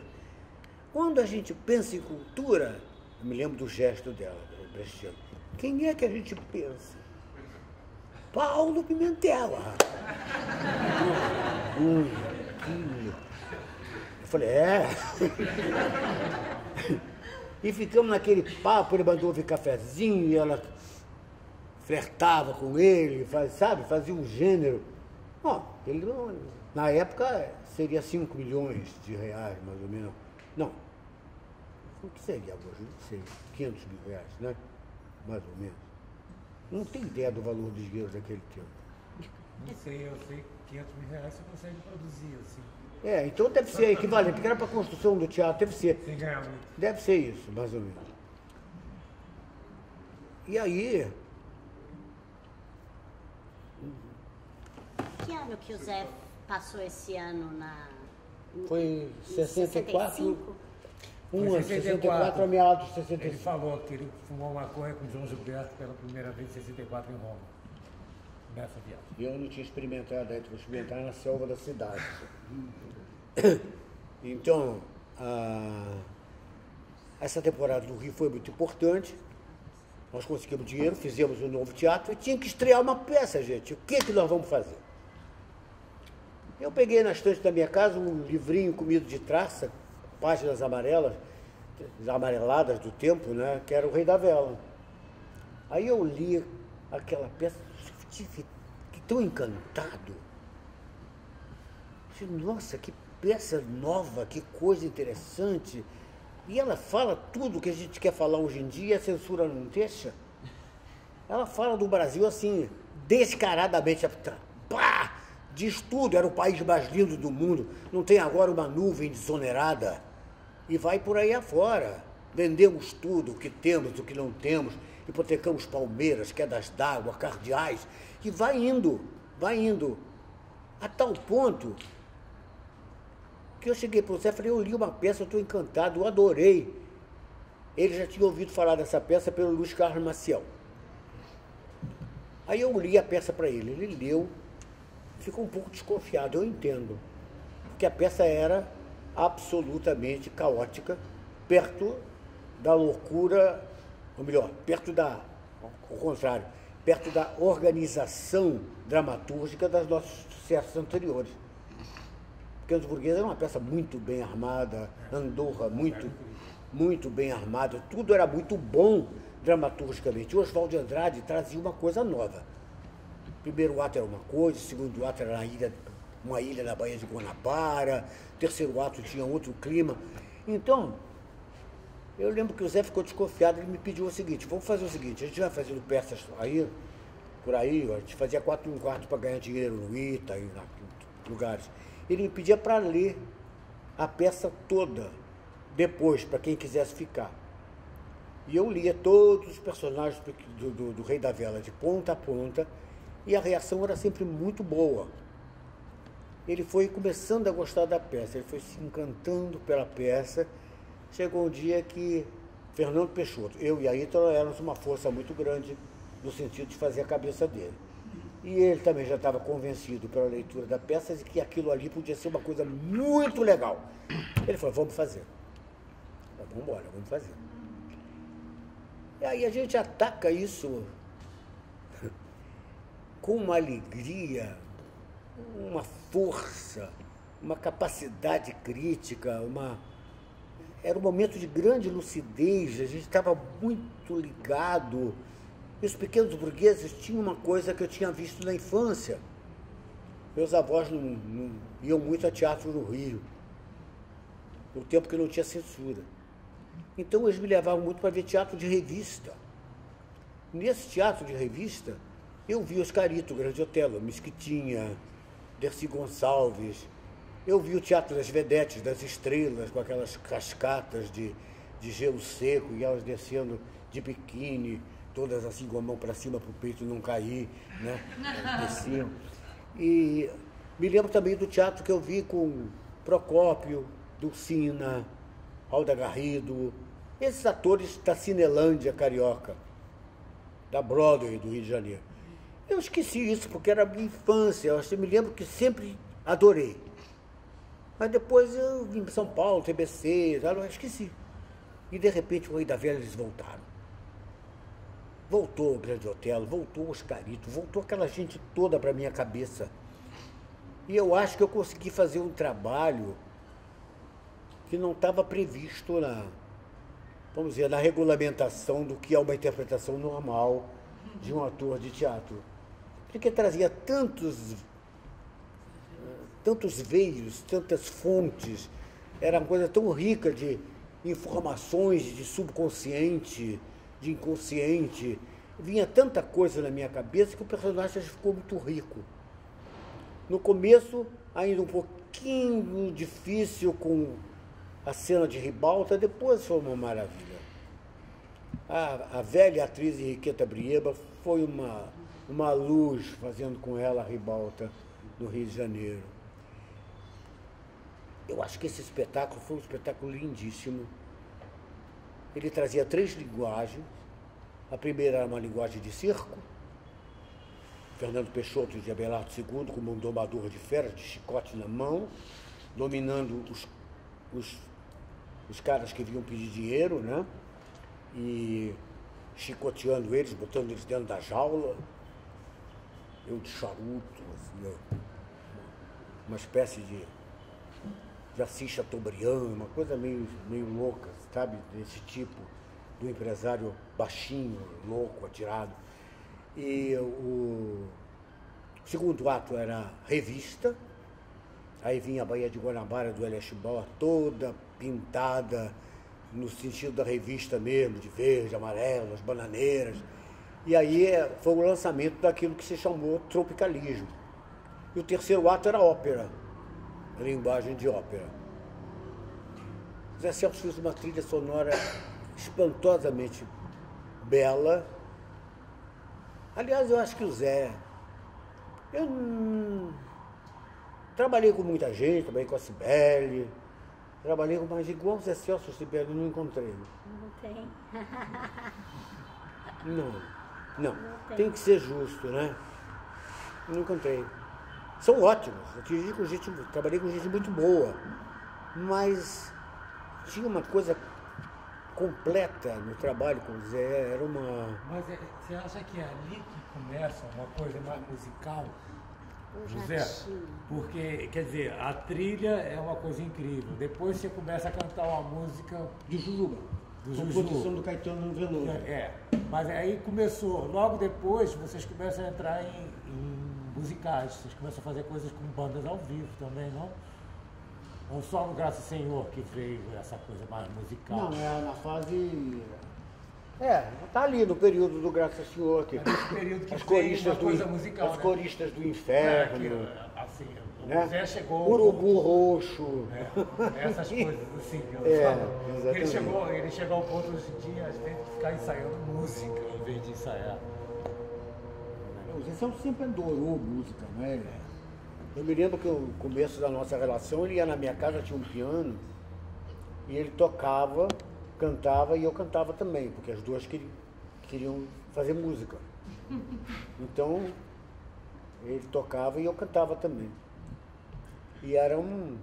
Quando a gente pensa em cultura, eu me lembro do gesto dela, Brechtiano. Quem é que a gente pensa? Paulo Pimentel. Eu falei, é. E ficamos naquele papo, ele mandou ouvir cafezinho, e ela flertava com ele, sabe? Fazia um gênero. Bom, ele não, na época seria 5 milhões de reais, mais ou menos. Não. O que seria hoje? Não sei, 500 mil reais, né? Mais ou menos. Não tenho ideia do valor dos dinheiros daquele tempo. Não sei, eu sei que R$500 mil você consegue produzir, assim. É, então deve ser equivalente, porque era para a construção do teatro, deve ser. Sem ganhar muito. Deve ser isso, mais ou menos. E aí... Que ano que o Zé passou esse ano na... Foi 64. 64 a meados de 65. Ele falou que ele fumou maconha com o João Gilberto pela primeira vez em 64 em Roma. Nessa viagem. E eu não tinha experimentado, eu vou experimentar na selva da cidade. Então, essa temporada do Rio foi muito importante. Nós conseguimos dinheiro, fizemos um novo teatro e tinha que estrear uma peça, gente. O que é que nós vamos fazer? Eu peguei na estante da minha casa um livrinho comido de traça, páginas amarelas, amareladas do tempo, né? Que era O Rei da Vela. Aí eu li aquela peça, fiquei tão encantado. Falei, nossa, que peça nova, que coisa interessante. E ela fala tudo que a gente quer falar hoje em dia, a censura não deixa. Ela fala do Brasil assim, descaradamente, pá! Diz tudo, era o país mais lindo do mundo, não tem agora uma nuvem desonerada. E vai por aí afora. Vendemos tudo, o que temos, o que não temos, hipotecamos palmeiras, quedas d'água, cardeais, e vai indo, a tal ponto que eu cheguei para o Zé, falei, eu li uma peça, eu estou encantado, eu adorei. Ele já tinha ouvido falar dessa peça pelo Luiz Carlos Maciel. Aí eu li a peça para ele, ele leu, ficou um pouco desconfiado, eu entendo, porque a peça era absolutamente caótica, perto da loucura, ou melhor, ao contrário, perto da organização dramatúrgica dos nossos sucessos anteriores. Porque Os Burgueses era uma peça muito bem armada, Andorra muito bem armada, tudo era muito bom dramaturgicamente. O Oswaldo Andrade trazia uma coisa nova. O primeiro ato era uma coisa, o segundo ato era uma ilha na Baía de Guanabara, o terceiro ato tinha outro clima. Então, eu lembro que o Zé ficou desconfiado, ele me pediu o seguinte, vamos fazer o seguinte, a gente vai fazendo peças aí, por aí, a gente fazia 4 1/4 para ganhar dinheiro no Ita, em lugares. Ele me pedia para ler a peça toda, depois, para quem quisesse ficar. E eu lia todos os personagens do Rei da Vela, de ponta a ponta, e a reação era sempre muito boa. Ele foi começando a gostar da peça, ele foi se encantando pela peça. Chegou um dia que Fernando Peixoto, eu e a Ítalo éramos uma força muito grande no sentido de fazer a cabeça dele. E ele também já estava convencido pela leitura da peça de que aquilo ali podia ser uma coisa muito legal. Ele falou, vamos fazer. Vamos embora, vamos fazer. E aí a gente ataca isso com uma alegria, uma força, uma capacidade crítica, Era um momento de grande lucidez, a gente estava muito ligado. E Os Pequenos Burgueses tinham uma coisa que eu tinha visto na infância. Meus avós não iam muito a teatro no Rio, no tempo que não tinha censura. Então eles me levavam muito para ver teatro de revista. Nesse teatro de revista, eu vi Oscarito, Grande Otelo, Mesquitinha, Dercy Gonçalves. Eu vi o teatro das vedetes, das estrelas, com aquelas cascatas de gelo seco e elas descendo de biquíni, todas assim com a mão para cima para o peito não cair, né? Desciam. E me lembro também do teatro que eu vi com Procópio, Dulcina, Alda Garrido, esses atores da Cinelândia carioca, da Broadway do Rio de Janeiro. Eu esqueci isso, porque era a minha infância, eu me lembro que sempre adorei. Mas depois eu vim para São Paulo, TBC, eu esqueci. E de repente o Rei da Vela eles voltaram. Voltou o Grande Otelo, voltou o Oscarito, voltou aquela gente toda para minha cabeça. E eu acho que eu consegui fazer um trabalho que não estava previsto na, vamos dizer, na regulamentação do que é uma interpretação normal de um ator de teatro, porque trazia tantos veios, tantas fontes, era uma coisa tão rica de informações, de subconsciente, de inconsciente, vinha tanta coisa na minha cabeça que o personagem ficou muito rico. No começo, ainda um pouquinho difícil com a cena de ribalta, depois foi uma maravilha. A velha atriz Henriqueta Brieba foi uma luz fazendo com ela a ribalta no Rio de Janeiro. Eu acho que esse espetáculo foi um espetáculo lindíssimo. Ele trazia três linguagens. A primeira era uma linguagem de circo. Fernando Peixoto de Abelardo II, como um domador de feras, de chicote na mão, dominando os caras que vinham pedir dinheiro, né? E chicoteando eles, botando eles dentro da jaula. Eu de charuto, assim, uma espécie de Assis Chateaubriand, uma coisa meio louca, sabe? Desse tipo, do empresário baixinho, louco, atirado. E o segundo ato era revista. Aí vinha a Baía de Guanabara do Elia Chibawa toda pintada no sentido da revista mesmo, de verde, amarelo, as bananeiras. E aí foi o lançamento daquilo que se chamou tropicalismo. E o terceiro ato era ópera, a linguagem de ópera. Zé Celso fez uma trilha sonora espantosamente bela. Aliás, eu acho que o Zé... Eu trabalhei com muita gente, trabalhei com a Cibele, trabalhei com mais igual o Zé Celso e Cibele, não encontrei. Não tem. Não, tem que ser justo, né? Não encontrei. São ótimos, trabalhei com gente muito boa, mas tinha uma coisa completa no trabalho com o Zé, era uma... Mas você acha que é ali que começa uma coisa mais musical, José? Porque, quer dizer, a trilha é uma coisa incrível, depois você começa a cantar uma música... De Jujuba, com produção do Caetano Veloso. É, mas aí começou, logo depois vocês começam a entrar em musicais, vocês começam a fazer coisas com bandas ao vivo também, não? Ou só no Graças Senhor que veio essa coisa mais musical? Não, é na fase... É, tá ali no período do Graças Senhor. Que... É nesse período que veio uma coisa musical, né? Os Coristas do Inferno. É, assim, né? O Zé chegou... Urubu Roxo. É, essas coisas assim. Ele chegou ao ponto hoje em dia, às vezes, de ficar ensaiando música, em vez de ensaiar. O Zé sempre adorou música, não é? Eu me lembro que no começo da nossa relação, ele ia na minha casa, tinha um piano, e ele tocava, cantava, e eu cantava também, porque as duas queriam fazer música. Então, ele tocava e eu cantava também. E era uma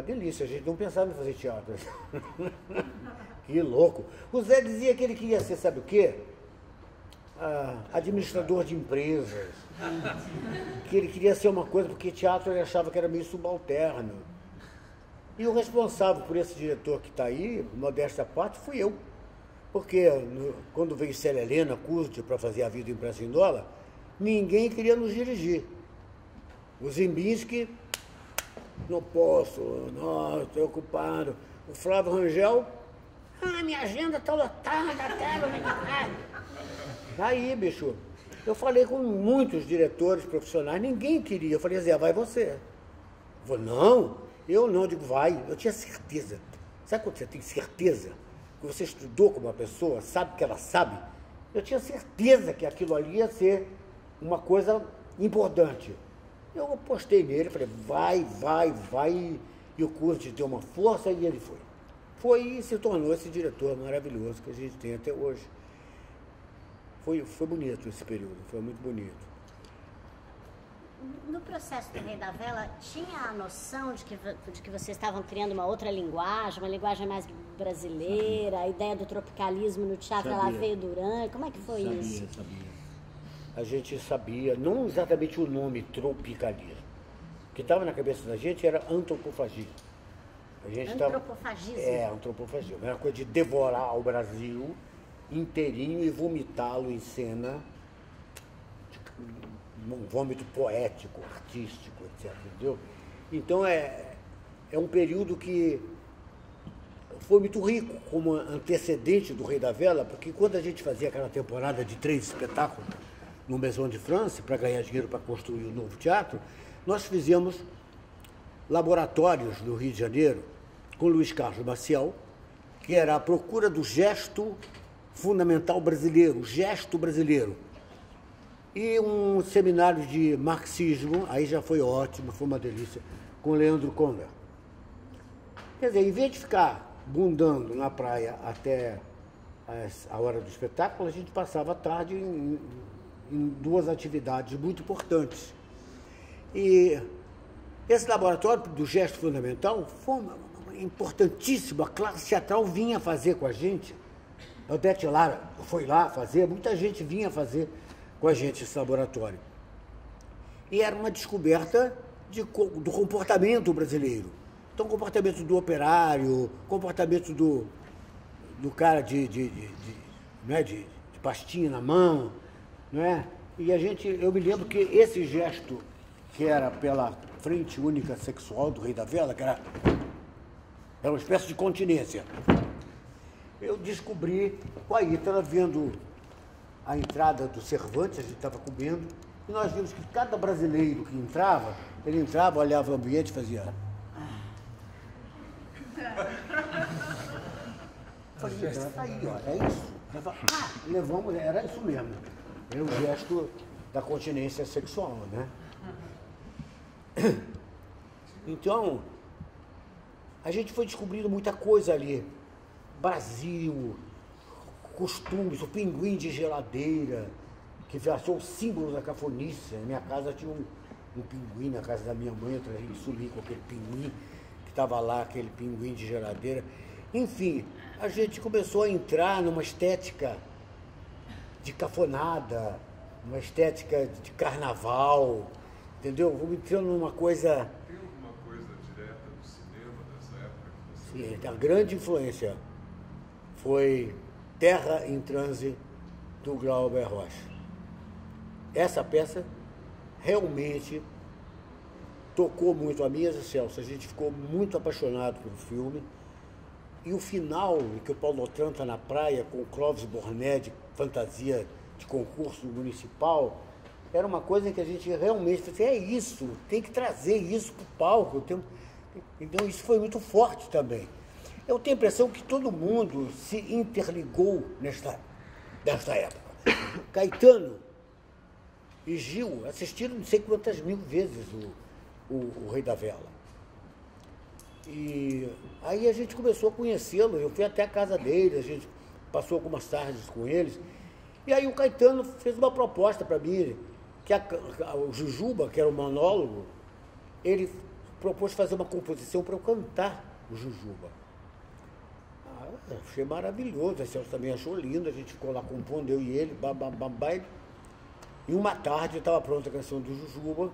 delícia, a gente não pensava em fazer teatro. Que louco! O Zé dizia que ele queria ser, sabe o quê? Administrador de empresas, que ele queria ser uma coisa, porque teatro ele achava que era meio subalterno. E o responsável por esse diretor que está aí, modéstia à parte, fui eu. Porque quando veio Célia Helena, Curti, para fazer A Vida em Prata em Dólar, ninguém queria nos dirigir. O Zimbinski, não posso, não, estou ocupado. O Flávio Rangel, minha agenda está lotada, Aí, bicho, eu falei com muitos diretores profissionais, ninguém queria. Eu falei, Zé, vai você. Falei, não, eu não. Eu digo, vai. Eu tinha certeza. Sabe quando você tem certeza? Que você estudou com uma pessoa, sabe que ela sabe? Eu tinha certeza que aquilo ali ia ser uma coisa importante. Eu apostei nele, falei, vai. E o Curti deu uma força e ele foi. Foi e se tornou esse diretor maravilhoso que a gente tem até hoje. Foi bonito esse período, foi muito bonito. No processo do Rei da Vela, tinha a noção de que vocês estavam criando uma outra linguagem, uma linguagem mais brasileira, a ideia do tropicalismo no teatro, ela veio durante... Como é que foi isso? Sabia. A gente sabia, não exatamente o nome tropicalismo. O que estava na cabeça da gente era antropofagia. A gente antropofagismo? É, antropofagia. Era uma coisa de devorar o Brasil inteirinho e vomitá-lo em cena, um vômito poético, artístico, etc. Entendeu? Então é um período que foi muito rico como antecedente do Rei da Vela, porque quando a gente fazia aquela temporada de 3 espetáculos, no Maison de France, para ganhar dinheiro para construir o novo teatro, nós fizemos laboratórios no Rio de Janeiro com Luiz Carlos Maciel, que era a procura do gesto fundamental brasileiro, o gesto brasileiro. E um seminário de marxismo, aí já foi ótimo, foi uma delícia, com Leandro Conver. Quer dizer, em vez de ficar bundando na praia até a hora do espetáculo, a gente passava a tarde em duas atividades muito importantes. E esse laboratório do gesto fundamental foi importantíssimo, a classe teatral vinha fazer com a gente. Odete Lara foi lá fazer, muita gente vinha fazer com a gente esse laboratório. E era uma descoberta do comportamento brasileiro. Então, o comportamento do operário, comportamento do cara de pastinha na mão, não é? E a gente, eu me lembro que esse gesto, que era pela Frente Única Sexual do Rei da Vela, que era uma espécie de continência, eu descobri com a Ítala, vendo a entrada do Cervantes, a gente estava comendo, e nós vimos que cada brasileiro que entrava, ele entrava, olhava o ambiente e fazia... Falei, está aí, ó, é isso. Falei, ah, levamos, era isso mesmo. Era o gesto da continência sexual, né? Então, a gente foi descobrindo muita coisa ali. Brasil, costumes, o pinguim de geladeira, que virou o símbolo da cafonice. Na minha casa tinha um pinguim, na casa da minha mãe, eu trazia sumi com aquele pinguim, que estava lá, aquele pinguim de geladeira. Enfim, a gente começou a entrar numa estética de cafonada, uma estética de carnaval, entendeu? Vamos entrando numa coisa... Tem alguma coisa direta do cinema dessa época que você... Sim, a grande influência foi Terra em Transe, do Glauber Rocha. Essa peça realmente tocou muito a mim e a Celso. A gente ficou muito apaixonado pelo filme. E o final, em que o Paulo Notran está na praia com o Clóvis Borné de fantasia de concurso municipal, era uma coisa que a gente realmente falou assim, é isso, tem que trazer isso para o palco. Então isso foi muito forte também. Eu tenho a impressão que todo mundo se interligou nesta época. Caetano e Gil assistiram não sei quantas mil vezes o Rei da Vela. E aí a gente começou a conhecê-lo, eu fui até a casa dele, a gente passou algumas tardes com eles. E aí o Caetano fez uma proposta para mim, que o Jujuba, que era o monólogo, ele propôs fazer uma composição para eu cantar o Jujuba. Ah, eu achei maravilhoso, a Celso também achou lindo, a gente ficou lá compondo, eu e ele, e uma tarde estava pronta a canção do Jujuba.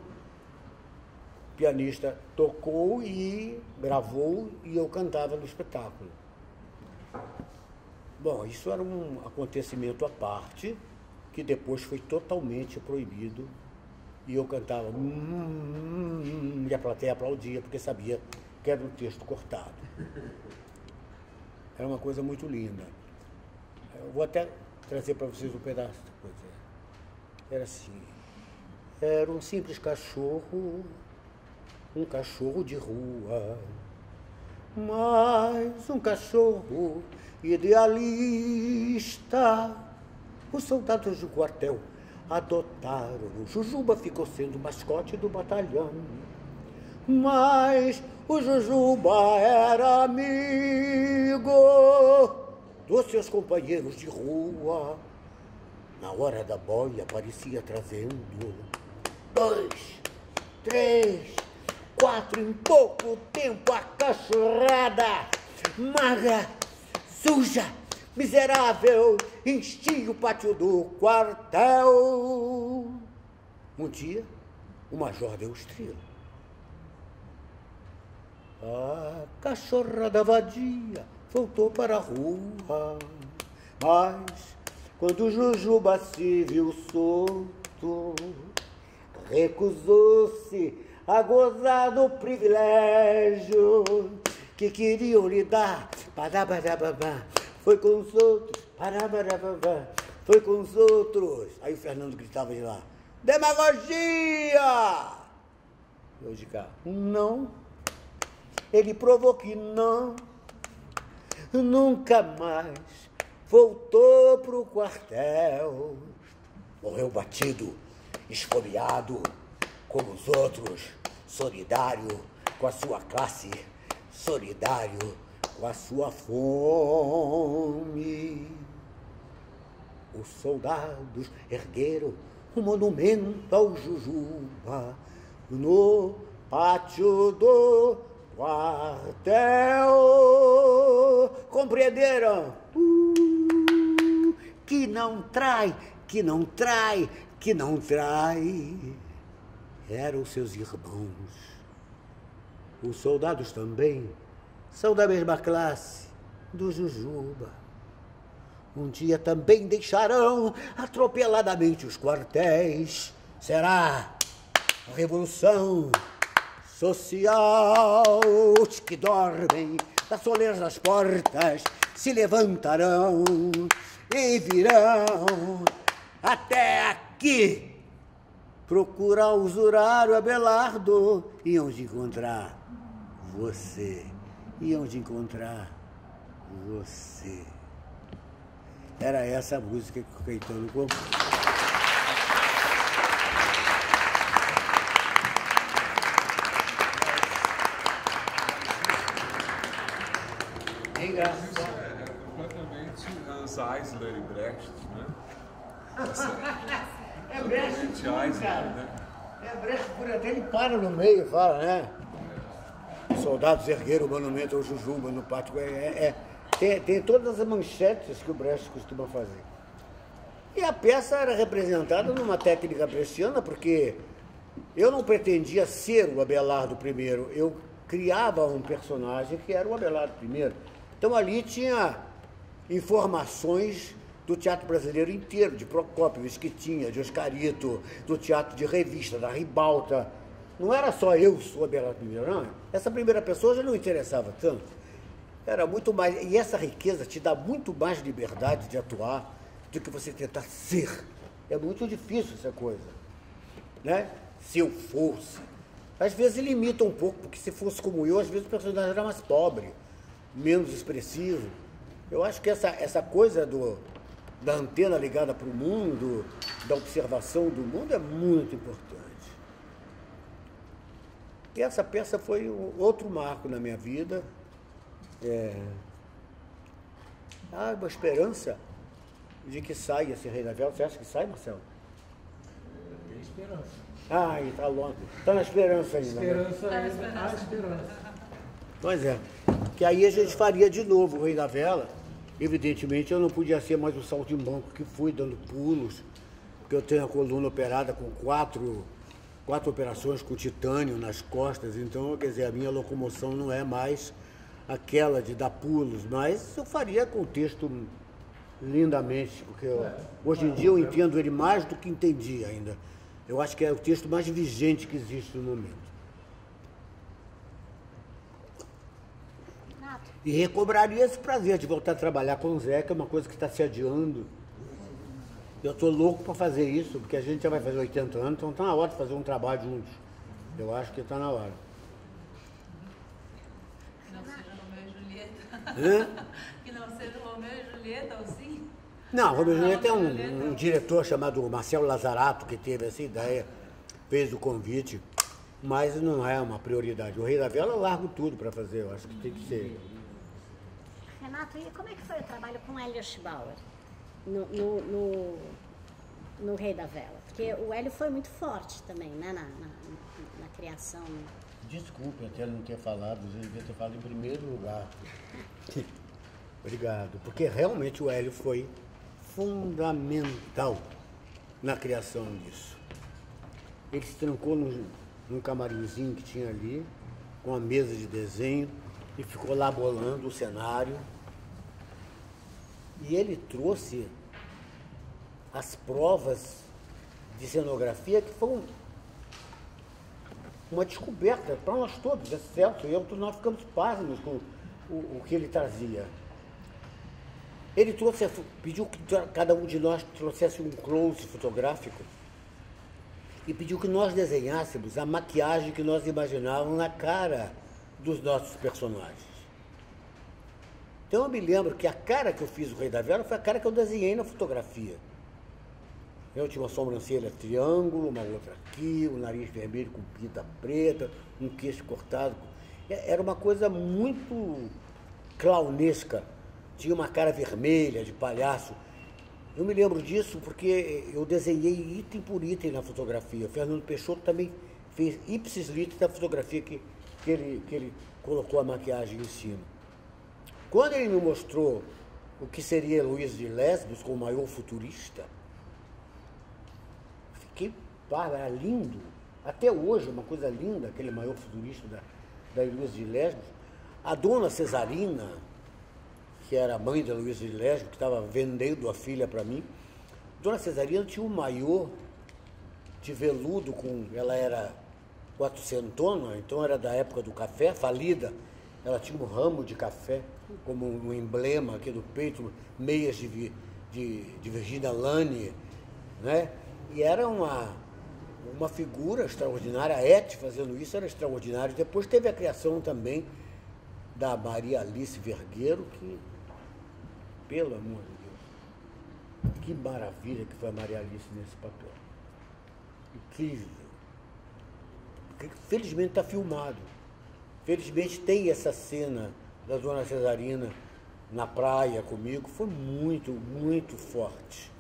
O pianista tocou e gravou, e eu cantava no espetáculo. Bom, isso era um acontecimento à parte, que depois foi totalmente proibido, e eu cantava e a plateia aplaudia, porque sabia que era um texto cortado. Era uma coisa muito linda. Eu vou até trazer para vocês um pedaço da coisa. Era assim, era um simples cachorro, um cachorro de rua, mas um cachorro idealista. Os soldados do quartel adotaram-no. Jujuba ficou sendo o mascote do batalhão. Mas o Jujuba era amigo dos seus companheiros de rua. Na hora da boia aparecia trazendo 2, 3, 4, em pouco tempo a cachorrada magra, suja, miserável, enchia o pátio do quartel. Um dia, o major deu estrela. A cachorrada vadia voltou para a rua, mas quando o Jujuba se viu solto, recusou-se a gozar do privilégio que queriam lhe dar. Foi com os outros, foi com os outros. Aí o Fernando gritava de lá, demagogia! Eu de cá, não. Ele provou que não. Nunca mais voltou para o quartel. Morreu batido, esfomeado, como os outros, solidário com a sua classe, solidário com a sua fome. Os soldados ergueram um monumento ao Jujuba no pátio do quartel. Compreenderam? Que não trai, que não trai, que não trai. Eram seus irmãos. Os soldados também são da mesma classe do Jujuba. Um dia também deixarão atropeladamente os quartéis. Será a revolução social. Os que dormem das soleiras das portas se levantarão e virão até aqui procurar o usurário Abelardo. Iam de encontrar você. Iam de encontrar você. Era essa a música que o Caetano compôs. É engraçado. É completamente Eisler e Brecht, né? É Brecht puro, cara. É Brecht puro, até ele para no meio e fala, né? Soldados ergueram o monumento ao Jujuba no pátio. Tem todas as manchetes que o Brecht costuma fazer. E a peça era representada numa técnica brechtiana, porque eu não pretendia ser o Abelardo I, eu criava um personagem que era o Abelardo I. Então ali tinha informações do teatro brasileiro inteiro, de Procópio, Esquitinha, de Oscarito, do teatro de revista, da Ribalta. Não era só eu sou Abelardo I, não. Essa primeira pessoa já não interessava tanto. Era muito mais, e essa riqueza te dá muito mais liberdade de atuar do que você tentar ser. É muito difícil essa coisa, né? Se eu fosse. Às vezes limita um pouco, porque se fosse como eu, às vezes o personagem era mais pobre, menos expressivo. Eu acho que essa coisa da antena ligada para o mundo, da observação do mundo, é muito importante. E essa peça foi outro marco na minha vida. Há uma esperança de que saia esse Rei da Vela. Você acha que sai, Marcelo? Eu tenho esperança. Ah, está longe. Está na esperança ainda. Há esperança. Pois é. Que aí a gente faria de novo o Rei da Vela. Evidentemente, eu não podia ser mais o saltimbanco que fui, dando pulos, porque eu tenho a coluna operada com quatro operações com titânio nas costas. Então, quer dizer, a minha locomoção não é mais aquela de dar pulos, mas eu faria com o texto lindamente, porque hoje em dia eu entendo ele mais do que entendi ainda. Eu acho que é o texto mais vigente que existe no momento. E recobraria esse prazer de voltar a trabalhar com o Zé, que é uma coisa que está se adiando. Eu estou louco para fazer isso, porque a gente já vai fazer 80 anos, então está na hora de fazer um trabalho juntos. Eu acho que está na hora. Hã? Que não seja o Romeu e Julieta, ou sim? Não, Romeu e Julieta é um diretor chamado Marcelo Lazzarato, que teve essa ideia, fez o convite, mas não é uma prioridade. O Rei da Vela eu largo tudo para fazer, eu acho que tem que ser. Renato, e como é que foi o trabalho com Hélio Schbauer no Rei da Vela? Porque o Hélio foi muito forte também, né, na criação. Desculpe até não ter falado, eu devia ter falado em primeiro lugar. Obrigado, porque realmente o Hélio foi fundamental na criação disso. Ele se trancou num camarimzinho que tinha ali, com a mesa de desenho, e ficou lá bolando o cenário. E ele trouxe as provas de cenografia que foram uma descoberta para nós todos, é certo? Nós ficamos pasmos com o que ele trazia. Ele trouxe, pediu que cada um de nós trouxesse um close fotográfico e pediu que nós desenhássemos a maquiagem que nós imaginávamos na cara dos nossos personagens. Então eu me lembro que a cara que eu fiz do Rei da Vela foi a cara que eu desenhei na fotografia. Eu tinha uma sobrancelha triângulo, uma outra aqui, um nariz vermelho com pinta preta, um queixo cortado. Era uma coisa muito clownesca. Tinha uma cara vermelha, de palhaço. Eu me lembro disso porque eu desenhei item por item na fotografia. O Fernando Peixoto também fez ipsis litteris da fotografia que ele colocou a maquiagem em cima. Quando ele me mostrou o que seria Heloísa de Lesbos com o maior futurista, fiquei parvo, era lindo. Até hoje, uma coisa linda, aquele maior futurista da Heloísa de Lesbos. A dona Cesarina, que era a mãe da Heloísa de Lesbos, que estava vendendo a filha para mim, dona Cesarina tinha um maiô de veludo, ela era quatrocentona, então era da época do café, falida. Ela tinha um ramo de café, como um emblema aqui do peito, meias de Virginia Lani, né? E era uma figura extraordinária. A Ete fazendo isso era extraordinário. Depois teve a criação também da Maria Alice Vergueiro, que, pelo amor de Deus, que maravilha que foi a Maria Alice nesse papel. Incrível. Felizmente está filmado. Felizmente tem essa cena da dona Cesarina na praia comigo. Foi muito, muito forte.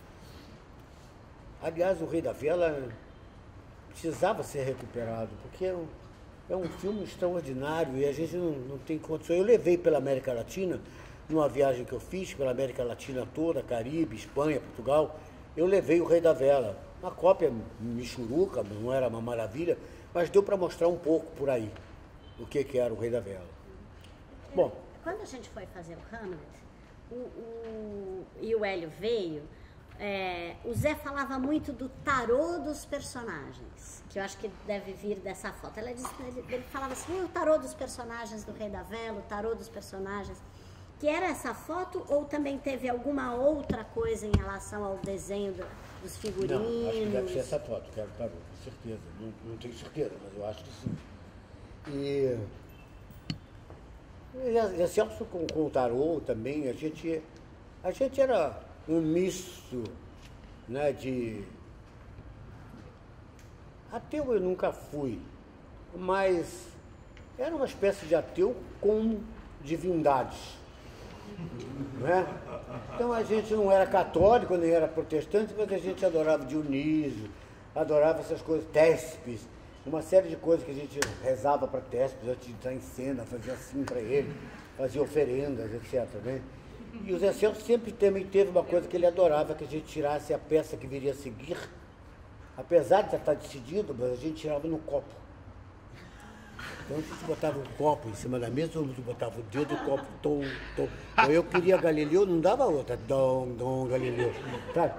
Aliás, o Rei da Vela precisava ser recuperado, porque é um filme extraordinário e a gente não tem condições. Eu levei pela América Latina, numa viagem que eu fiz pela América Latina toda, Caribe, Espanha, Portugal, eu levei o Rei da Vela. Uma cópia michuruca, não era uma maravilha, mas deu para mostrar um pouco por aí o que era o Rei da Vela. Bom, quando a gente foi fazer o Hamlet, e o Hélio veio, o Zé falava muito do tarô dos personagens, que eu acho que deve vir dessa foto. Ele falava assim, o tarô dos personagens do Rei da Vela, o tarô dos personagens, que era essa foto, ou também teve alguma outra coisa em relação ao desenho dos figurinos? Não, acho que deve ser essa foto, que era o tarô, com certeza. Não tenho certeza, mas eu acho que sim. E Celso com o tarô também, a gente era um misto, né, de ateu eu nunca fui, mas era uma espécie de ateu com divindades, né? Então a gente não era católico, nem era protestante, mas a gente adorava Dionísio, adorava essas coisas, Téspis, uma série de coisas que a gente rezava para Téspis antes de entrar em cena, fazia assim para ele, fazia oferendas, etc., né? E o Zé Celso sempre também teve uma coisa que ele adorava, que a gente tirasse a peça que viria a seguir, apesar de já estar decidido, mas a gente tirava no copo. Então a gente botava um copo em cima da mesa, todo mundo botava o dedo, o copo, tom, tom. Eu queria Galileu, não dava outra, dom, dom, Galileu. Tá?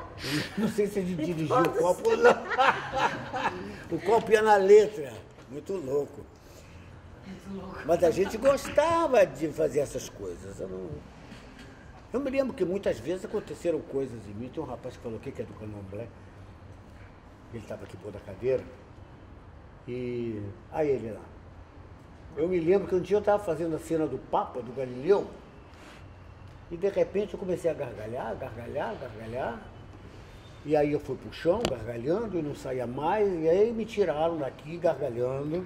Não sei se ele dirigiu o copo ou não. O copo ia na letra, muito louco. Mas a gente gostava de fazer essas coisas. Eu me lembro que muitas vezes aconteceram coisas em mim. Tem um rapaz que falou que é do Candomblé. Ele estava aqui pôr da cadeira. E aí ele lá. Eu me lembro que um dia eu estava fazendo a cena do Papa, do Galileu. E de repente eu comecei a gargalhar, gargalhar, gargalhar. E aí eu fui pro chão, gargalhando, e não saía mais. E aí me tiraram daqui, gargalhando.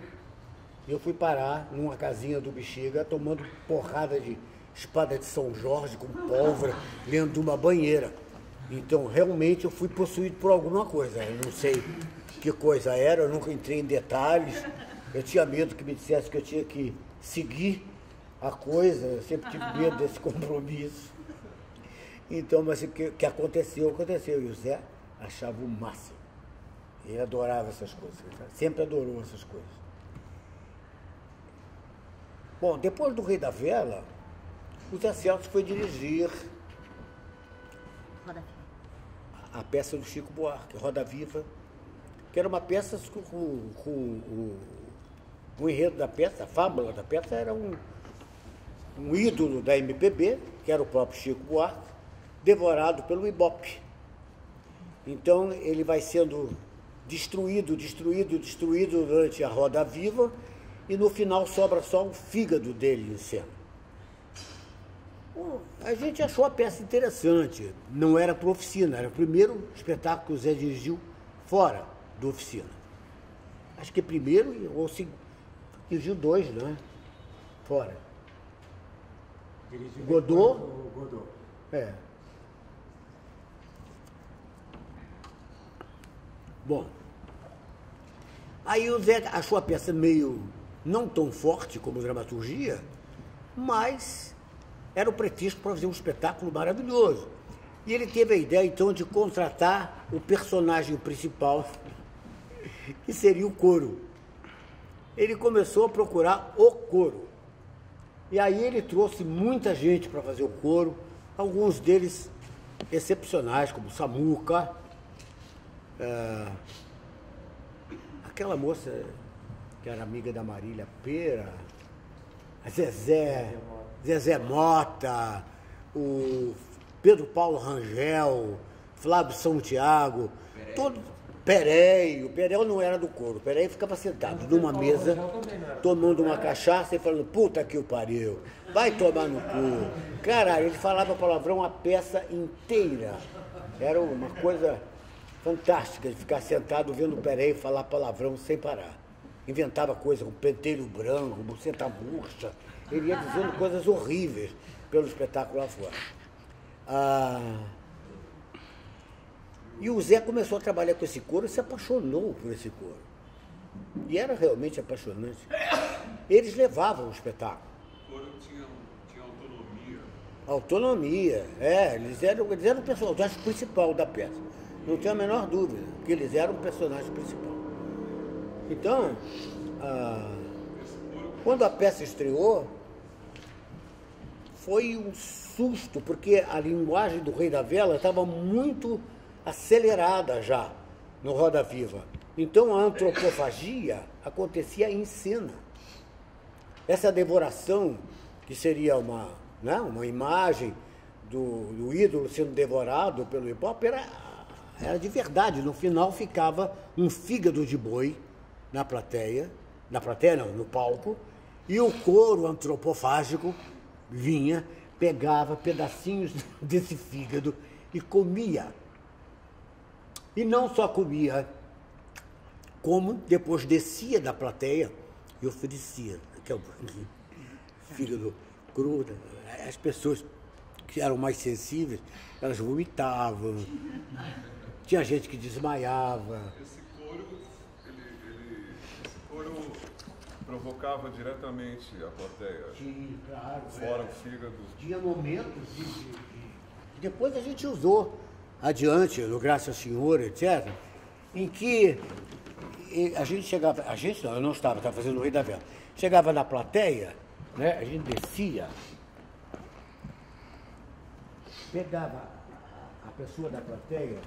E eu fui parar numa casinha do Bexiga, tomando porrada de espada de São Jorge com pólvora dentro de uma banheira. Então, realmente, eu fui possuído por alguma coisa. Eu não sei que coisa era, eu nunca entrei em detalhes. Eu tinha medo que me dissesse que eu tinha que seguir a coisa. Eu sempre tive medo desse compromisso. Então, mas o que aconteceu, aconteceu. E o Zé achava o máximo. Ele adorava essas coisas. Sempre adorou essas coisas. Bom, depois do Rei da Vela, o Zé Celso foi dirigir a peça do Chico Buarque, Roda Viva, que era uma peça com o enredo da peça, a fábula da peça, era um ídolo da MPB, que era o próprio Chico Buarque, devorado pelo Ibope. Então ele vai sendo destruído, destruído, destruído durante a roda viva e no final sobra só o fígado dele em cena. A gente achou a peça interessante, não era para oficina, era o primeiro espetáculo que o Zé dirigiu fora da oficina. Acho que é primeiro ou segundo, dirigiu dois, né? Fora. Dirigiu Godot. É. Bom, aí o Zé achou a peça meio, não tão forte como dramaturgia, mas era o pretexto para fazer um espetáculo maravilhoso. E ele teve a ideia, então, de contratar o personagem principal, que seria o Coro. Ele começou a procurar o Coro. E aí ele trouxe muita gente para fazer o Coro, alguns deles excepcionais, como Samuca, aquela moça que era amiga da Marília Pera, a Zezé Mota, o Pedro Paulo Rangel, Flávio Santiago, todo Perei. O Perei não era do Coro, o Perei ficava sentado numa mesa, tomando uma cachaça e falando, puta que o pariu, vai tomar no cu. Caralho, ele falava palavrão a peça inteira. Era uma coisa fantástica de ficar sentado vendo o Perei falar palavrão sem parar. Inventava coisa com pentelho branco, buceta murcha. Ele ia dizendo coisas horríveis pelo espetáculo lá fora. E o Zé começou a trabalhar com esse Coro e se apaixonou por esse Coro. E era realmente apaixonante. Eles levavam o espetáculo. O Coro tinha autonomia. Autonomia, é. Eles eram o personagem principal da peça. Não tenho a menor dúvida que eles eram o personagem principal. Então, quando a peça estreou, foi um susto, porque a linguagem do Rei da Vela estava muito acelerada já no Roda Viva. Então a antropofagia acontecia em cena. Essa devoração, que seria uma imagem do ídolo sendo devorado pelo Ibope, era de verdade. No final ficava um fígado de boi no palco, e o Coro antropofágico vinha, pegava pedacinhos desse fígado e comia. E não só comia, como depois descia da plateia e oferecia, que é o fígado cru. As pessoas que eram mais sensíveis, elas vomitavam, tinha gente que desmaiava. Esse Coro provocava diretamente a plateia. Sim, claro. Fora o fígado. Tinha momentos de... Depois a gente usou adiante, no Graças ao Senhor, etc., em que a gente chegava... A gente não, eu não estava fazendo o Rei da Vela. Chegava na plateia, né, a gente descia, pegava a pessoa da plateia,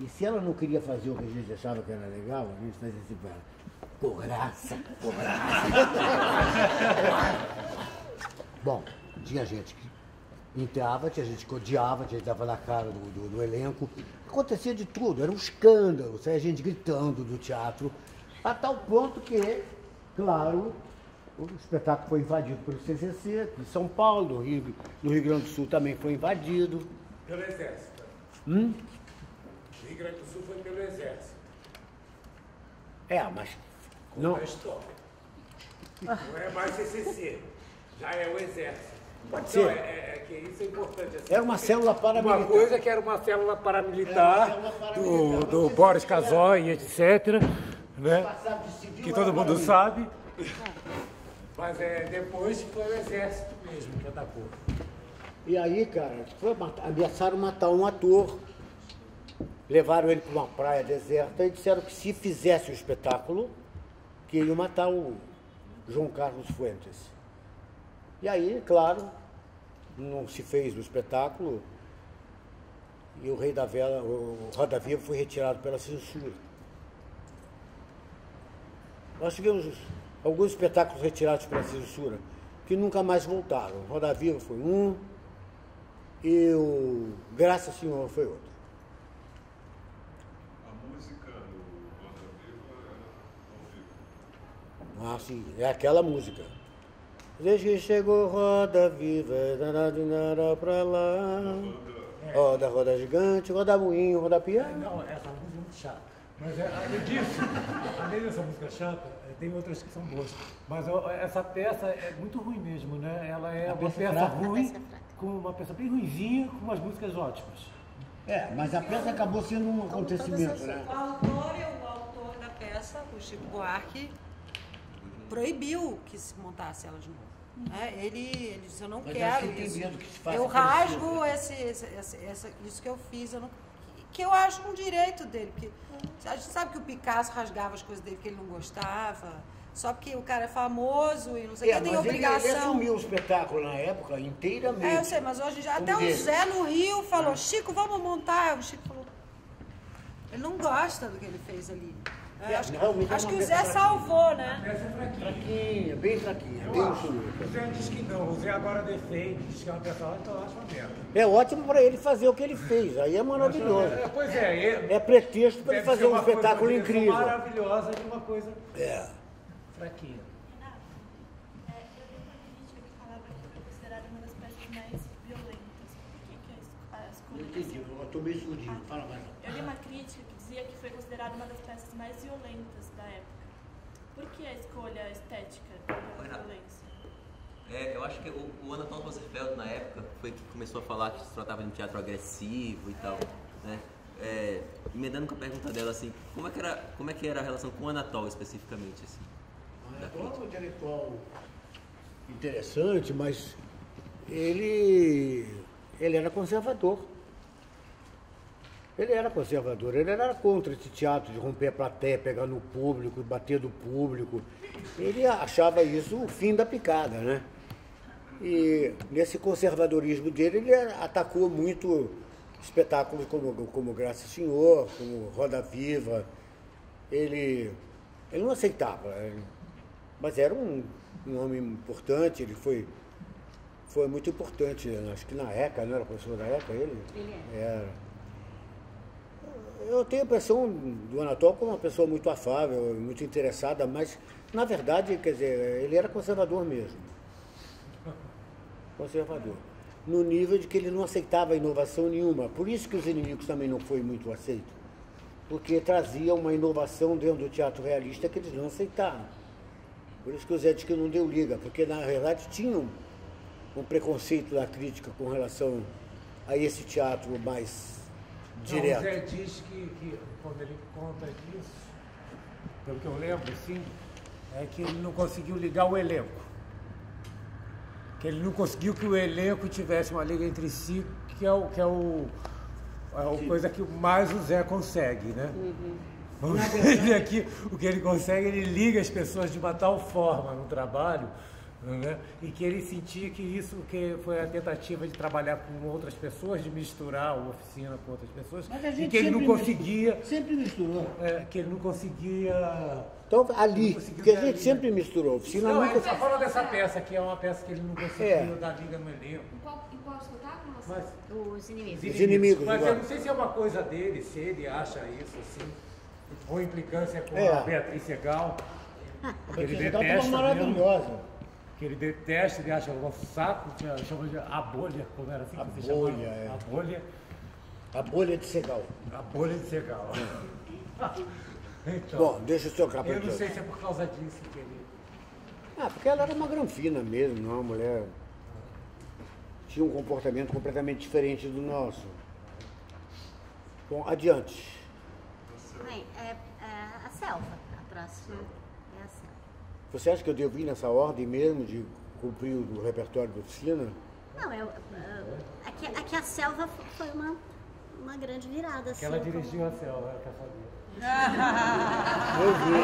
e se ela não queria fazer o que a gente achava que era legal, a gente fazia assim para ela, cobraça. Bom, tinha gente que entrava, tinha gente que odiava, tinha gente que dava na cara do elenco. Acontecia de tudo, era um escândalo, saía gente gritando do teatro, a tal ponto que, claro, o espetáculo foi invadido pelo CCC, de São Paulo, no Rio Grande do Sul também foi invadido. Pelo Exército. O Rio Grande do Sul foi pelo Exército. É, mas... Não é história. Não é mais CCC, já é o Exército. Pode ser. Então, que isso é importante. Assim, era uma célula paramilitar. Uma coisa que era uma célula paramilitar, do Boris Casoy, etc. Né? Que todo mundo sabe. Mas depois foi o Exército mesmo que atacou. E aí, cara, ameaçaram matar um ator. Levaram ele para uma praia deserta e disseram que se fizesse o espetáculo, que iam matar o João Carlos Fuentes. E aí, claro, não se fez o espetáculo e o Rei da Vela, o Roda Viva, foi retirado pela censura. Nós tivemos alguns espetáculos retirados pela censura que nunca mais voltaram. O Roda Viva foi um, Eu, graças ao Senhor, foi outra. A música do Banda Viva é ao vivo. Ah, sim, é aquela música. Desde que chegou Roda Viva, danadinara pra lá. Roda, roda gigante, roda moinho, roda piano. Não, essa música é muito chata. Mas além disso, além dessa música chata, tem outras que são boas. Mas essa peça é muito ruim mesmo, né? Ela é uma peça ruim, com uma peça bem ruimzinha, com umas músicas ótimas. É, mas a peça acabou sendo um acontecimento, né? O autor da peça, o Chico Buarque, proibiu que se montasse ela de novo. É, ele disse, eu não quero isso. Eu rasgo isso que eu fiz, eu não... que eu acho um direito dele, porque a gente sabe que o Picasso rasgava as coisas dele que ele não gostava, só porque o cara é famoso e não sei o que, tem obrigação. Ele assumiu o espetáculo na época inteiramente. É, eu sei, mas hoje até o Zé no Rio falou, Chico, vamos montar. O Chico falou, ele não gosta do que ele fez ali. É, acho que o Zé salvou, né? A peça é fraquinha, bem fraquinha. O Zé diz que não, o Zé agora defende, diz que é uma peça ótima, então eu acho uma merda. É ótimo para ele fazer o que ele fez, aí é maravilhoso. Pois é. É pretexto para ele fazer um espetáculo incrível. Maravilhosa de uma coisa fraquinha. Renato, eu vi uma crítica que falava que foi considerada uma das peças mais violentas. Por que a escolha... Eu estou meio escondido, fala mais. Eu li uma crítica que dizia que foi considerada uma das peças mais violentas da época. Por que a escolha estética da violência? É, eu acho que o Anatol Roosevelt, na época, foi que começou a falar que se tratava de um teatro agressivo e tal, né? É, emendando com a pergunta dela, assim, como é que era a relação com o Anatol, especificamente, assim? O Anatol é um intelectual interessante, mas ele era conservador. Ele era conservador, ele era contra esse teatro de romper a plateia, pegar no público, bater do público. Ele achava isso o fim da picada, né? E nesse conservadorismo dele, ele atacou muito espetáculos como Graças ao Senhor, como Roda Viva. Ele não aceitava, mas era um homem importante, ele foi muito importante, acho que na ECA, não era professor da ECA ele? Ele era. Eu tenho a impressão do Anatol como uma pessoa muito afável, muito interessada, mas, na verdade, quer dizer, ele era conservador mesmo. Conservador. No nível de que ele não aceitava inovação nenhuma. Por isso que Os Inimigos também não foi muito aceito. Porque trazia uma inovação dentro do teatro realista que eles não aceitaram. Por isso que o Zé diz que não deu liga, porque, na verdade, tinham um preconceito da crítica com relação a esse teatro mais... direto. Então, o Zé diz que quando ele conta disso, pelo que eu lembro, sim, é que ele não conseguiu ligar o elenco. Que ele não conseguiu que o elenco tivesse uma liga entre si, que é a coisa que mais o Zé consegue, né? Uhum. Vamos dizer aqui, o que ele consegue, ele liga as pessoas de uma tal forma no trabalho, né? E que ele sentia que isso que foi a tentativa de trabalhar com outras pessoas, de misturar a oficina com outras pessoas, e que ele não conseguia... Sempre misturou. É, que ele não conseguia... Então, ali, porque a gente sempre misturou a oficina... Não, ele está falando dessa peça, que é uma peça que ele não conseguiu dar liga no elenco. Qual espetáculo? Os Inimigos. Mas eu não sei se é uma coisa dele, se ele acha isso, assim, ou implicância com a Beatriz Segal. Ele detesta maravilhosa. Que ele detesta, ele acha um saco, chama de a bolha, como era assim que você chamava? A bolha. A bolha de Segal. A bolha de Segal. Então, bom, deixa o seu capítulo. Eu não sei se é por causa disso que ele... Ah, porque ela era uma granfina mesmo, não, uma mulher... Tinha um comportamento completamente diferente do nosso. Bom, adiante. Bem, é a selva, a próxima. É a selva. Você acha que eu devo ir nessa ordem mesmo de cumprir o repertório da oficina? Não, aqui a selva foi uma grande virada. Assim, ela dirigiu a selva, ela quer saber. Eu vi.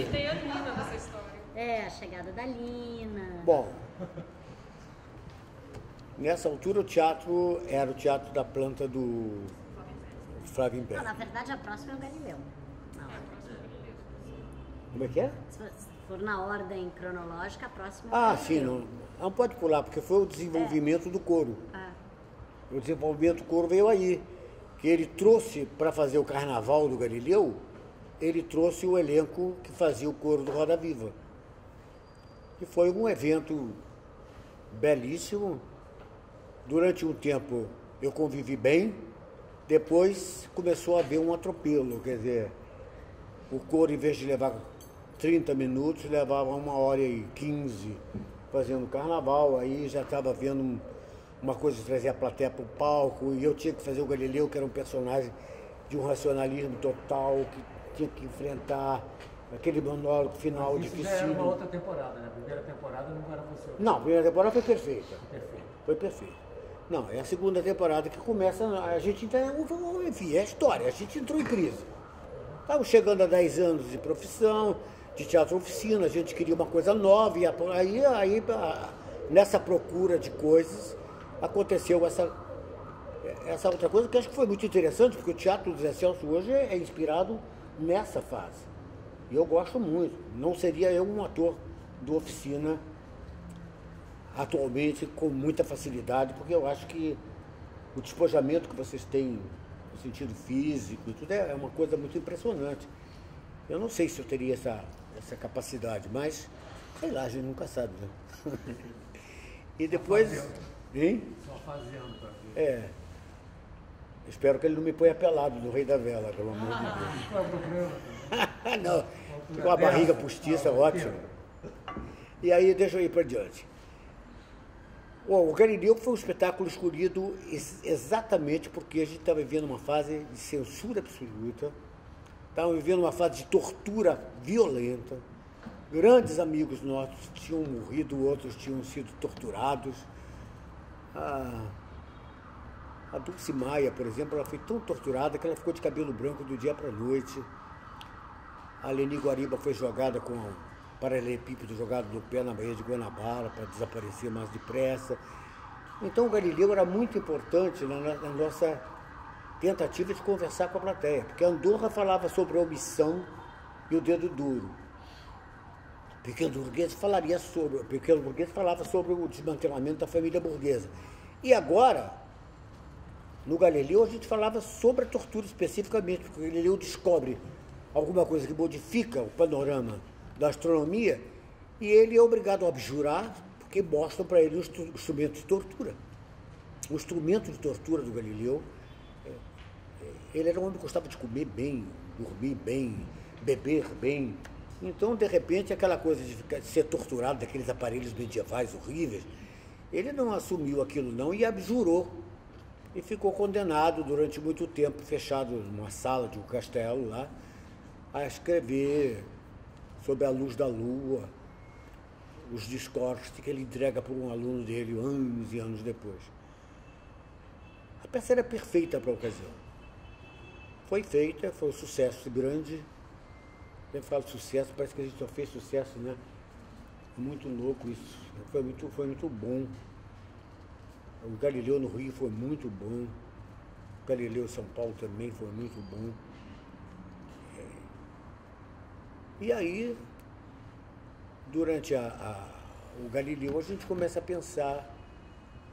E tem a Lina nessa história. É, a chegada da Lina. Bom, nessa altura o teatro era o teatro da planta do Flávio Império. Não, na verdade a próxima é o Galileu. Como é que é? For na ordem cronológica, a próxima... Ah, sim, não pode pular, porque foi o desenvolvimento do coro. Ah. O desenvolvimento do couro veio aí, que ele trouxe para fazer o Carnaval do Galileu, ele trouxe o elenco que fazia o coro do Roda Viva. E foi um evento belíssimo. Durante um tempo eu convivi bem, depois começou a haver um atropelo, quer dizer, o coro, em vez de levar 30 minutos, levava 1h15 fazendo carnaval, aí já estava vendo uma coisa de trazer a plateia para o palco, e eu tinha que fazer o Galileu, que era um personagem de um racionalismo total, que tinha que enfrentar aquele monólogo final difícil. Isso já era uma outra temporada, né? A primeira temporada não era você. Não, a primeira temporada foi perfeita. Foi perfeita. Não, é a segunda temporada que começa, a gente entra, enfim, é a história, a gente entrou em crise. Estava chegando a 10 anos de profissão, de teatro-oficina, a gente queria uma coisa nova, e aí nessa procura de coisas, aconteceu essa outra coisa, que acho que foi muito interessante, porque o teatro do Zé Celso hoje é inspirado nessa fase. E eu gosto muito. Não seria eu um ator do Oficina atualmente com muita facilidade, porque eu acho que o despojamento que vocês têm no sentido físico e tudo é uma coisa muito impressionante. Eu não sei se eu teria essa capacidade, mas sei lá, a gente nunca sabe, né? E depois... Hein? Só fazendo pra ver. É. Espero que ele não me ponha pelado do Rei da Vela, pelo amor de Deus. Qual é o problema? Não. Com a barriga postiça, ótimo. E aí, deixa eu ir para diante. O Galileu foi um espetáculo escolhido exatamente porque a gente estava vivendo uma fase de censura absoluta, estava vivendo uma fase de tortura violenta. Grandes amigos nossos tinham morrido, outros tinham sido torturados. A Dulce Maia, por exemplo, ela foi tão torturada que ela ficou de cabelo branco do dia para a noite. A Leni Guariba foi jogada com um paralelepípedo jogado no pé na Baía de Guanabara para desaparecer mais depressa. Então o Galileu era muito importante na nossa tentativa de conversar com a plateia, porque a Andorra falava sobre a omissão e o dedo duro. O pequeno burguês falava sobre o desmantelamento da família burguesa. E agora, no Galileu, a gente falava sobre a tortura especificamente, porque o Galileu descobre alguma coisa que modifica o panorama da astronomia e ele é obrigado a abjurar, porque mostram para ele um instrumento de tortura. O instrumento de tortura do Galileu, ele era um homem que gostava de comer bem, dormir bem, beber bem. Então, de repente, aquela coisa de ser torturado daqueles aparelhos medievais horríveis, ele não assumiu aquilo não e abjurou. E ficou condenado durante muito tempo, fechado numa sala de um castelo lá, a escrever sob a luz da lua os discursos que ele entrega para um aluno dele anos e anos depois. A peça era perfeita para a ocasião. Foi feita, foi um sucesso grande. Eu falo sucesso, parece que a gente só fez sucesso, né? Muito louco isso. Foi muito bom. O Galileu no Rio foi muito bom. O Galileu em São Paulo também foi muito bom. E aí, durante o Galileu, a gente começa a pensar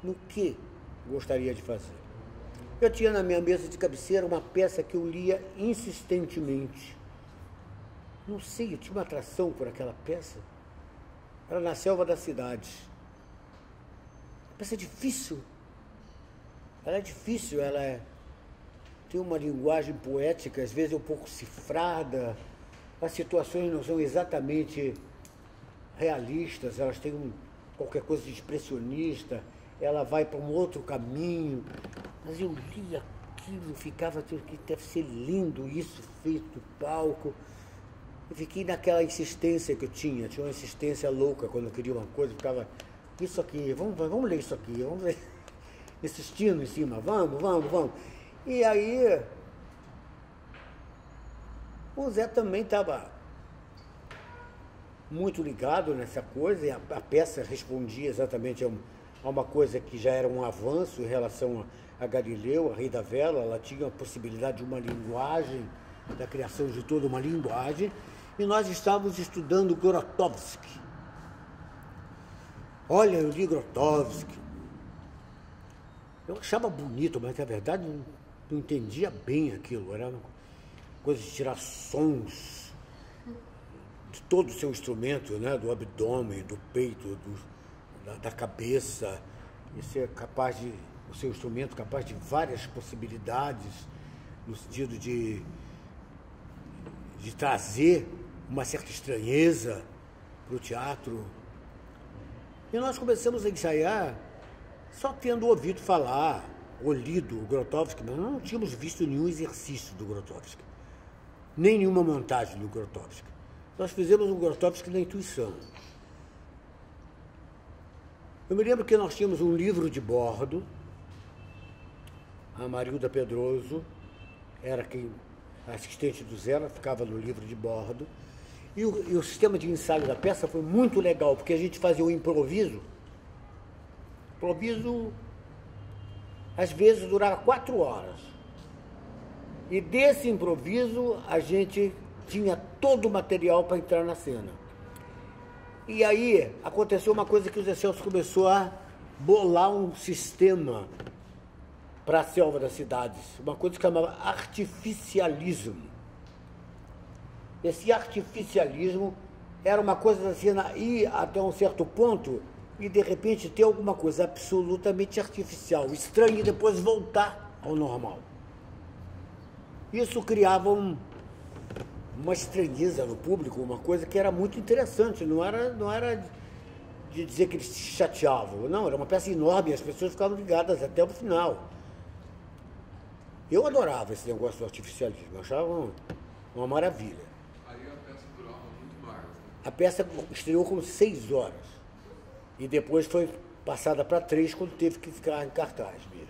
no que gostaria de fazer. Eu tinha na minha mesa de cabeceira uma peça que eu lia insistentemente. Não sei, eu tinha uma atração por aquela peça. Era Na Selva da Cidade. A peça é difícil. Ela é difícil, tem uma linguagem poética, às vezes é um pouco cifrada. As situações não são exatamente realistas, elas têm qualquer coisa de expressionista, ela vai para um outro caminho. Mas eu li aquilo, ficava, que deve ser lindo isso, feito no palco. Eu fiquei naquela insistência que eu tinha uma insistência louca quando eu queria uma coisa, eu ficava, isso aqui, vamos ler isso aqui, vamos ler, insistindo em cima, vamos. E aí, o Zé também estava muito ligado nessa coisa, e a peça respondia exatamente a uma coisa que já era um avanço em relação a Galileu, a Rei da Vela, ela tinha a possibilidade de uma linguagem, da criação de toda uma linguagem, e nós estávamos estudando Grotowski. Olha, eu li Grotowski. Eu achava bonito, mas na verdade não entendia bem aquilo. Era coisa de tirar sons de todo o seu instrumento, né? Do abdômen, do peito, da cabeça. E ser capaz de, o seu instrumento capaz de várias possibilidades, no sentido de trazer uma certa estranheza para o teatro. E nós começamos a ensaiar só tendo ouvido falar, lido o Grotowski, mas não tínhamos visto nenhum exercício do Grotowski, nem nenhuma montagem do Grotowski. Nós fizemos um Grotowski na intuição. Eu me lembro que nós tínhamos um livro de bordo, a Marilda Pedroso era quem, a assistente do Zé, ela ficava no livro de bordo, e o sistema de ensaio da peça foi muito legal, porque a gente fazia um improviso, às vezes durava 4 horas. E desse improviso a gente tinha todo o material para entrar na cena. E aí aconteceu uma coisa, que o Zé Celso começou a bolar um sistema para a selva das cidades, uma coisa que chamava artificialismo. Esse artificialismo era uma coisa assim, ir até um certo ponto e, de repente, ter alguma coisa absolutamente artificial, estranha, e depois voltar ao normal. Isso criava uma estranheza no público, uma coisa que era muito interessante, não era de dizer que eles se chateavam, não, era uma peça enorme, as pessoas ficavam ligadas até o final. Eu adorava esse negócio do artificialismo, achava uma maravilha. Aí a peça durava muito mais, né? A peça estreou com 6 horas. E depois foi passada para 3 quando teve que ficar em cartaz mesmo.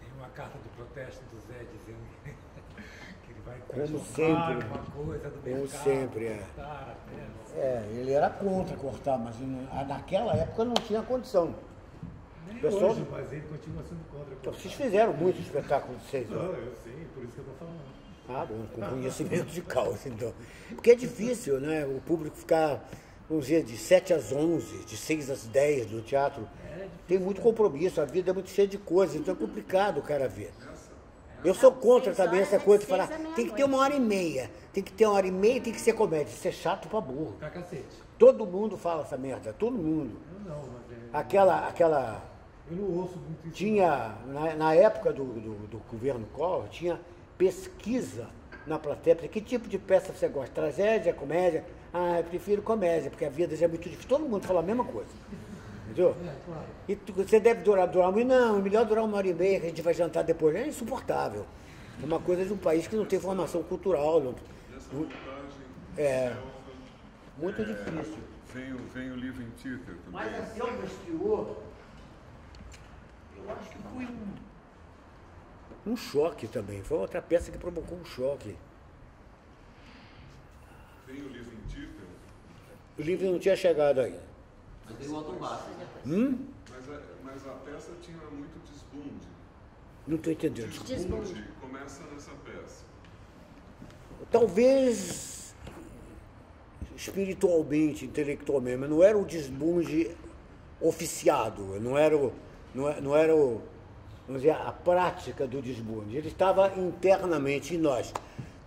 Tem uma carta de protesto do Zé dizendo que ele vai cortar uma coisa do mercado. Como sempre, é. É, ele era contra cortar, mas naquela época não tinha condição. Nem pessoal, hoje, mas ele continua sendo contra cortar. Vocês fizeram muito espetáculo de 6 horas. Não, eu sei, por isso que eu estou falando. Ah, bom, com conhecimento de causa, então. Porque é difícil, né, o público ficar... Vamos dizer, de 7 às 11, de 6 às 10 no teatro, tem muito compromisso, a vida é muito cheia de coisas, então é complicado o cara ver. Eu sou contra também essa coisa de falar, tem que ter 1h30, tem que ter 1h30 e tem que ser comédia, isso é chato pra burro. Pra cacete. Todo mundo fala essa merda, todo mundo. Eu não, mas... Aquela... Eu não ouço muito isso. Tinha, na época do governo Collor, tinha pesquisa na plateia, que tipo de peça você gosta, tragédia, comédia... Ah, eu prefiro comédia, porque a vida já é muito difícil. Todo mundo fala a mesma coisa, entendeu? É, claro. E você deve durar muito. Não, é melhor durar 1h30, que a gente vai jantar depois. É insuportável. É uma coisa de um país que não tem formação cultural. Não. É muito difícil. Vem o livro em título também. Mas a selva estreou, eu acho que foi um choque também. Foi outra peça que provocou um choque. Tem o livro em título? O livro não tinha chegado ainda. Mas tem o automático. Mas a peça tinha muito desbunde. Não estou entendendo. Desbunde começa nessa peça. Talvez espiritualmente, intelectualmente, mas não era o desbunde oficiado, não era o, vamos dizer, a prática do desbunde. Ele estava internamente em nós.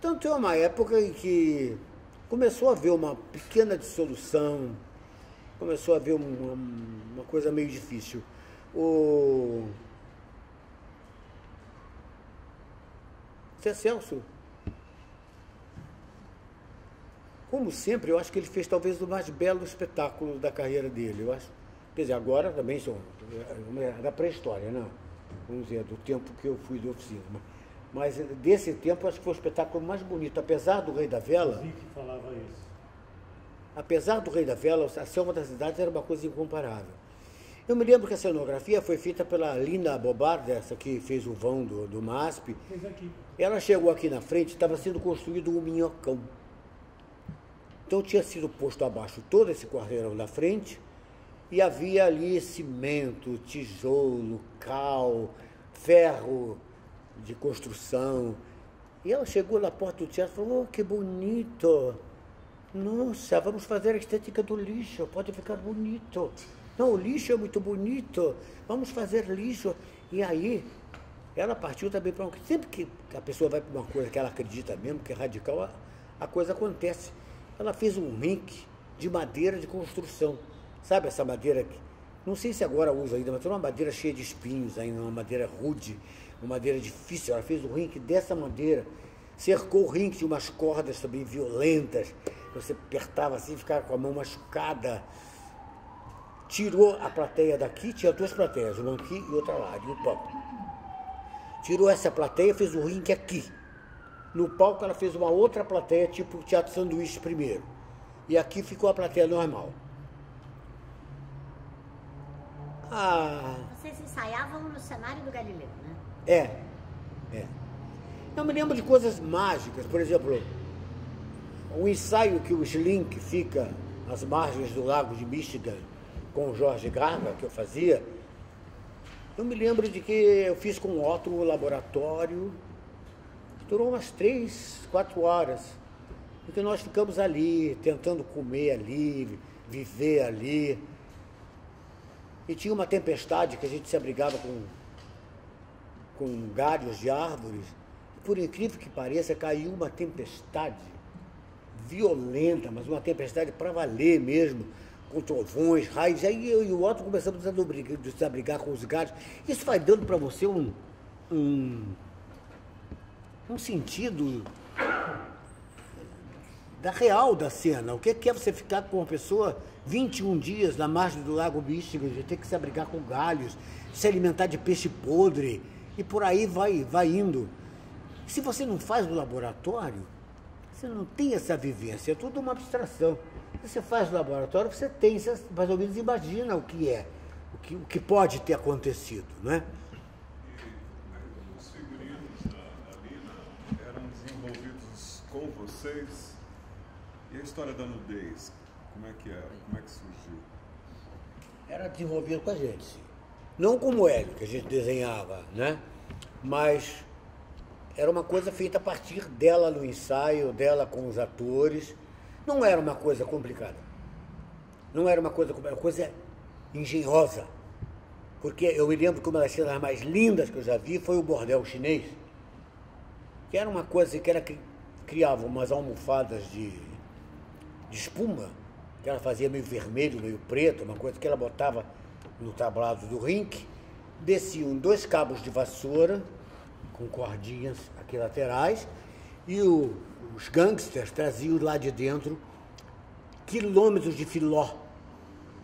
Tanto é uma época em que começou a haver uma pequena dissolução, começou a haver uma coisa meio difícil. O Zé Celso, como sempre, eu acho que ele fez talvez o mais belo espetáculo da carreira dele. Eu acho, quer dizer, agora também são da pré-história, né? Vamos dizer, do tempo que eu fui de oficina. Mas desse tempo, acho que foi o espetáculo mais bonito. Apesar do Rei da Vela... falava isso. Apesar do Rei da Vela, a selva das cidades era uma coisa incomparável. Eu me lembro que a cenografia foi feita pela Linda Bobardi, essa que fez o vão do MASP. Fez aqui. Ela chegou aqui na frente, estava sendo construído um minhocão. Então tinha sido posto abaixo todo esse quarteirão da frente e havia ali cimento, tijolo, cal, ferro... de construção. E ela chegou na porta do teatro e falou, oh, que bonito! Nossa, vamos fazer a estética do lixo, pode ficar bonito. Não, o lixo é muito bonito, vamos fazer lixo. E aí, ela partiu também para uma coisa. Sempre que a pessoa vai para uma coisa que ela acredita mesmo, que é radical, a coisa acontece. Ela fez um rink de madeira de construção. Sabe essa madeira aqui? Não sei se agora usa ainda, mas era uma madeira cheia de espinhos ainda, uma madeira rude, uma madeira difícil. Ela fez o rink dessa madeira, cercou o rink de umas cordas também violentas. Você apertava assim, ficava com a mão machucada. Tirou a plateia daqui, tinha duas plateias, uma aqui e outra lá, e o palco. Tirou essa plateia, fez o rink aqui. No palco ela fez uma outra plateia, tipo o Teatro Sanduíche primeiro. E aqui ficou a plateia normal. Ah, vocês ensaiavam no cenário do Galileu, né? É. Eu me lembro de coisas mágicas, por exemplo, um ensaio que o Slink fica às margens do lago de Michigan com o Jorge Garga, que eu fazia. Eu me lembro de que eu fiz com o Otto no laboratório, durou umas 3, 4 horas, porque nós ficamos ali, tentando comer ali, viver ali. E tinha uma tempestade que a gente se abrigava com galhos de árvores. E, por incrível que pareça, caiu uma tempestade violenta, mas uma tempestade para valer mesmo, com trovões, raios. Aí eu e o Otto começamos a se abrigar com os galhos. Isso vai dando para você um sentido da real da cena. O que é você ficar com uma pessoa 21 dias na margem do lago Michigan, de ter que se abrigar com galhos, se alimentar de peixe podre, e por aí vai indo. Se você não faz no laboratório, você não tem essa vivência, é tudo uma abstração. Se você faz no laboratório, você tem, você mais ou menos imagina o que é, o que pode ter acontecido, não é? E os figurinos ali eram desenvolvidos com vocês? E a história da nudez, como é que era? Como é que surgiu? Era desenvolvido com a gente, sim. Não como Hélio, que a gente desenhava, né? Mas era uma coisa feita a partir dela no ensaio, dela com os atores. Não era uma coisa complicada. Não era uma coisa complicada, coisa engenhosa. Porque eu me lembro que uma das cenas mais lindas que eu já vi foi o bordel chinês, que era uma coisa que criava umas almofadas de espuma, que ela fazia meio vermelho, meio preto, uma coisa que ela botava no tablado do rink, desciam 2 cabos de vassoura, com cordinhas aqui laterais, e os gangsters traziam lá de dentro quilômetros de filó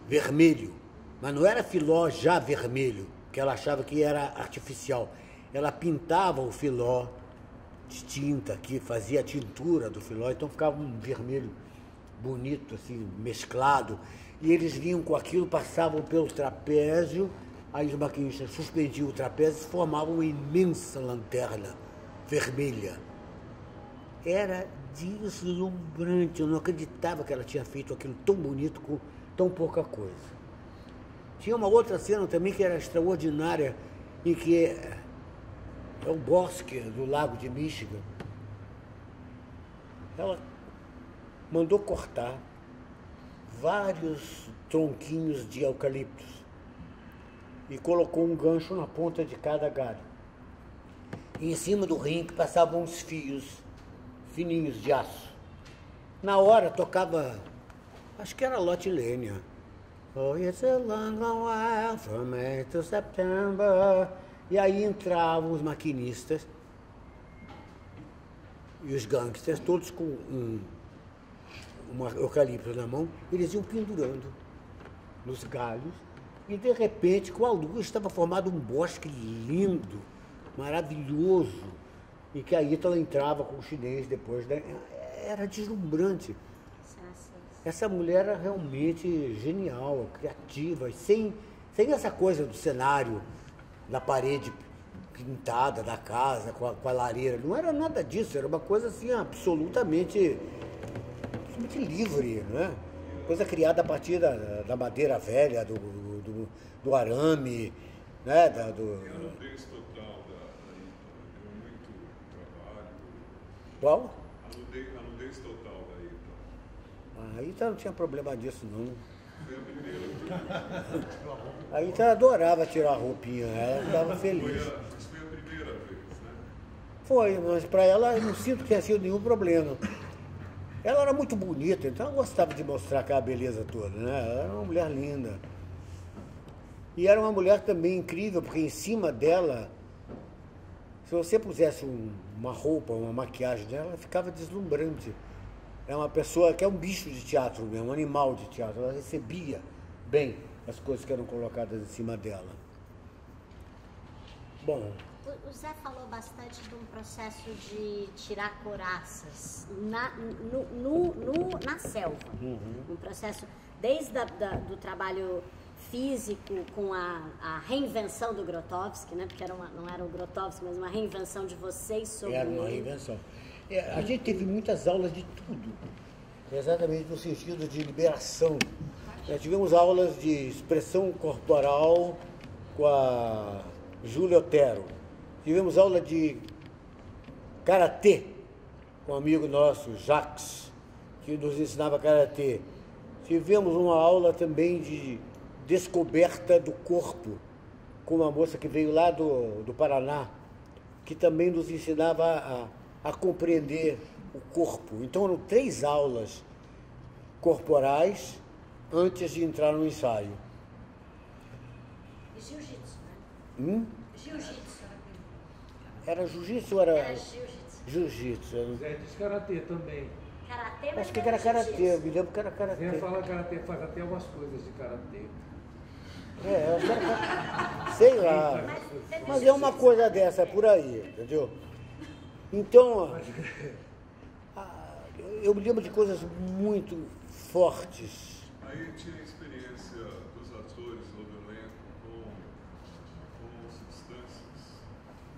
vermelho, mas não era filó já vermelho, que ela achava que era artificial, ela pintava o filó de tinta aqui, fazia a tintura do filó, então ficava um vermelho bonito, assim, mesclado, e eles vinham com aquilo, passavam pelo trapézio, aí os maquinistas suspendiam o trapézio e formavam uma imensa lanterna vermelha. Era deslumbrante, eu não acreditava que ela tinha feito aquilo tão bonito com tão pouca coisa. Tinha uma outra cena também que era extraordinária, em que é o bosque do lago de Michigan. Ela mandou cortar vários tronquinhos de eucaliptos e colocou um gancho na ponta de cada galho. E em cima do rink passavam uns fios fininhos de aço. Na hora tocava, acho que era Lotte Lênia. Oh, it's a long, long while from May to September. E aí entravam os maquinistas e os gangsters, todos com um eucalipto na mão, eles iam pendurando nos galhos e, de repente, com a luz, estava formado um bosque lindo, maravilhoso, e que a Ítala entrava com o chinês depois. Era deslumbrante. Essa mulher era realmente genial, criativa, sem essa coisa do cenário, da parede pintada da casa, com a lareira. Não era nada disso, era uma coisa assim absolutamente livre, né? Coisa criada a partir da madeira velha, do arame, né? Eu não tenho esse total da Ítala, deu muito trabalho. Qual? A nudez total da Ítala. A Ítala não tinha problema disso, não. A gente adorava tirar a roupinha, ela estava feliz. Isso foi a primeira vez, né? Foi, mas para ela eu não sinto que tenha sido nenhum problema. Ela era muito bonita, então ela gostava de mostrar aquela beleza toda, né? Ela era uma mulher linda. E era uma mulher também incrível, porque em cima dela, se você pusesse uma roupa, uma maquiagem dela, ela ficava deslumbrante. É uma pessoa que é um bicho de teatro mesmo, um animal de teatro. Ela recebia bem as coisas que eram colocadas em cima dela. Bom... O Zé falou bastante de um processo de tirar coraças na selva. Uhum. Um processo desde do trabalho físico com a reinvenção do Grotowski, né? Porque não era o Grotowski, mas uma reinvenção de vocês sobre ele. Era uma reinvenção. A gente teve muitas aulas de tudo, exatamente no sentido de liberação. Nós tivemos aulas de expressão corporal com a Júlia Otero. Tivemos aula de karatê com um amigo nosso, Jax, que nos ensinava karatê. Tivemos uma aula também de descoberta do corpo com uma moça que veio lá do Paraná, que também nos ensinava a compreender o corpo. Então eram 3 aulas corporais antes de entrar no ensaio. Jiu-jitsu, né? Jiu-jitsu. Era jiu-jitsu ou era jiu-jitsu? O Zé disse karatê também. Karatê, mas acho que era karatê, eu me lembro que era karatê. Zé fala karatê, faz até umas coisas de karatê. É, eu quero... sei lá. Mas é uma coisa dessa, é por aí, entendeu? Então, eu me lembro de coisas muito fortes. Aí tinha a experiência dos atores no elenco com substâncias.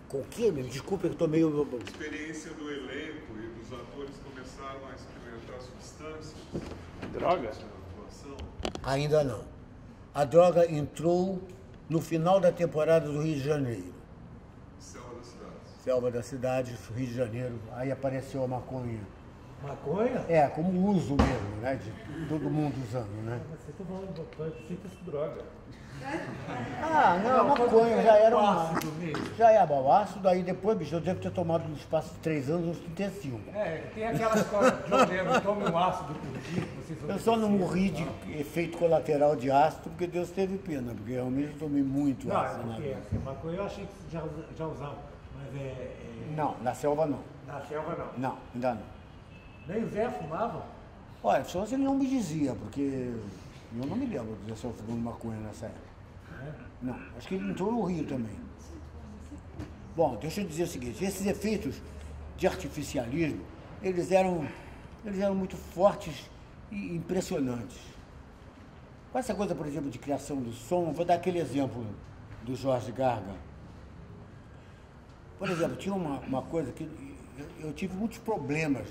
Com o quê? Desculpa, eu tô meio... A experiência do elenco e dos atores começaram a experimentar substâncias. Droga? Ainda não. A droga entrou no final da temporada do Rio de Janeiro. Selva da cidade, Rio de Janeiro, aí apareceu a maconha. Maconha? É, como uso mesmo, né? De todo mundo usando, né? Mas vocês estão falando importante, sinta-se droga. Ah, não, a maconha já era uma... Já é ácido, aí depois, bicho, eu devo ter tomado no espaço de 3 anos, uns 35. É, tem aquela história que eu lembro, tome um ácido por dia. Eu só não morri de efeito colateral de ácido, porque Deus teve pena, porque realmente eu tomei muito ácido. Não, é porque maconha eu achei que já usava. Mas Não, na selva não. Na selva não? Não, ainda não. Nem o Zé fumava? Olha, só se ele não me dizia, porque eu não me lembro do Zé só fumando maconha nessa época. É? Não, acho que ele entrou no Rio também. Bom, deixa eu dizer o seguinte, esses efeitos de artificialismo, eles eram muito fortes e impressionantes. Com essa coisa, por exemplo, de criação do som, vou dar aquele exemplo do Jorge Gargan. Por exemplo, tinha uma coisa que eu tive muitos problemas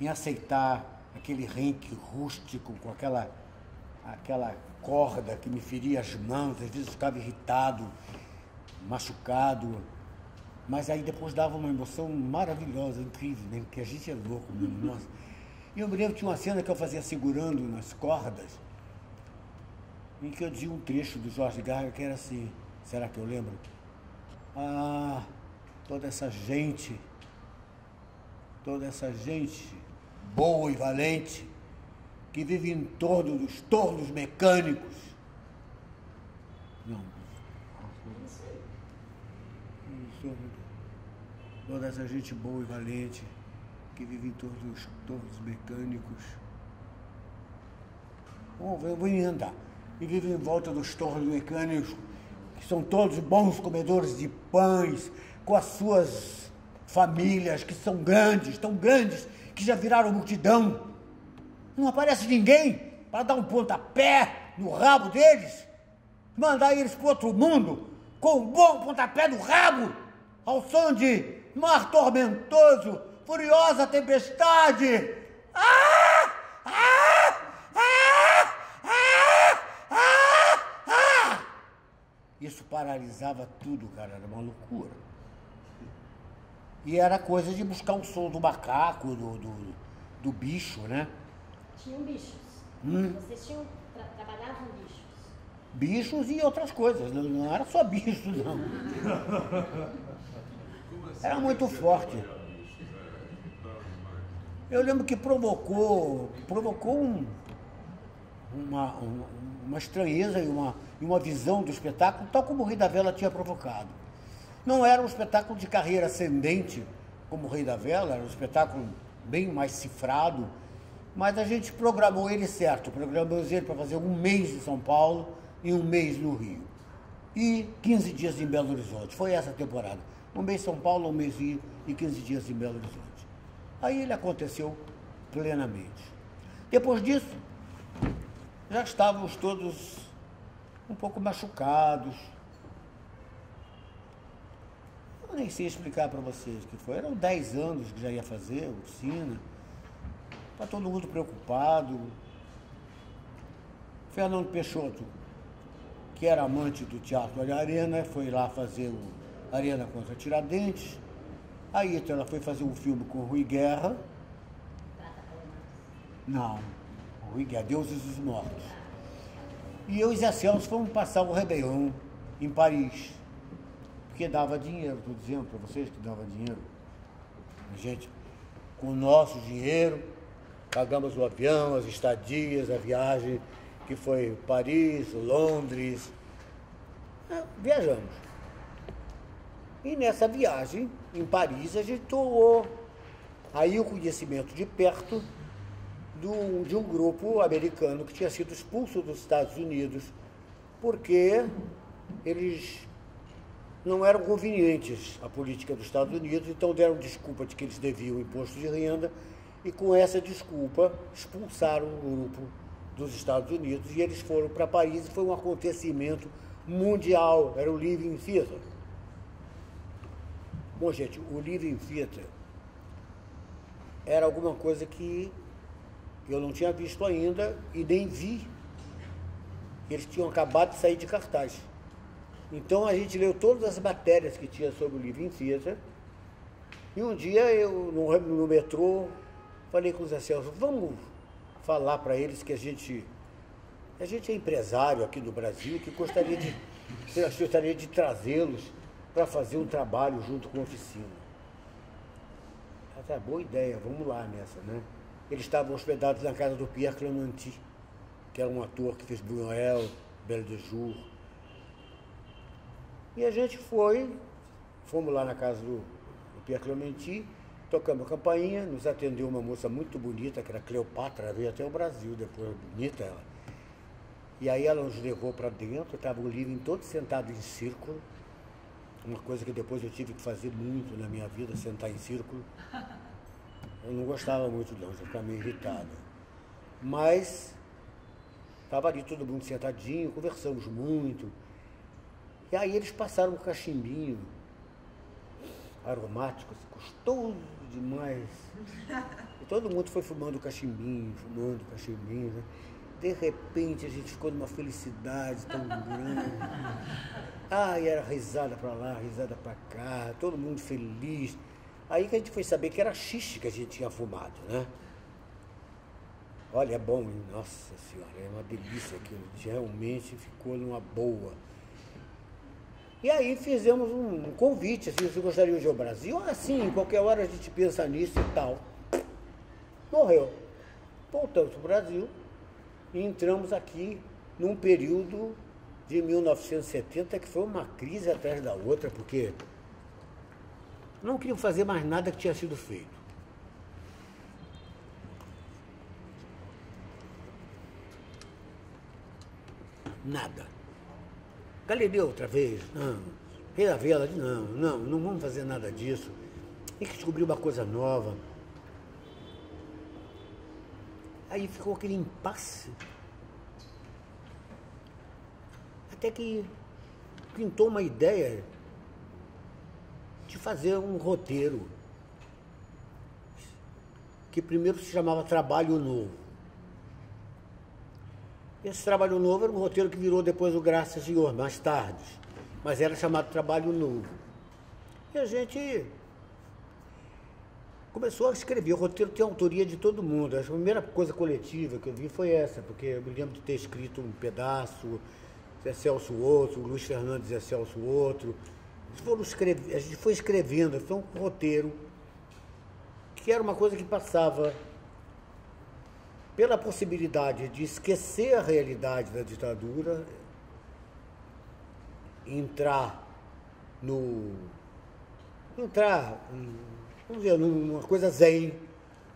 em aceitar aquele renque rústico com aquela corda que me feria as mãos, às vezes eu ficava irritado, machucado, mas aí depois dava uma emoção maravilhosa, incrível, né? Porque a gente é louco mesmo, nossa. E eu me lembro que tinha uma cena que eu fazia segurando nas cordas, em que eu dizia um trecho do Jorge Gargan que era assim, será que eu lembro? Ah... Toda essa gente boa e valente que vive em torno dos tornos mecânicos. Não. Toda essa gente boa e valente que vive em torno dos tornos mecânicos. Bom, eu vou emendar. E vive em volta dos tornos mecânicos, que são todos bons comedores de pães, com as suas famílias, que são grandes, tão grandes, que já viraram multidão. Não aparece ninguém para dar um pontapé no rabo deles, mandar eles para outro mundo com um bom pontapé no rabo, ao som de mar tormentoso, furiosa tempestade. Ah! Ah! Ah! Ah! Ah! Ah! Isso paralisava tudo, cara, era uma loucura. E era coisa de buscar um som do macaco, do bicho, né? Tinham bichos. Vocês tinham trabalhado bichos e outras coisas, não era só bicho, não. Era muito forte. Eu lembro que provocou uma estranheza e uma visão do espetáculo, tal como o Rei da Vela tinha provocado. Não era um espetáculo de carreira ascendente, como o Rei da Vela, era um espetáculo bem mais cifrado, mas a gente programou ele certo, programamos ele para fazer um mês em São Paulo e um mês no Rio. E 15 dias em Belo Horizonte, foi essa temporada. Um mês em São Paulo, um mês no Rio e 15 dias em Belo Horizonte. Aí ele aconteceu plenamente. Depois disso, já estávamos todos um pouco machucados. Eu nem sei explicar para vocês o que foi. Eram 10 anos que já ia fazer, oficina. Está todo mundo preocupado. Fernando Peixoto, que era amante do Teatro da Arena, foi lá fazer o Arena contra Tiradentes. Aí então, ela foi fazer um filme com o Rui Guerra. Não, o Rui Guerra, Deuses dos Mortos. E eu e Zé Celso fomos passar o Réveillon em Paris. Porque dava dinheiro, estou dizendo para vocês que dava dinheiro. Gente, com o nosso dinheiro, pagamos o avião, as estadias, a viagem, que foi Paris, Londres. Viajamos. E nessa viagem, em Paris, a gente tomou aí o conhecimento de perto de um grupo americano que tinha sido expulso dos Estados Unidos porque eles não eram convenientes à política dos Estados Unidos, então deram desculpa de que eles deviam imposto de renda. E com essa desculpa expulsaram o grupo dos Estados Unidos e eles foram para Paris e foi um acontecimento mundial, era o Living Theatre. Bom, gente, o Living Theatre era alguma coisa que eu não tinha visto ainda e nem vi. Eles tinham acabado de sair de cartaz. Então a gente leu todas as matérias que tinha sobre o Living Theatre e um dia eu, no metrô, falei com o Zé Celso, vamos falar para eles que a gente é empresário aqui do Brasil, que gostaria de trazê-los para fazer um trabalho junto com a oficina. Até boa ideia, vamos lá nessa, né? Eles estavam hospedados na casa do Pierre Clementi, que era um ator que fez Buñuel, Belle de Jour. E a gente fomos lá na casa do Pierre Clementi. Tocamos a campainha, nos atendeu uma moça muito bonita, que era Cleopatra, veio até o Brasil depois, bonita ela. E aí ela nos levou para dentro, estava o living todo sentado em círculo, uma coisa que depois eu tive que fazer muito na minha vida, sentar em círculo. Eu não gostava muito não, já ficava meio irritada. Mas estava ali todo mundo sentadinho, conversamos muito. E aí eles passaram um cachimbinho aromático, gostoso demais. E todo mundo foi fumando cachimbinho, né? De repente a gente ficou numa felicidade tão grande. Ai, era risada para lá, risada para cá, todo mundo feliz. Aí que a gente foi saber que era xixi que a gente tinha fumado, né? Olha, é bom, nossa senhora, é uma delícia aquilo, a gente realmente ficou numa boa. E aí fizemos um convite, assim, vocês gostariam de ir ao Brasil? Ah, sim, qualquer hora a gente pensa nisso e tal. Morreu. Voltamos para o Brasil e entramos aqui num período de 1970, que foi uma crise atrás da outra, porque não queriam fazer mais nada que tinha sido feito. Nada. Galileu outra vez? Não. Rei da Vela? Não vamos fazer nada disso. Tem que descobrir uma coisa nova. Aí ficou aquele impasse. Até que pintou uma ideia de fazer um roteiro que primeiro se chamava Trabalho Novo. Esse Trabalho Novo era um roteiro que virou depois o Graças Senhor, mais tarde. Mas era chamado Trabalho Novo. E a gente começou a escrever. O roteiro tem autoria de todo mundo. A primeira coisa coletiva que eu vi foi essa, porque eu me lembro de ter escrito um pedaço, Zé Celso outro, Luiz Fernandes Zé Celso outro. A gente foi escrevendo, então, um roteiro, que era uma coisa que passava pela possibilidade de esquecer a realidade da ditadura, entrar, vamos dizer, numa coisa zen,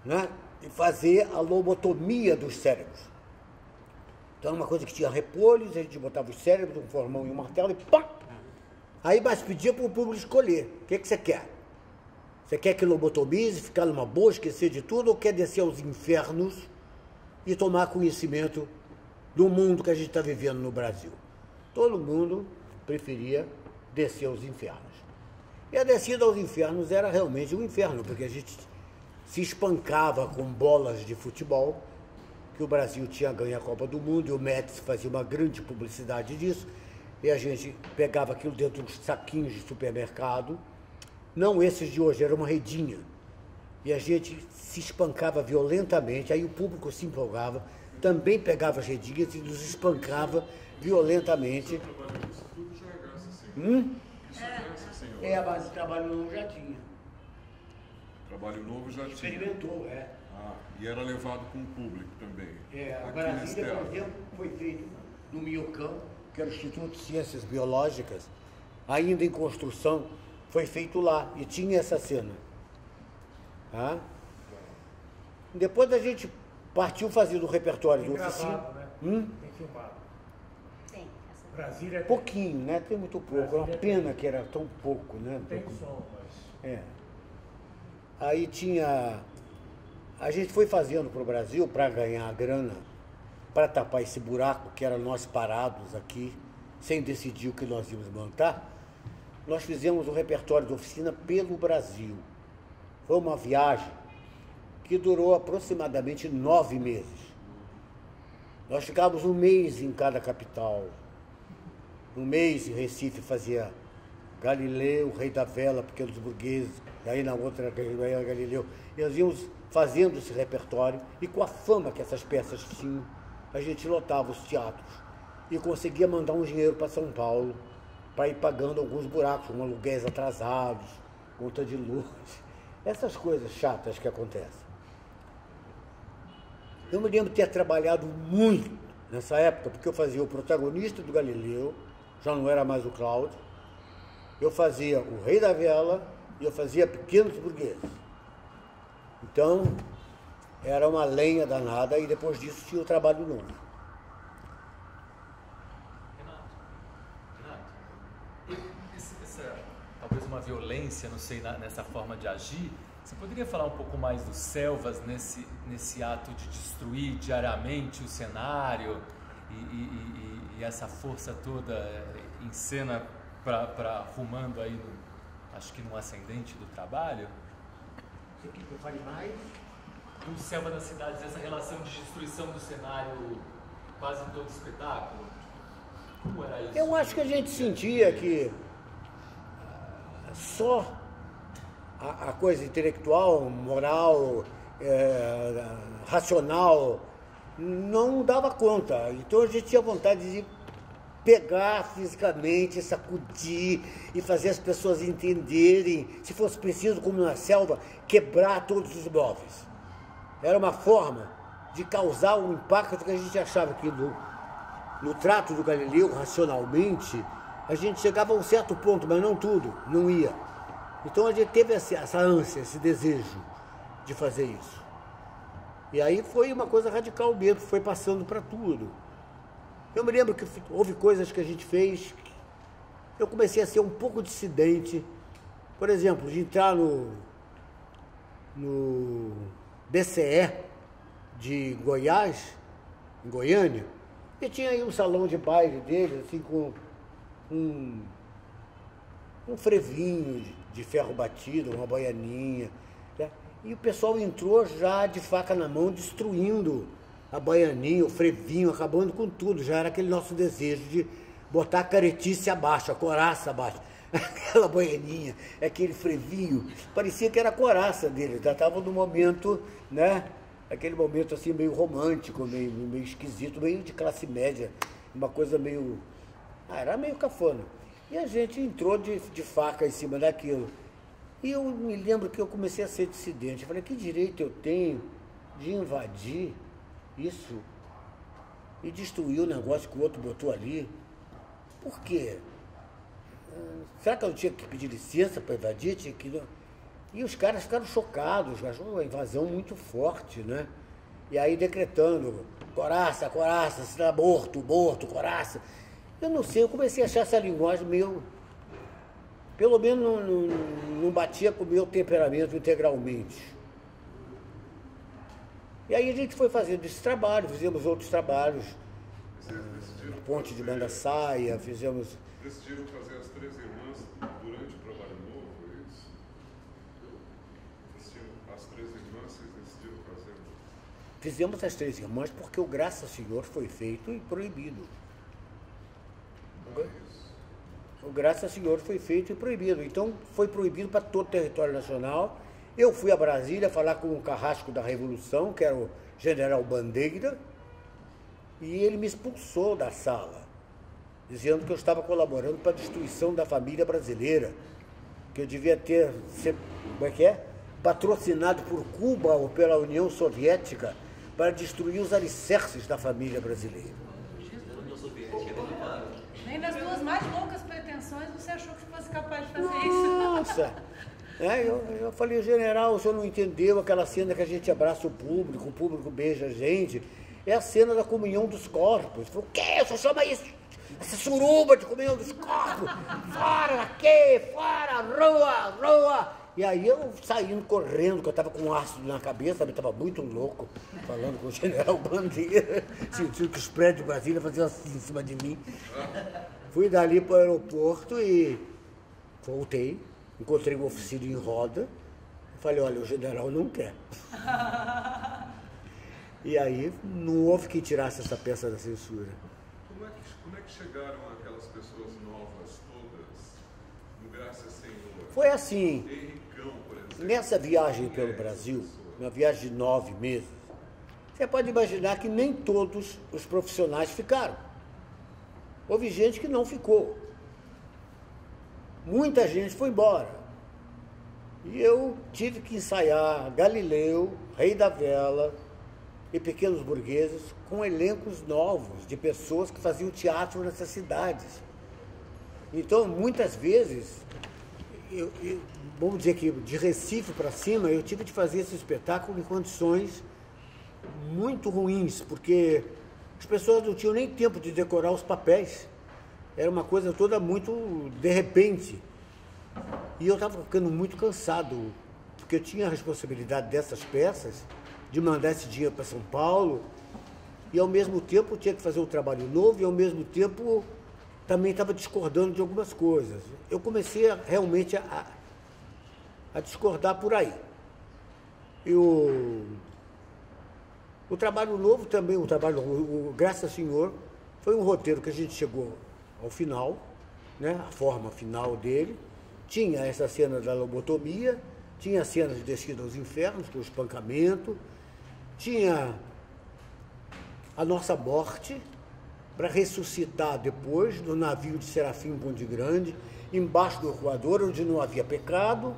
né? E fazer a lobotomia dos cérebros. Então era uma coisa que tinha repolhos, a gente botava os cérebros, um formão e um martelo e pá! Aí, mas pedia para o público escolher, o que que você quer? Você quer que lobotomize, ficar numa boa, esquecer de tudo, ou quer descer aos infernos e tomar conhecimento do mundo que a gente está vivendo no Brasil? Todo mundo preferia descer aos infernos. E a descida aos infernos era realmente um inferno, porque a gente se espancava com bolas de futebol, que o Brasil tinha ganho a Copa do Mundo, e o Médici fazia uma grande publicidade disso, e a gente pegava aquilo dentro dos saquinhos de supermercado, não esses de hoje, era uma redinha, e a gente se espancava violentamente, aí o público se empolgava, também pegava as redinhas e nos espancava violentamente. É, a base de trabalho novo já tinha. Trabalho novo já tinha. Experimentou, é. Ah, e era levado com o público também. É, a Brasília, por exemplo, foi feito no Miocão, que era o Instituto de Ciências Biológicas, ainda em construção, foi feito lá, e tinha essa cena. Ah? Depois a gente partiu fazendo o repertório do oficina. Né? Tem filmado. Brasília tem. Pouquinho, né? Tem muito pouco. Brasília é uma pena tem. Que era tão pouco, né? Tem pouco. Som, mas... É. Aí tinha... A gente foi fazendo para o Brasil, para ganhar a grana, para tapar esse buraco que era nós parados aqui, sem decidir o que nós íamos montar, nós fizemos um repertório de oficina pelo Brasil. Foi uma viagem que durou aproximadamente 9 meses. Nós ficávamos um mês em cada capital. Um mês em Recife fazia Galileu, Rei da Vela, Pequenos Burgueses, e aí na outra era Galileu. Eles iam fazendo esse repertório e com a fama que essas peças tinham, a gente lotava os teatros e conseguia mandar um dinheiro para São Paulo para ir pagando alguns buracos, como aluguéis atrasados, conta de luz, essas coisas chatas que acontecem. Eu me lembro de ter trabalhado muito nessa época, porque eu fazia o protagonista do Galileu, já não era mais o Cláudio, eu fazia o Rei da Vela e eu fazia Pequenos Burgueses. Então, era uma lenha danada e depois disso tinha o trabalho novo. Renato, essa, talvez uma violência, não sei, nessa forma de agir, você poderia falar um pouco mais do Selvas nesse ato de destruir diariamente o cenário e essa força toda em cena para rumando aí, acho que num ascendente do trabalho? Você quer que eu fale mais? Do Selvas das Cidades, essa relação de destruição do cenário quase em todo espetáculo? Como era isso? Eu acho que a gente sentia que só... A coisa intelectual, moral, racional, não dava conta. Então a gente tinha vontade de pegar fisicamente, sacudir e fazer as pessoas entenderem, se fosse preciso, como na selva, quebrar todos os móveis. Era uma forma de causar um impacto que a gente achava que no trato do Galileu, racionalmente, a gente chegava a um certo ponto, mas não tudo, não ia. Então a gente teve essa ânsia, esse desejo de fazer isso. E aí foi uma coisa radical mesmo, foi passando para tudo. Eu me lembro que houve coisas que a gente fez, eu comecei a ser um pouco dissidente, por exemplo, de entrar no BCE de Goiás, em Goiânia, e tinha aí um salão de baile dele, assim, com um frevinho de ferro batido, uma baianinha, né? E o pessoal entrou já de faca na mão, destruindo a baianinha, o frevinho, acabando com tudo. Já era aquele nosso desejo de botar a caretice abaixo, a coraça abaixo. Aquela baianinha, aquele frevinho, parecia que era a coraça dele. Já estava no momento, né? Aquele momento assim meio romântico, meio esquisito, meio de classe média, uma coisa meio... Era meio cafona. E a gente entrou de faca em cima daquilo. E eu me lembro que eu comecei a ser dissidente. Eu falei, que direito eu tenho de invadir isso e destruir o negócio que o outro botou ali? Por quê? Será que eu tinha que pedir licença para invadir? Tinha que... E os caras ficaram chocados, achou uma invasão muito forte, né? E aí decretando, coraça, coraça, se tá morto, morto, coraça. Eu não sei, eu comecei a achar essa linguagem meio... Pelo menos não batia com o meu temperamento integralmente. E aí a gente foi fazendo esse trabalho, fizemos outros trabalhos. Ponte de Banda Saia, fizemos... Decidiram fazer as três irmãs durante o trabalho novo, é isso? Decidiram, as três irmãs, vocês decidiram fazer... Fizemos as três irmãs porque o Graças ao Senhor foi feito e proibido. O Graças ao Senhor foi feito e proibido. Então, foi proibido para todo o território nacional. Eu fui a Brasília falar com o carrasco da Revolução, que era o general Bandeira, e ele me expulsou da sala, dizendo que eu estava colaborando para a destruição da família brasileira, que eu devia ter, como é que é? Patrocinado por Cuba ou pela União Soviética para destruir os alicerces da família brasileira. Nem nas duas mais loucas pretensões você achou que fosse capaz de fazer isso. Nossa! É, eu falei, general, o senhor não entendeu aquela cena que a gente abraça o público beija a gente? É a cena da comunhão dos corpos. Falei, o quê? O senhor chama isso? Essa suruba de comunhão dos corpos? Fora daqui! Fora! Rua! Rua! E aí eu saindo correndo, que eu estava com ácido na cabeça, eu estava muito louco, falando com o general Bandeira, sentindo que os prédios de Brasília faziam assim em cima de mim. Fui dali para o aeroporto e voltei, encontrei o oficial em roda, falei, olha, o general não quer. E aí não houve quem tirasse essa peça da censura. Como é que chegaram aquelas pessoas novas todas, no Graças ao Senhor? Foi assim. Nessa viagem pelo Brasil, uma viagem de 9 meses, você pode imaginar que nem todos os profissionais ficaram. Houve gente que não ficou. Muita gente foi embora. E eu tive que ensaiar Galileu, Rei da Vela e Pequenos Burgueses com elencos novos de pessoas que faziam teatro nessas cidades. Então, muitas vezes... vamos dizer que de Recife para cima, eu tive de fazer esse espetáculo em condições muito ruins, porque as pessoas não tinham nem tempo de decorar os papéis. Era uma coisa toda muito de repente. E eu estava ficando muito cansado, porque eu tinha a responsabilidade dessas peças, de mandar esse dinheiro para São Paulo, e ao mesmo tempo tinha que fazer um trabalho novo, e ao mesmo tempo... também estava discordando de algumas coisas. Eu comecei realmente a discordar por aí. E o trabalho novo também, o Graças ao Senhor, foi um roteiro que a gente chegou ao final, né, a forma final dele. Tinha essa cena da lobotomia, tinha a cena de descida aos infernos, com o espancamento, tinha a nossa morte, para ressuscitar depois do navio de Serafim Bonde Grande, embaixo do arcoador, onde não havia pecado,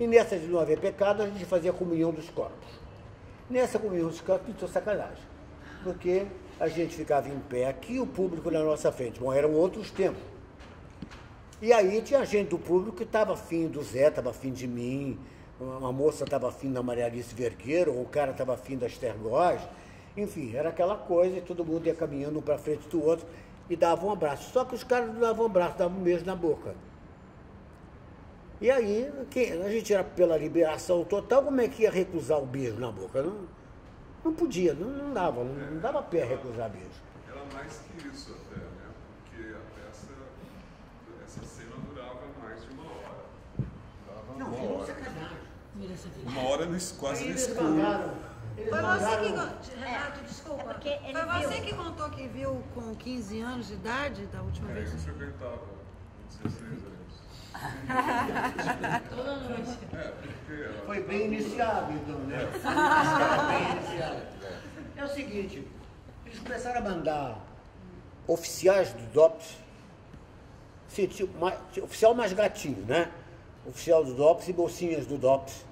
e nessa de não haver pecado a gente fazia a comunhão dos corpos. Nessa comunhão dos corpos, pintou sacanagem, porque a gente ficava em pé aqui, o público na nossa frente. Bom, eram outros tempos. E aí tinha gente do público que estava afim do Zé, estava afim de mim, uma moça estava afim da Maria Alice Vergueiro, ou o cara estava afim da Esther Góes. Enfim, era aquela coisa, e todo mundo ia caminhando um para frente do outro e dava um abraço. Só que os caras não davam um abraço, davam um beijo na boca. E aí, a gente era pela liberação total, como é que ia recusar o beijo na boca? Não podia, não dava, não dava pé recusar beijo. Era mais que isso até, né? Porque a peça, essa cena durava mais de 1 hora. Não, virou um sacanagem. 1 hora quase no escuro. Foi você que, Renato, desculpa, foi você que contou que viu com 15 anos de idade da última vez? Eu frequentava, com 16 anos. Toda noite. Foi bem iniciado, então, né? É o seguinte, eles começaram a mandar oficiais do DOPS oficial mais gatinho, né? Oficial do DOPS e bolsinhas do DOPS,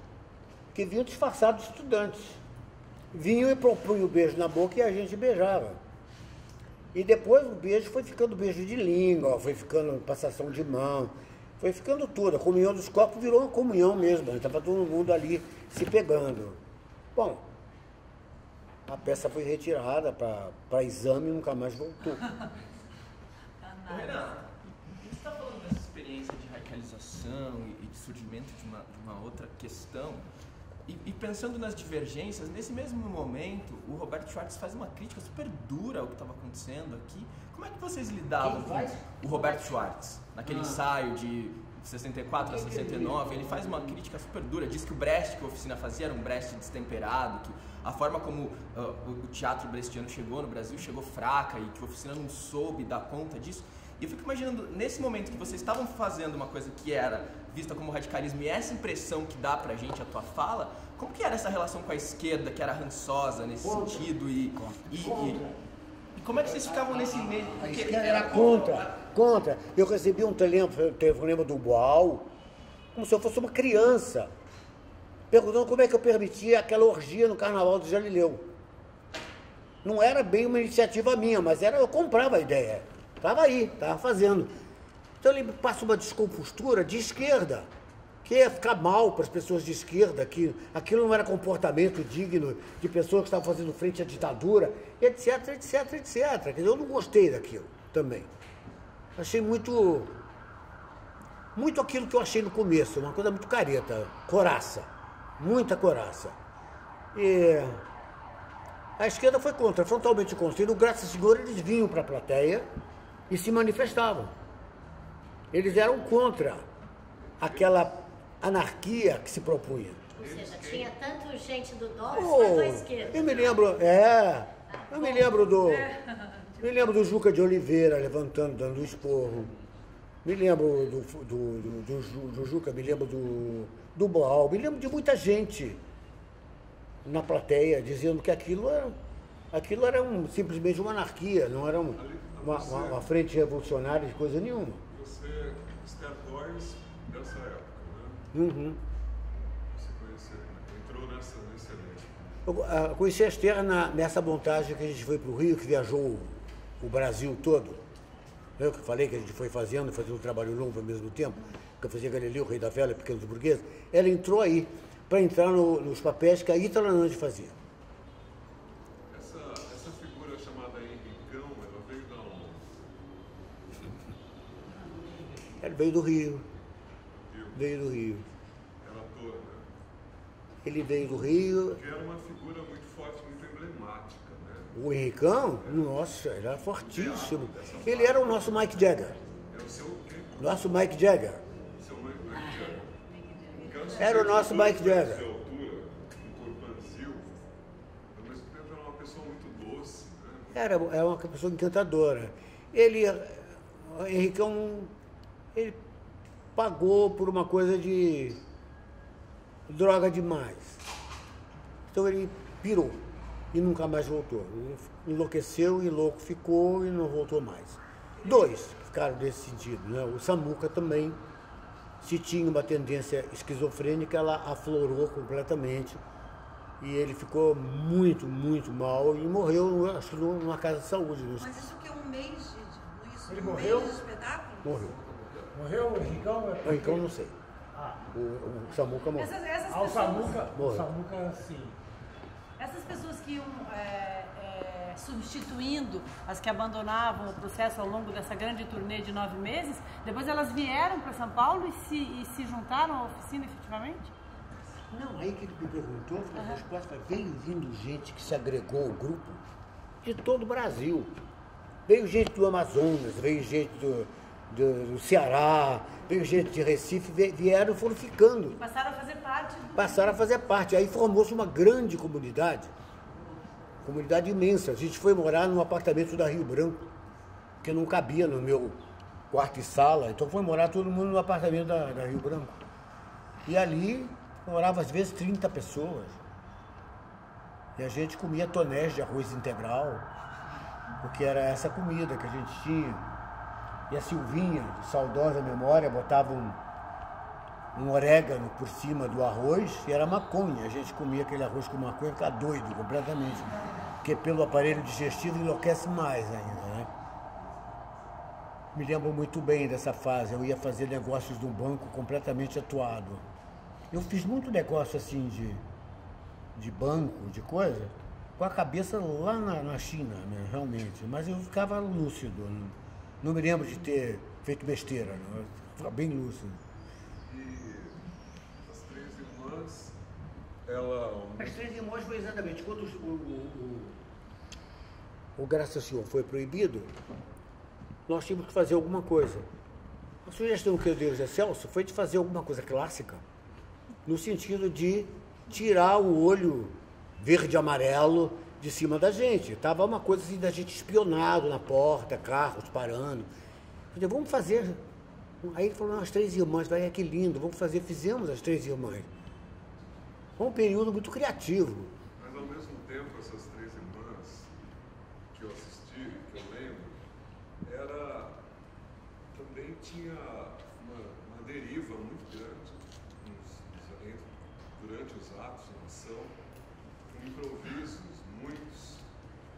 que vinham disfarçados de estudantes. Vinham e propunham o beijo na boca e a gente beijava. E depois o beijo foi ficando beijo de língua, foi ficando passação de mão, foi ficando tudo. A comunhão dos corpos virou uma comunhão mesmo, estava todo mundo ali se pegando. Bom, a peça foi retirada para exame e nunca mais voltou. Renato, você está falando dessa experiência de radicalização e de surgimento de uma outra questão. E pensando nas divergências, nesse mesmo momento, o Roberto Schwartz faz uma crítica super dura ao que estava acontecendo aqui. Como é que vocês lidavam com o Roberto Schwartz? Naquele ensaio de 64 a 69, ele faz uma crítica super dura. Diz que o Brecht que a oficina fazia era um Brecht destemperado, que a forma como o teatro brechtiano chegou no Brasil chegou fraca e que a oficina não soube dar conta disso. E eu fico imaginando, nesse momento que vocês estavam fazendo uma coisa que era vista como radicalismo e essa impressão que dá pra gente a tua fala, como que era essa relação com a esquerda, que era rançosa nesse sentido? E como é que vocês ficavam nesse... A esquerda era contra. Eu recebi um telefonema do UOL, como se eu fosse uma criança, perguntando como é que eu permitia aquela orgia no Carnaval do Galileu. Não era bem uma iniciativa minha, mas era, eu comprava a ideia. Estava aí, estava fazendo. Então ele passa uma descompostura de esquerda, que ia ficar mal para as pessoas de esquerda, que aquilo não era comportamento digno de pessoas que estavam fazendo frente à ditadura, etc, etc, etc. Quer dizer, eu não gostei daquilo também. Achei muito aquilo que eu achei no começo, uma coisa muito careta, coraça, muita coraça. E a esquerda foi contra, frontalmente contra. E graças ao Senhor eles vinham para a plateia e se manifestavam. Eles eram contra aquela anarquia que se propunha. Ou seja, tinha tanto gente do DOPS quanto da esquerda. Eu me lembro, eu me lembro do Juca de Oliveira levantando, dando esporro. Me lembro do Juca, me lembro do Boal, me lembro de muita gente na plateia dizendo que aquilo era simplesmente uma anarquia, não era uma frente revolucionária de coisa nenhuma. Você Sterdóis dessa época, né? Uhum. Você conheceu, entrou nesse evento. Eu conheci a Esther nessa montagem que a gente foi para o Rio, que viajou o Brasil todo. Eu que falei que a gente foi fazendo um trabalho longo ao mesmo tempo, que eu fazia Galileu, Rei da Vela, Pequenos Burgueses. Ela entrou aí, para entrar nos papéis que a Ítala Nandi fazia. Essa figura chamada Henricão, ela veio da onde? Ela veio do Rio. Veio do Rio. Ela atua, né? Ele veio do Rio. Que era uma figura muito forte, muito emblemática, né? O Henricão? É. Nossa, ele era fortíssimo. Ele era o nosso Mick Jagger. É o seu o quê? Nosso Mick Jagger. Seu Mick Jagger. Era o nosso Mick Jagger. De altura, um corpanzil, ao mesmo tempo era uma pessoa muito doce. Né? Era uma pessoa encantadora. Ele, Henricão, ele pagou por uma coisa de droga demais. Então ele pirou e nunca mais voltou. Ele enlouqueceu e louco ficou e não voltou mais. Dois ficaram desse sentido, né? O Samuca também. Se tinha uma tendência esquizofrênica, ela aflorou completamente e ele ficou muito, muito mal e morreu, acho que numa casa de saúde. Mas isso que é um mês, gente? Isso, ele morreu? Mês de espetáculo? Morreu. Morreu o Henricão? O Henricão não sei. Ah. O Samuca morreu. O Samuca morreu. O Samuca, sim. Essas pessoas que iam substituindo as que abandonavam o processo ao longo dessa grande turnê de 9 meses, depois elas vieram para São Paulo e se juntaram à oficina efetivamente? Não, aí que ele me perguntou, eu falei, veio vindo gente que se agregou ao grupo de todo o Brasil. Veio gente do Amazonas, veio gente do Ceará, veio gente de Recife, vieram e foram ficando. E passaram a fazer parte. Passaram a fazer parte. Aí formou-se uma grande comunidade. Comunidade imensa. A gente foi morar num apartamento da Rio Branco, que não cabia no meu quarto e sala. Então foi morar todo mundo no apartamento da Rio Branco. E ali morava às vezes 30 pessoas. E a gente comia tonéis de arroz integral, porque era essa comida que a gente tinha. E a Silvinha, de saudosa memória, botava um orégano por cima do arroz, e era maconha. A gente comia aquele arroz com maconha, fica doido completamente, porque pelo aparelho digestivo enlouquece mais ainda, né? Me lembro muito bem dessa fase. Eu ia fazer negócios no banco completamente atuado. Eu fiz muito negócio assim de banco, de coisa, com a cabeça lá na China, né? Realmente. Mas eu ficava lúcido, né? Não me lembro de ter feito besteira, né? Eu ficava bem lúcido. E as três irmãs, As três irmãs foi exatamente quando o Graças ao Senhor foi proibido, nós tínhamos que fazer alguma coisa. A sugestão que eu dei ao José Celso foi de fazer alguma coisa clássica, no sentido de tirar o olho verde e amarelo de cima da gente. Estava uma coisa assim da gente espionado na porta, carros parando. Eu falei, vamos fazer. Aí ele falou, as três irmãs, vai, que lindo, vamos fazer. Fizemos as três irmãs. Foi um período muito criativo. Mas ao mesmo tempo, essas três irmãs que eu assisti, que eu lembro, também tinha uma deriva muito grande durante os atos, uma ação, improvisos, muitos,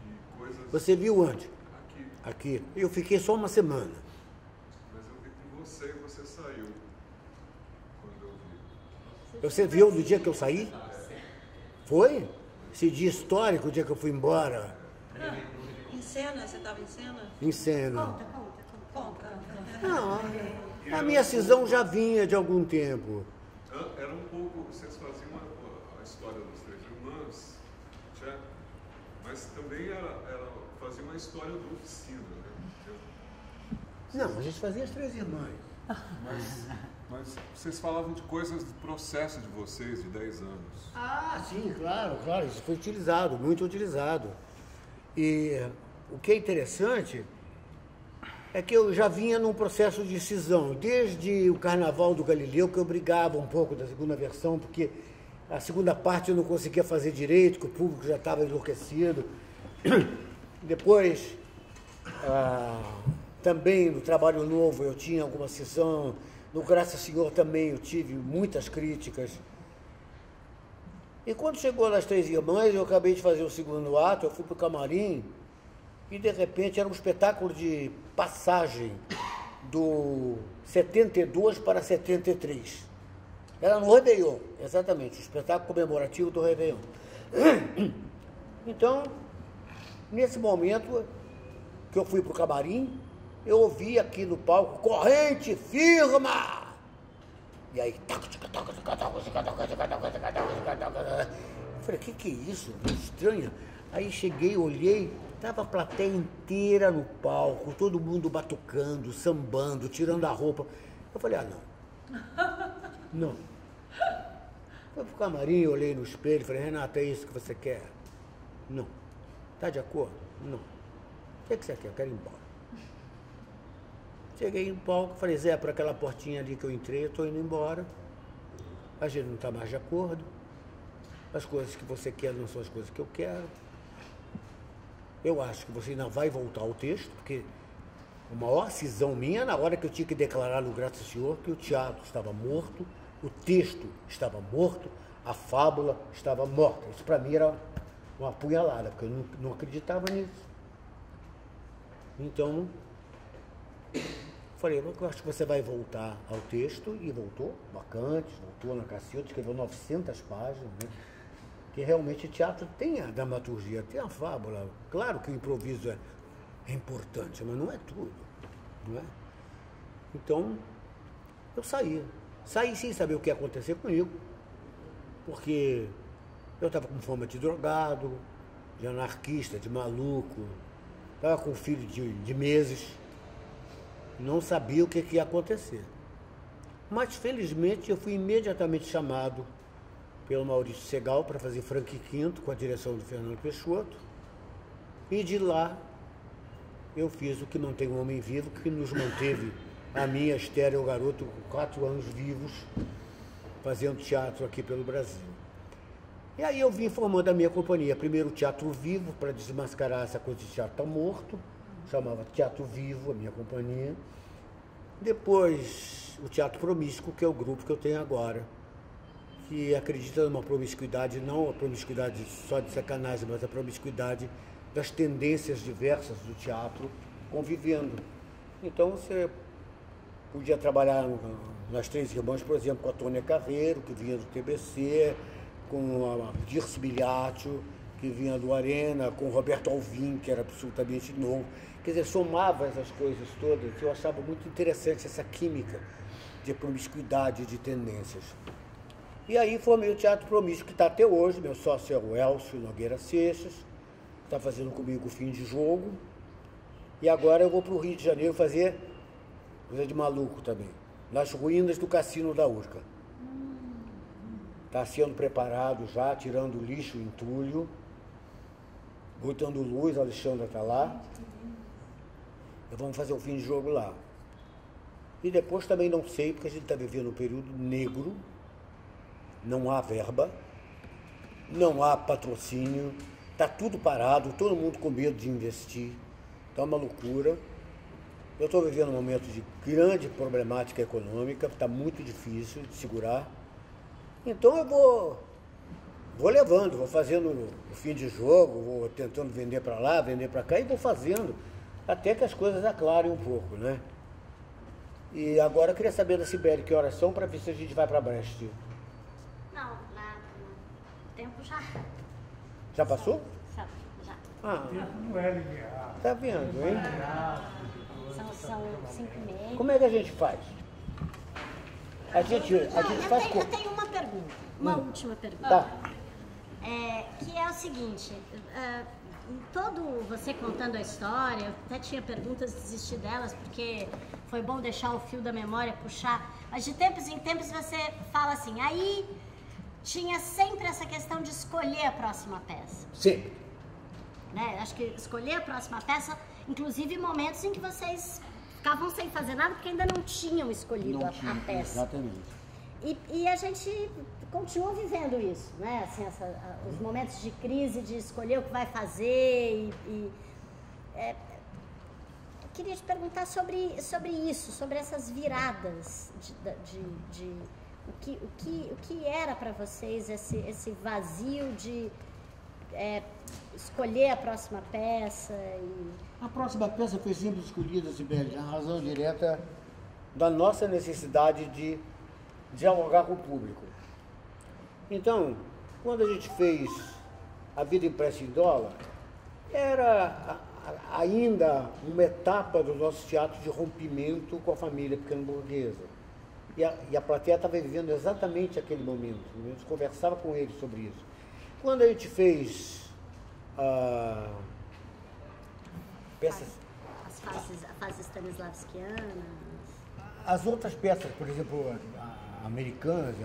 e coisas... Você viu onde? Aqui. Eu fiquei só uma semana. Mas eu vi com você e você saiu quando eu vi. Você viu no dia que eu saí? Foi? Esse dia histórico, o dia que eu fui embora. Em cena? Você estava em cena? Em cena. Conta. Não, a minha cisão já vinha de algum tempo. Era um pouco, vocês faziam a história dos três irmãos, mas também fazia uma história do oficina, né? Não, a gente fazia as três irmãs. Mas vocês falavam de coisas do processo de vocês de 10 anos. Ah, sim, claro, claro. Isso foi utilizado, muito utilizado. E o que é interessante é que eu já vinha num processo de cisão, desde o Carnaval do Galileu, que eu brigava um pouco da segunda versão, porque a segunda parte eu não conseguia fazer direito, que o público já estava enlouquecido. Depois, também no Trabalho Novo eu tinha alguma cisão, no Graças ao Senhor também eu tive muitas críticas. E quando chegou nas Três Irmãs, eu acabei de fazer o segundo ato, eu fui para o camarim, e, de repente, era um espetáculo de passagem do 72 para 73. Era no Réveillon, exatamente, o espetáculo comemorativo do Réveillon. Então, nesse momento que eu fui para o camarim, eu ouvi aqui no palco, corrente firma! E aí... Eu falei, que é isso? Muito estranho. Aí cheguei, olhei... Estava a plateia inteira no palco, todo mundo batucando, sambando, tirando a roupa. Eu falei, não. Fui pro camarim, olhei no espelho, falei, Renata, é isso que você quer? Não. Tá de acordo? Não. O que é que você quer? Eu quero ir embora. Cheguei no palco, falei, Zé, por aquela portinha ali que eu entrei, eu tô indo embora. A gente não tá mais de acordo. As coisas que você quer não são as coisas que eu quero. Eu acho que você ainda vai voltar ao texto, porque a maior cisão minha, na hora que eu tinha que declarar no Graças ao Senhor, que o teatro estava morto, o texto estava morto, a fábula estava morta. Isso para mim era uma apunhalada, porque eu não acreditava nisso. Então, falei, eu acho que você vai voltar ao texto, e voltou, Bacantes, voltou na Cacilda, escreveu 900 páginas, né? Que realmente o teatro tem a dramaturgia, tem a fábula. Claro que o improviso é importante, mas não é tudo, não é? Então, eu saí. Saí sem saber o que ia acontecer comigo, porque eu estava com fama de drogado, de anarquista, de maluco, estava com um filho de meses, não sabia o que ia acontecer. Mas, felizmente, eu fui imediatamente chamado pelo Maurício Segal para fazer Frank V com a direção do Fernando Peixoto, e de lá eu fiz O Que Mantém o Homem Vivo, que nos manteve, a mim, a Esther e o garoto, 4 anos vivos, fazendo teatro aqui pelo Brasil. E aí eu vim formando a minha companhia, primeiro o Teatro Vivo, para desmascarar essa coisa de teatro morto, chamava Teatro Vivo, a minha companhia. Depois, o Teatro Promíscuo, que é o grupo que eu tenho agora, que acredita numa promiscuidade, não a promiscuidade só de sacanagem, mas a promiscuidade das tendências diversas do teatro convivendo. Então, você podia trabalhar nas Três Irmãs, por exemplo, com a Tônia Carreiro, que vinha do TBC, com a Dirce Biliaccio, que vinha do Arena, com o Roberto Alvim, que era absolutamente novo. Quer dizer, somava essas coisas todas, que eu achava muito interessante essa química de promiscuidade de tendências. E aí formei o Teatro Promíscuo, que está até hoje. Meu sócio é o Elcio Nogueira Seixas, está fazendo comigo o Fim de Jogo. E agora eu vou para o Rio de Janeiro fazer coisa de maluco também, nas ruínas do Cassino da Urca. Está sendo preparado já, tirando lixo e entulho, botando luz. A Alexandra está lá. E vamos fazer o Fim de Jogo lá. E depois também não sei, porque a gente está vivendo um período negro. Não há verba, não há patrocínio, está tudo parado, todo mundo com medo de investir. Está uma loucura. Eu estou vivendo um momento de grande problemática econômica, está muito difícil de segurar. Então eu vou levando, vou fazendo o Fim de Jogo, vou tentando vender para lá, vender para cá, e vou fazendo até que as coisas aclarem um pouco, né? E agora eu queria saber da Sibeli que horas são para ver se a gente vai para Brest. Não, o tempo já... Já passou? Já. Ah, não é linear. Tá vendo, hein? São 5h30. Como é que a gente faz? Eu tenho uma pergunta, uma última pergunta. Tá. Que é o seguinte, você contando a história, eu até tinha perguntas, desisti delas, porque foi bom deixar o fio da memória puxar. Mas de tempos em tempos você fala assim, aí... Tinha sempre essa questão de escolher a próxima peça. Sim. Né? Acho que escolher a próxima peça, inclusive momentos em que vocês ficavam sem fazer nada, porque ainda não tinham escolhido a peça. Exatamente. E a gente continua vivendo isso, né? Assim, os momentos de crise, de escolher o que vai fazer. Eu queria te perguntar sobre isso, sobre essas viradas O que era para vocês esse vazio de escolher a próxima peça? A próxima peça foi sempre escolhida, Sibeli, na razão direta da nossa necessidade de dialogar com o público. Então, quando a gente fez A Vida Impressa em Dólar, era ainda uma etapa do nosso teatro de rompimento com a família pequeno-burguesa. E a plateia estava vivendo exatamente aquele momento. A gente conversava com ele sobre isso. Quando a gente fez peças... As faces stanislavskianas... As outras peças, por exemplo, a americanas,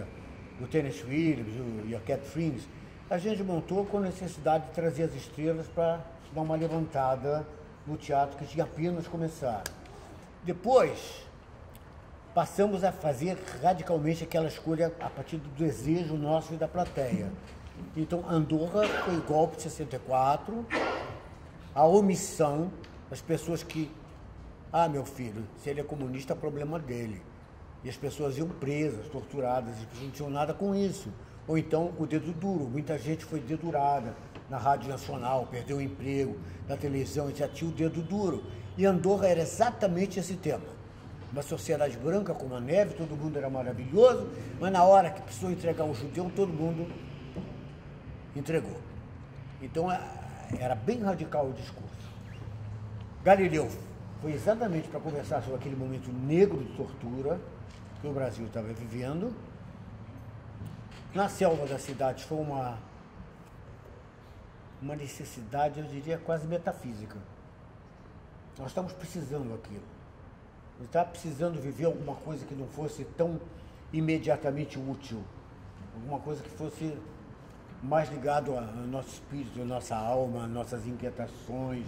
o Tennessee Williams e a Cat Frings, a gente montou com necessidade de trazer as estrelas para dar uma levantada no teatro que tinha apenas começado. Depois... Passamos a fazer radicalmente aquela escolha a partir do desejo nosso e da plateia. Então, Andorra foi o golpe de 64, a omissão, as pessoas que... Ah, meu filho, se ele é comunista, é problema dele. E as pessoas iam presas, torturadas, e não tinham nada com isso. Ou então, o dedo duro, muita gente foi dedurada na Rádio Nacional, perdeu o emprego, na televisão, já tinha o dedo duro. E Andorra era exatamente esse tema. Uma sociedade branca como a neve, todo mundo era maravilhoso, mas na hora que precisou entregar um judeu, todo mundo entregou. Então, era bem radical o discurso. Galileu foi exatamente para conversar sobre aquele momento negro de tortura que o Brasil estava vivendo. Na Selva das Cidades foi uma necessidade, eu diria, quase metafísica. Nós estamos precisando daquilo. Ele estava precisando viver alguma coisa que não fosse tão imediatamente útil, alguma coisa que fosse mais ligado ao nosso espírito, à nossa alma, às nossas inquietações.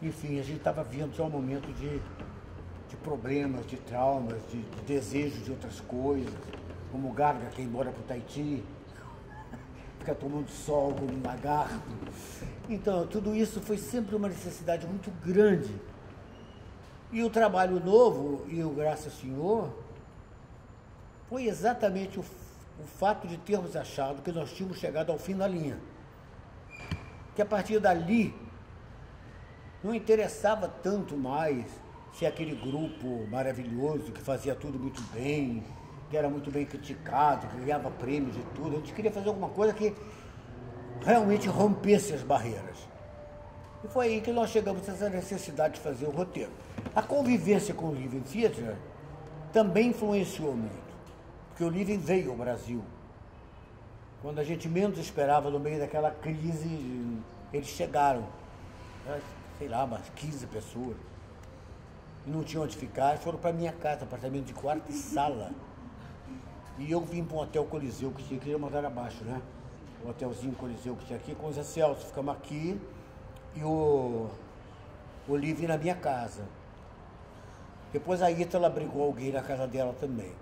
Enfim, a gente estava vivendo só um momento de problemas, de traumas, de desejos de outras coisas, como o Garga, que ia embora para o Tahiti, fica tomando sol como um lagarto. Então, tudo isso foi sempre uma necessidade muito grande E o trabalho novo, e o Graças ao Senhor, foi exatamente o fato de termos achado que nós tínhamos chegado ao fim da linha. Que a partir dali, não interessava tanto mais se aquele grupo maravilhoso, que fazia tudo muito bem, que era muito bem criticado, que ganhava prêmios de tudo. A gente queria fazer alguma coisa que realmente rompesse as barreiras. E foi aí que nós chegamos a essa necessidade de fazer o roteiro. A convivência com o Living Theatre também influenciou muito, porque o Living veio ao Brasil. Quando a gente menos esperava, no meio daquela crise, eles chegaram. Sei lá, umas 15 pessoas. E não tinham onde ficar, foram para minha casa, apartamento de quarto e sala. E eu vim para um hotel Coliseu, que tinha aqui, mandaram abaixo, né? O hotelzinho Coliseu que tinha aqui, com o Zé Celso, ficamos aqui. E o Living na minha casa. Depois a Ítala brigou alguém na casa dela também.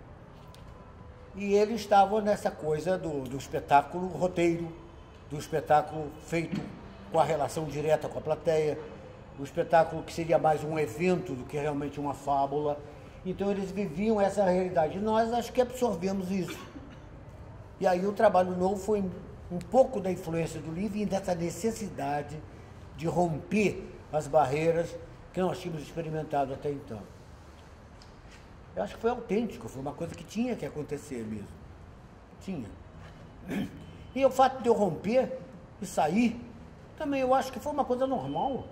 E eles estavam nessa coisa do espetáculo roteiro, do espetáculo feito com a relação direta com a plateia, o espetáculo que seria mais um evento do que realmente uma fábula. Então eles viviam essa realidade. Nós acho que absorvemos isso. E aí o trabalho novo foi um pouco da influência do Living e dessa necessidade de romper as barreiras que nós tínhamos experimentado até então. Eu acho que foi autêntico, foi uma coisa que tinha que acontecer mesmo. Tinha. E o fato de eu romper e sair, também eu acho que foi uma coisa normal.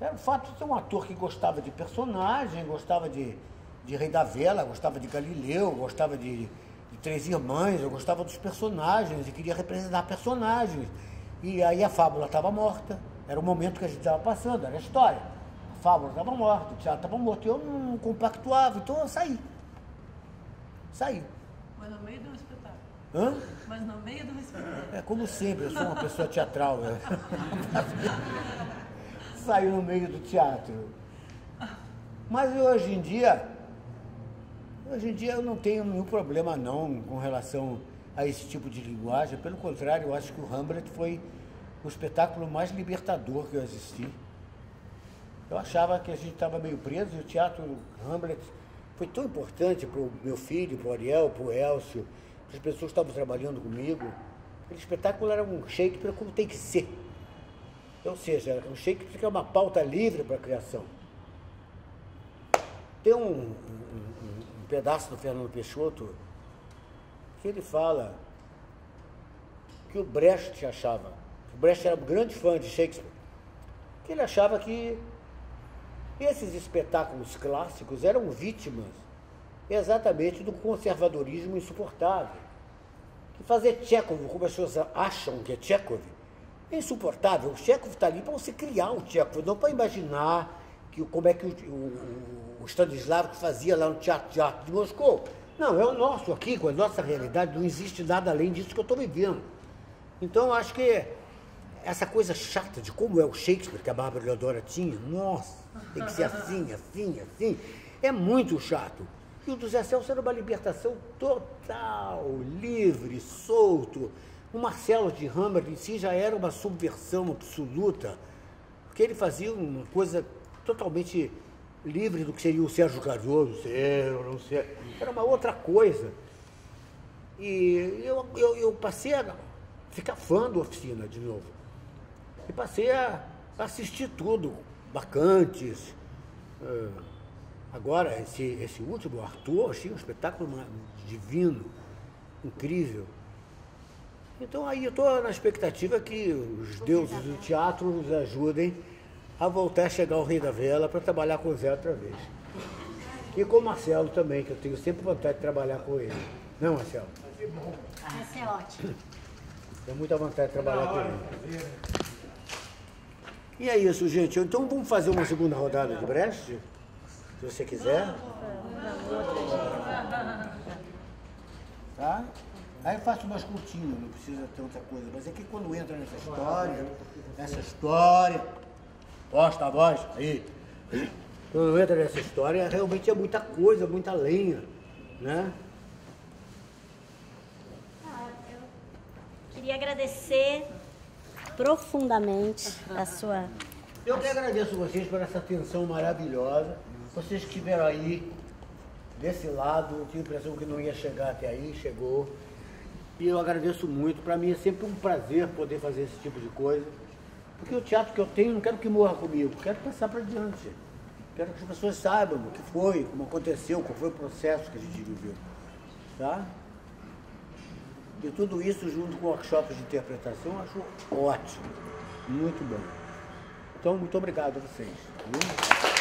Era o fato de ser um ator que gostava de personagem, gostava de Rei da Vela, gostava de Galileu, gostava de Três Irmãs, eu gostava dos personagens e queria representar personagens. E aí a fábula estava morta, era o momento que a gente estava passando, era a história. A fábula estava morta, o teatro estava morto, e eu não compactuava, então eu saí. Saí. Mas no meio do espetáculo. Hã? Mas no meio do espetáculo. É como sempre, eu sou uma pessoa teatral, né? Saiu no meio do teatro. Mas hoje em dia eu não tenho nenhum problema não com relação a esse tipo de linguagem. Pelo contrário, eu acho que o Hamlet foi o espetáculo mais libertador que eu assisti. Eu achava que a gente estava meio preso e o teatro Hamlet foi tão importante para o meu filho, para o Ariel, para o Elcio, para as pessoas que estavam trabalhando comigo. Aquele espetáculo era um Shakespeare como tem que ser. Ou seja, o Shakespeare é uma pauta livre para a criação. Tem um pedaço do Fernando Peixoto que ele fala que o Brecht achava, que o Brecht era um grande fã de Shakespeare, que ele achava que esses espetáculos clássicos eram vítimas exatamente do conservadorismo insuportável. Que fazer Tchekhov, como as pessoas acham que é Tchekhov, é insuportável. O Tchekhov está ali para você criar o Tchekhov, não para imaginar que, como é que o Stanislavski fazia lá no Teatro de Arte de Moscou. Não, é o nosso aqui, com a nossa realidade, não existe nada além disso que eu estou vivendo. Então, acho que essa coisa chata de como é o Shakespeare que a Bárbara Deodora tinha, nossa, tem que ser assim, assim, assim, é muito chato. E o do Zé Celso era uma libertação total, livre, solto. O Marcelo de Hamlet em si já era uma subversão absoluta, porque ele fazia uma coisa totalmente livre do que seria o Sérgio Cardoso, era uma outra coisa. E eu passei a ficar fã do Oficina de novo. E passei a assistir tudo, Bacantes. Agora, esse último, Arthur, achei um espetáculo divino, incrível. Então, aí eu estou na expectativa que os deuses do teatro nos ajudem a voltar a chegar ao Rei da Vela para trabalhar com o Zé outra vez. E com o Marcelo também, que eu tenho sempre vontade de trabalhar com ele. Não, Marcelo? Essa é ótima. Tenho muita vontade de trabalhar com ele. E é isso, gente. Então, vamos fazer uma segunda rodada de Brecht, se você quiser. Tá? Aí eu faço umas curtinhas, não precisa ter outra coisa. Mas é que quando entra nessa história... Posta a voz, aí. Quando entra nessa história, realmente é muita coisa, muita lenha, né? Eu queria agradecer profundamente a sua... Eu que agradeço vocês por essa atenção maravilhosa. Vocês que estiveram aí, desse lado, eu tive a impressão que não ia chegar até aí, chegou. E eu agradeço muito. Para mim é sempre um prazer poder fazer esse tipo de coisa. Porque o teatro que eu tenho, não quero que morra comigo, quero passar para diante. Quero que as pessoas saibam o que foi, como aconteceu, qual foi o processo que a gente viveu. Tá? E tudo isso junto com workshops de interpretação, eu acho ótimo, muito bom. Então, muito obrigado a vocês. Viu?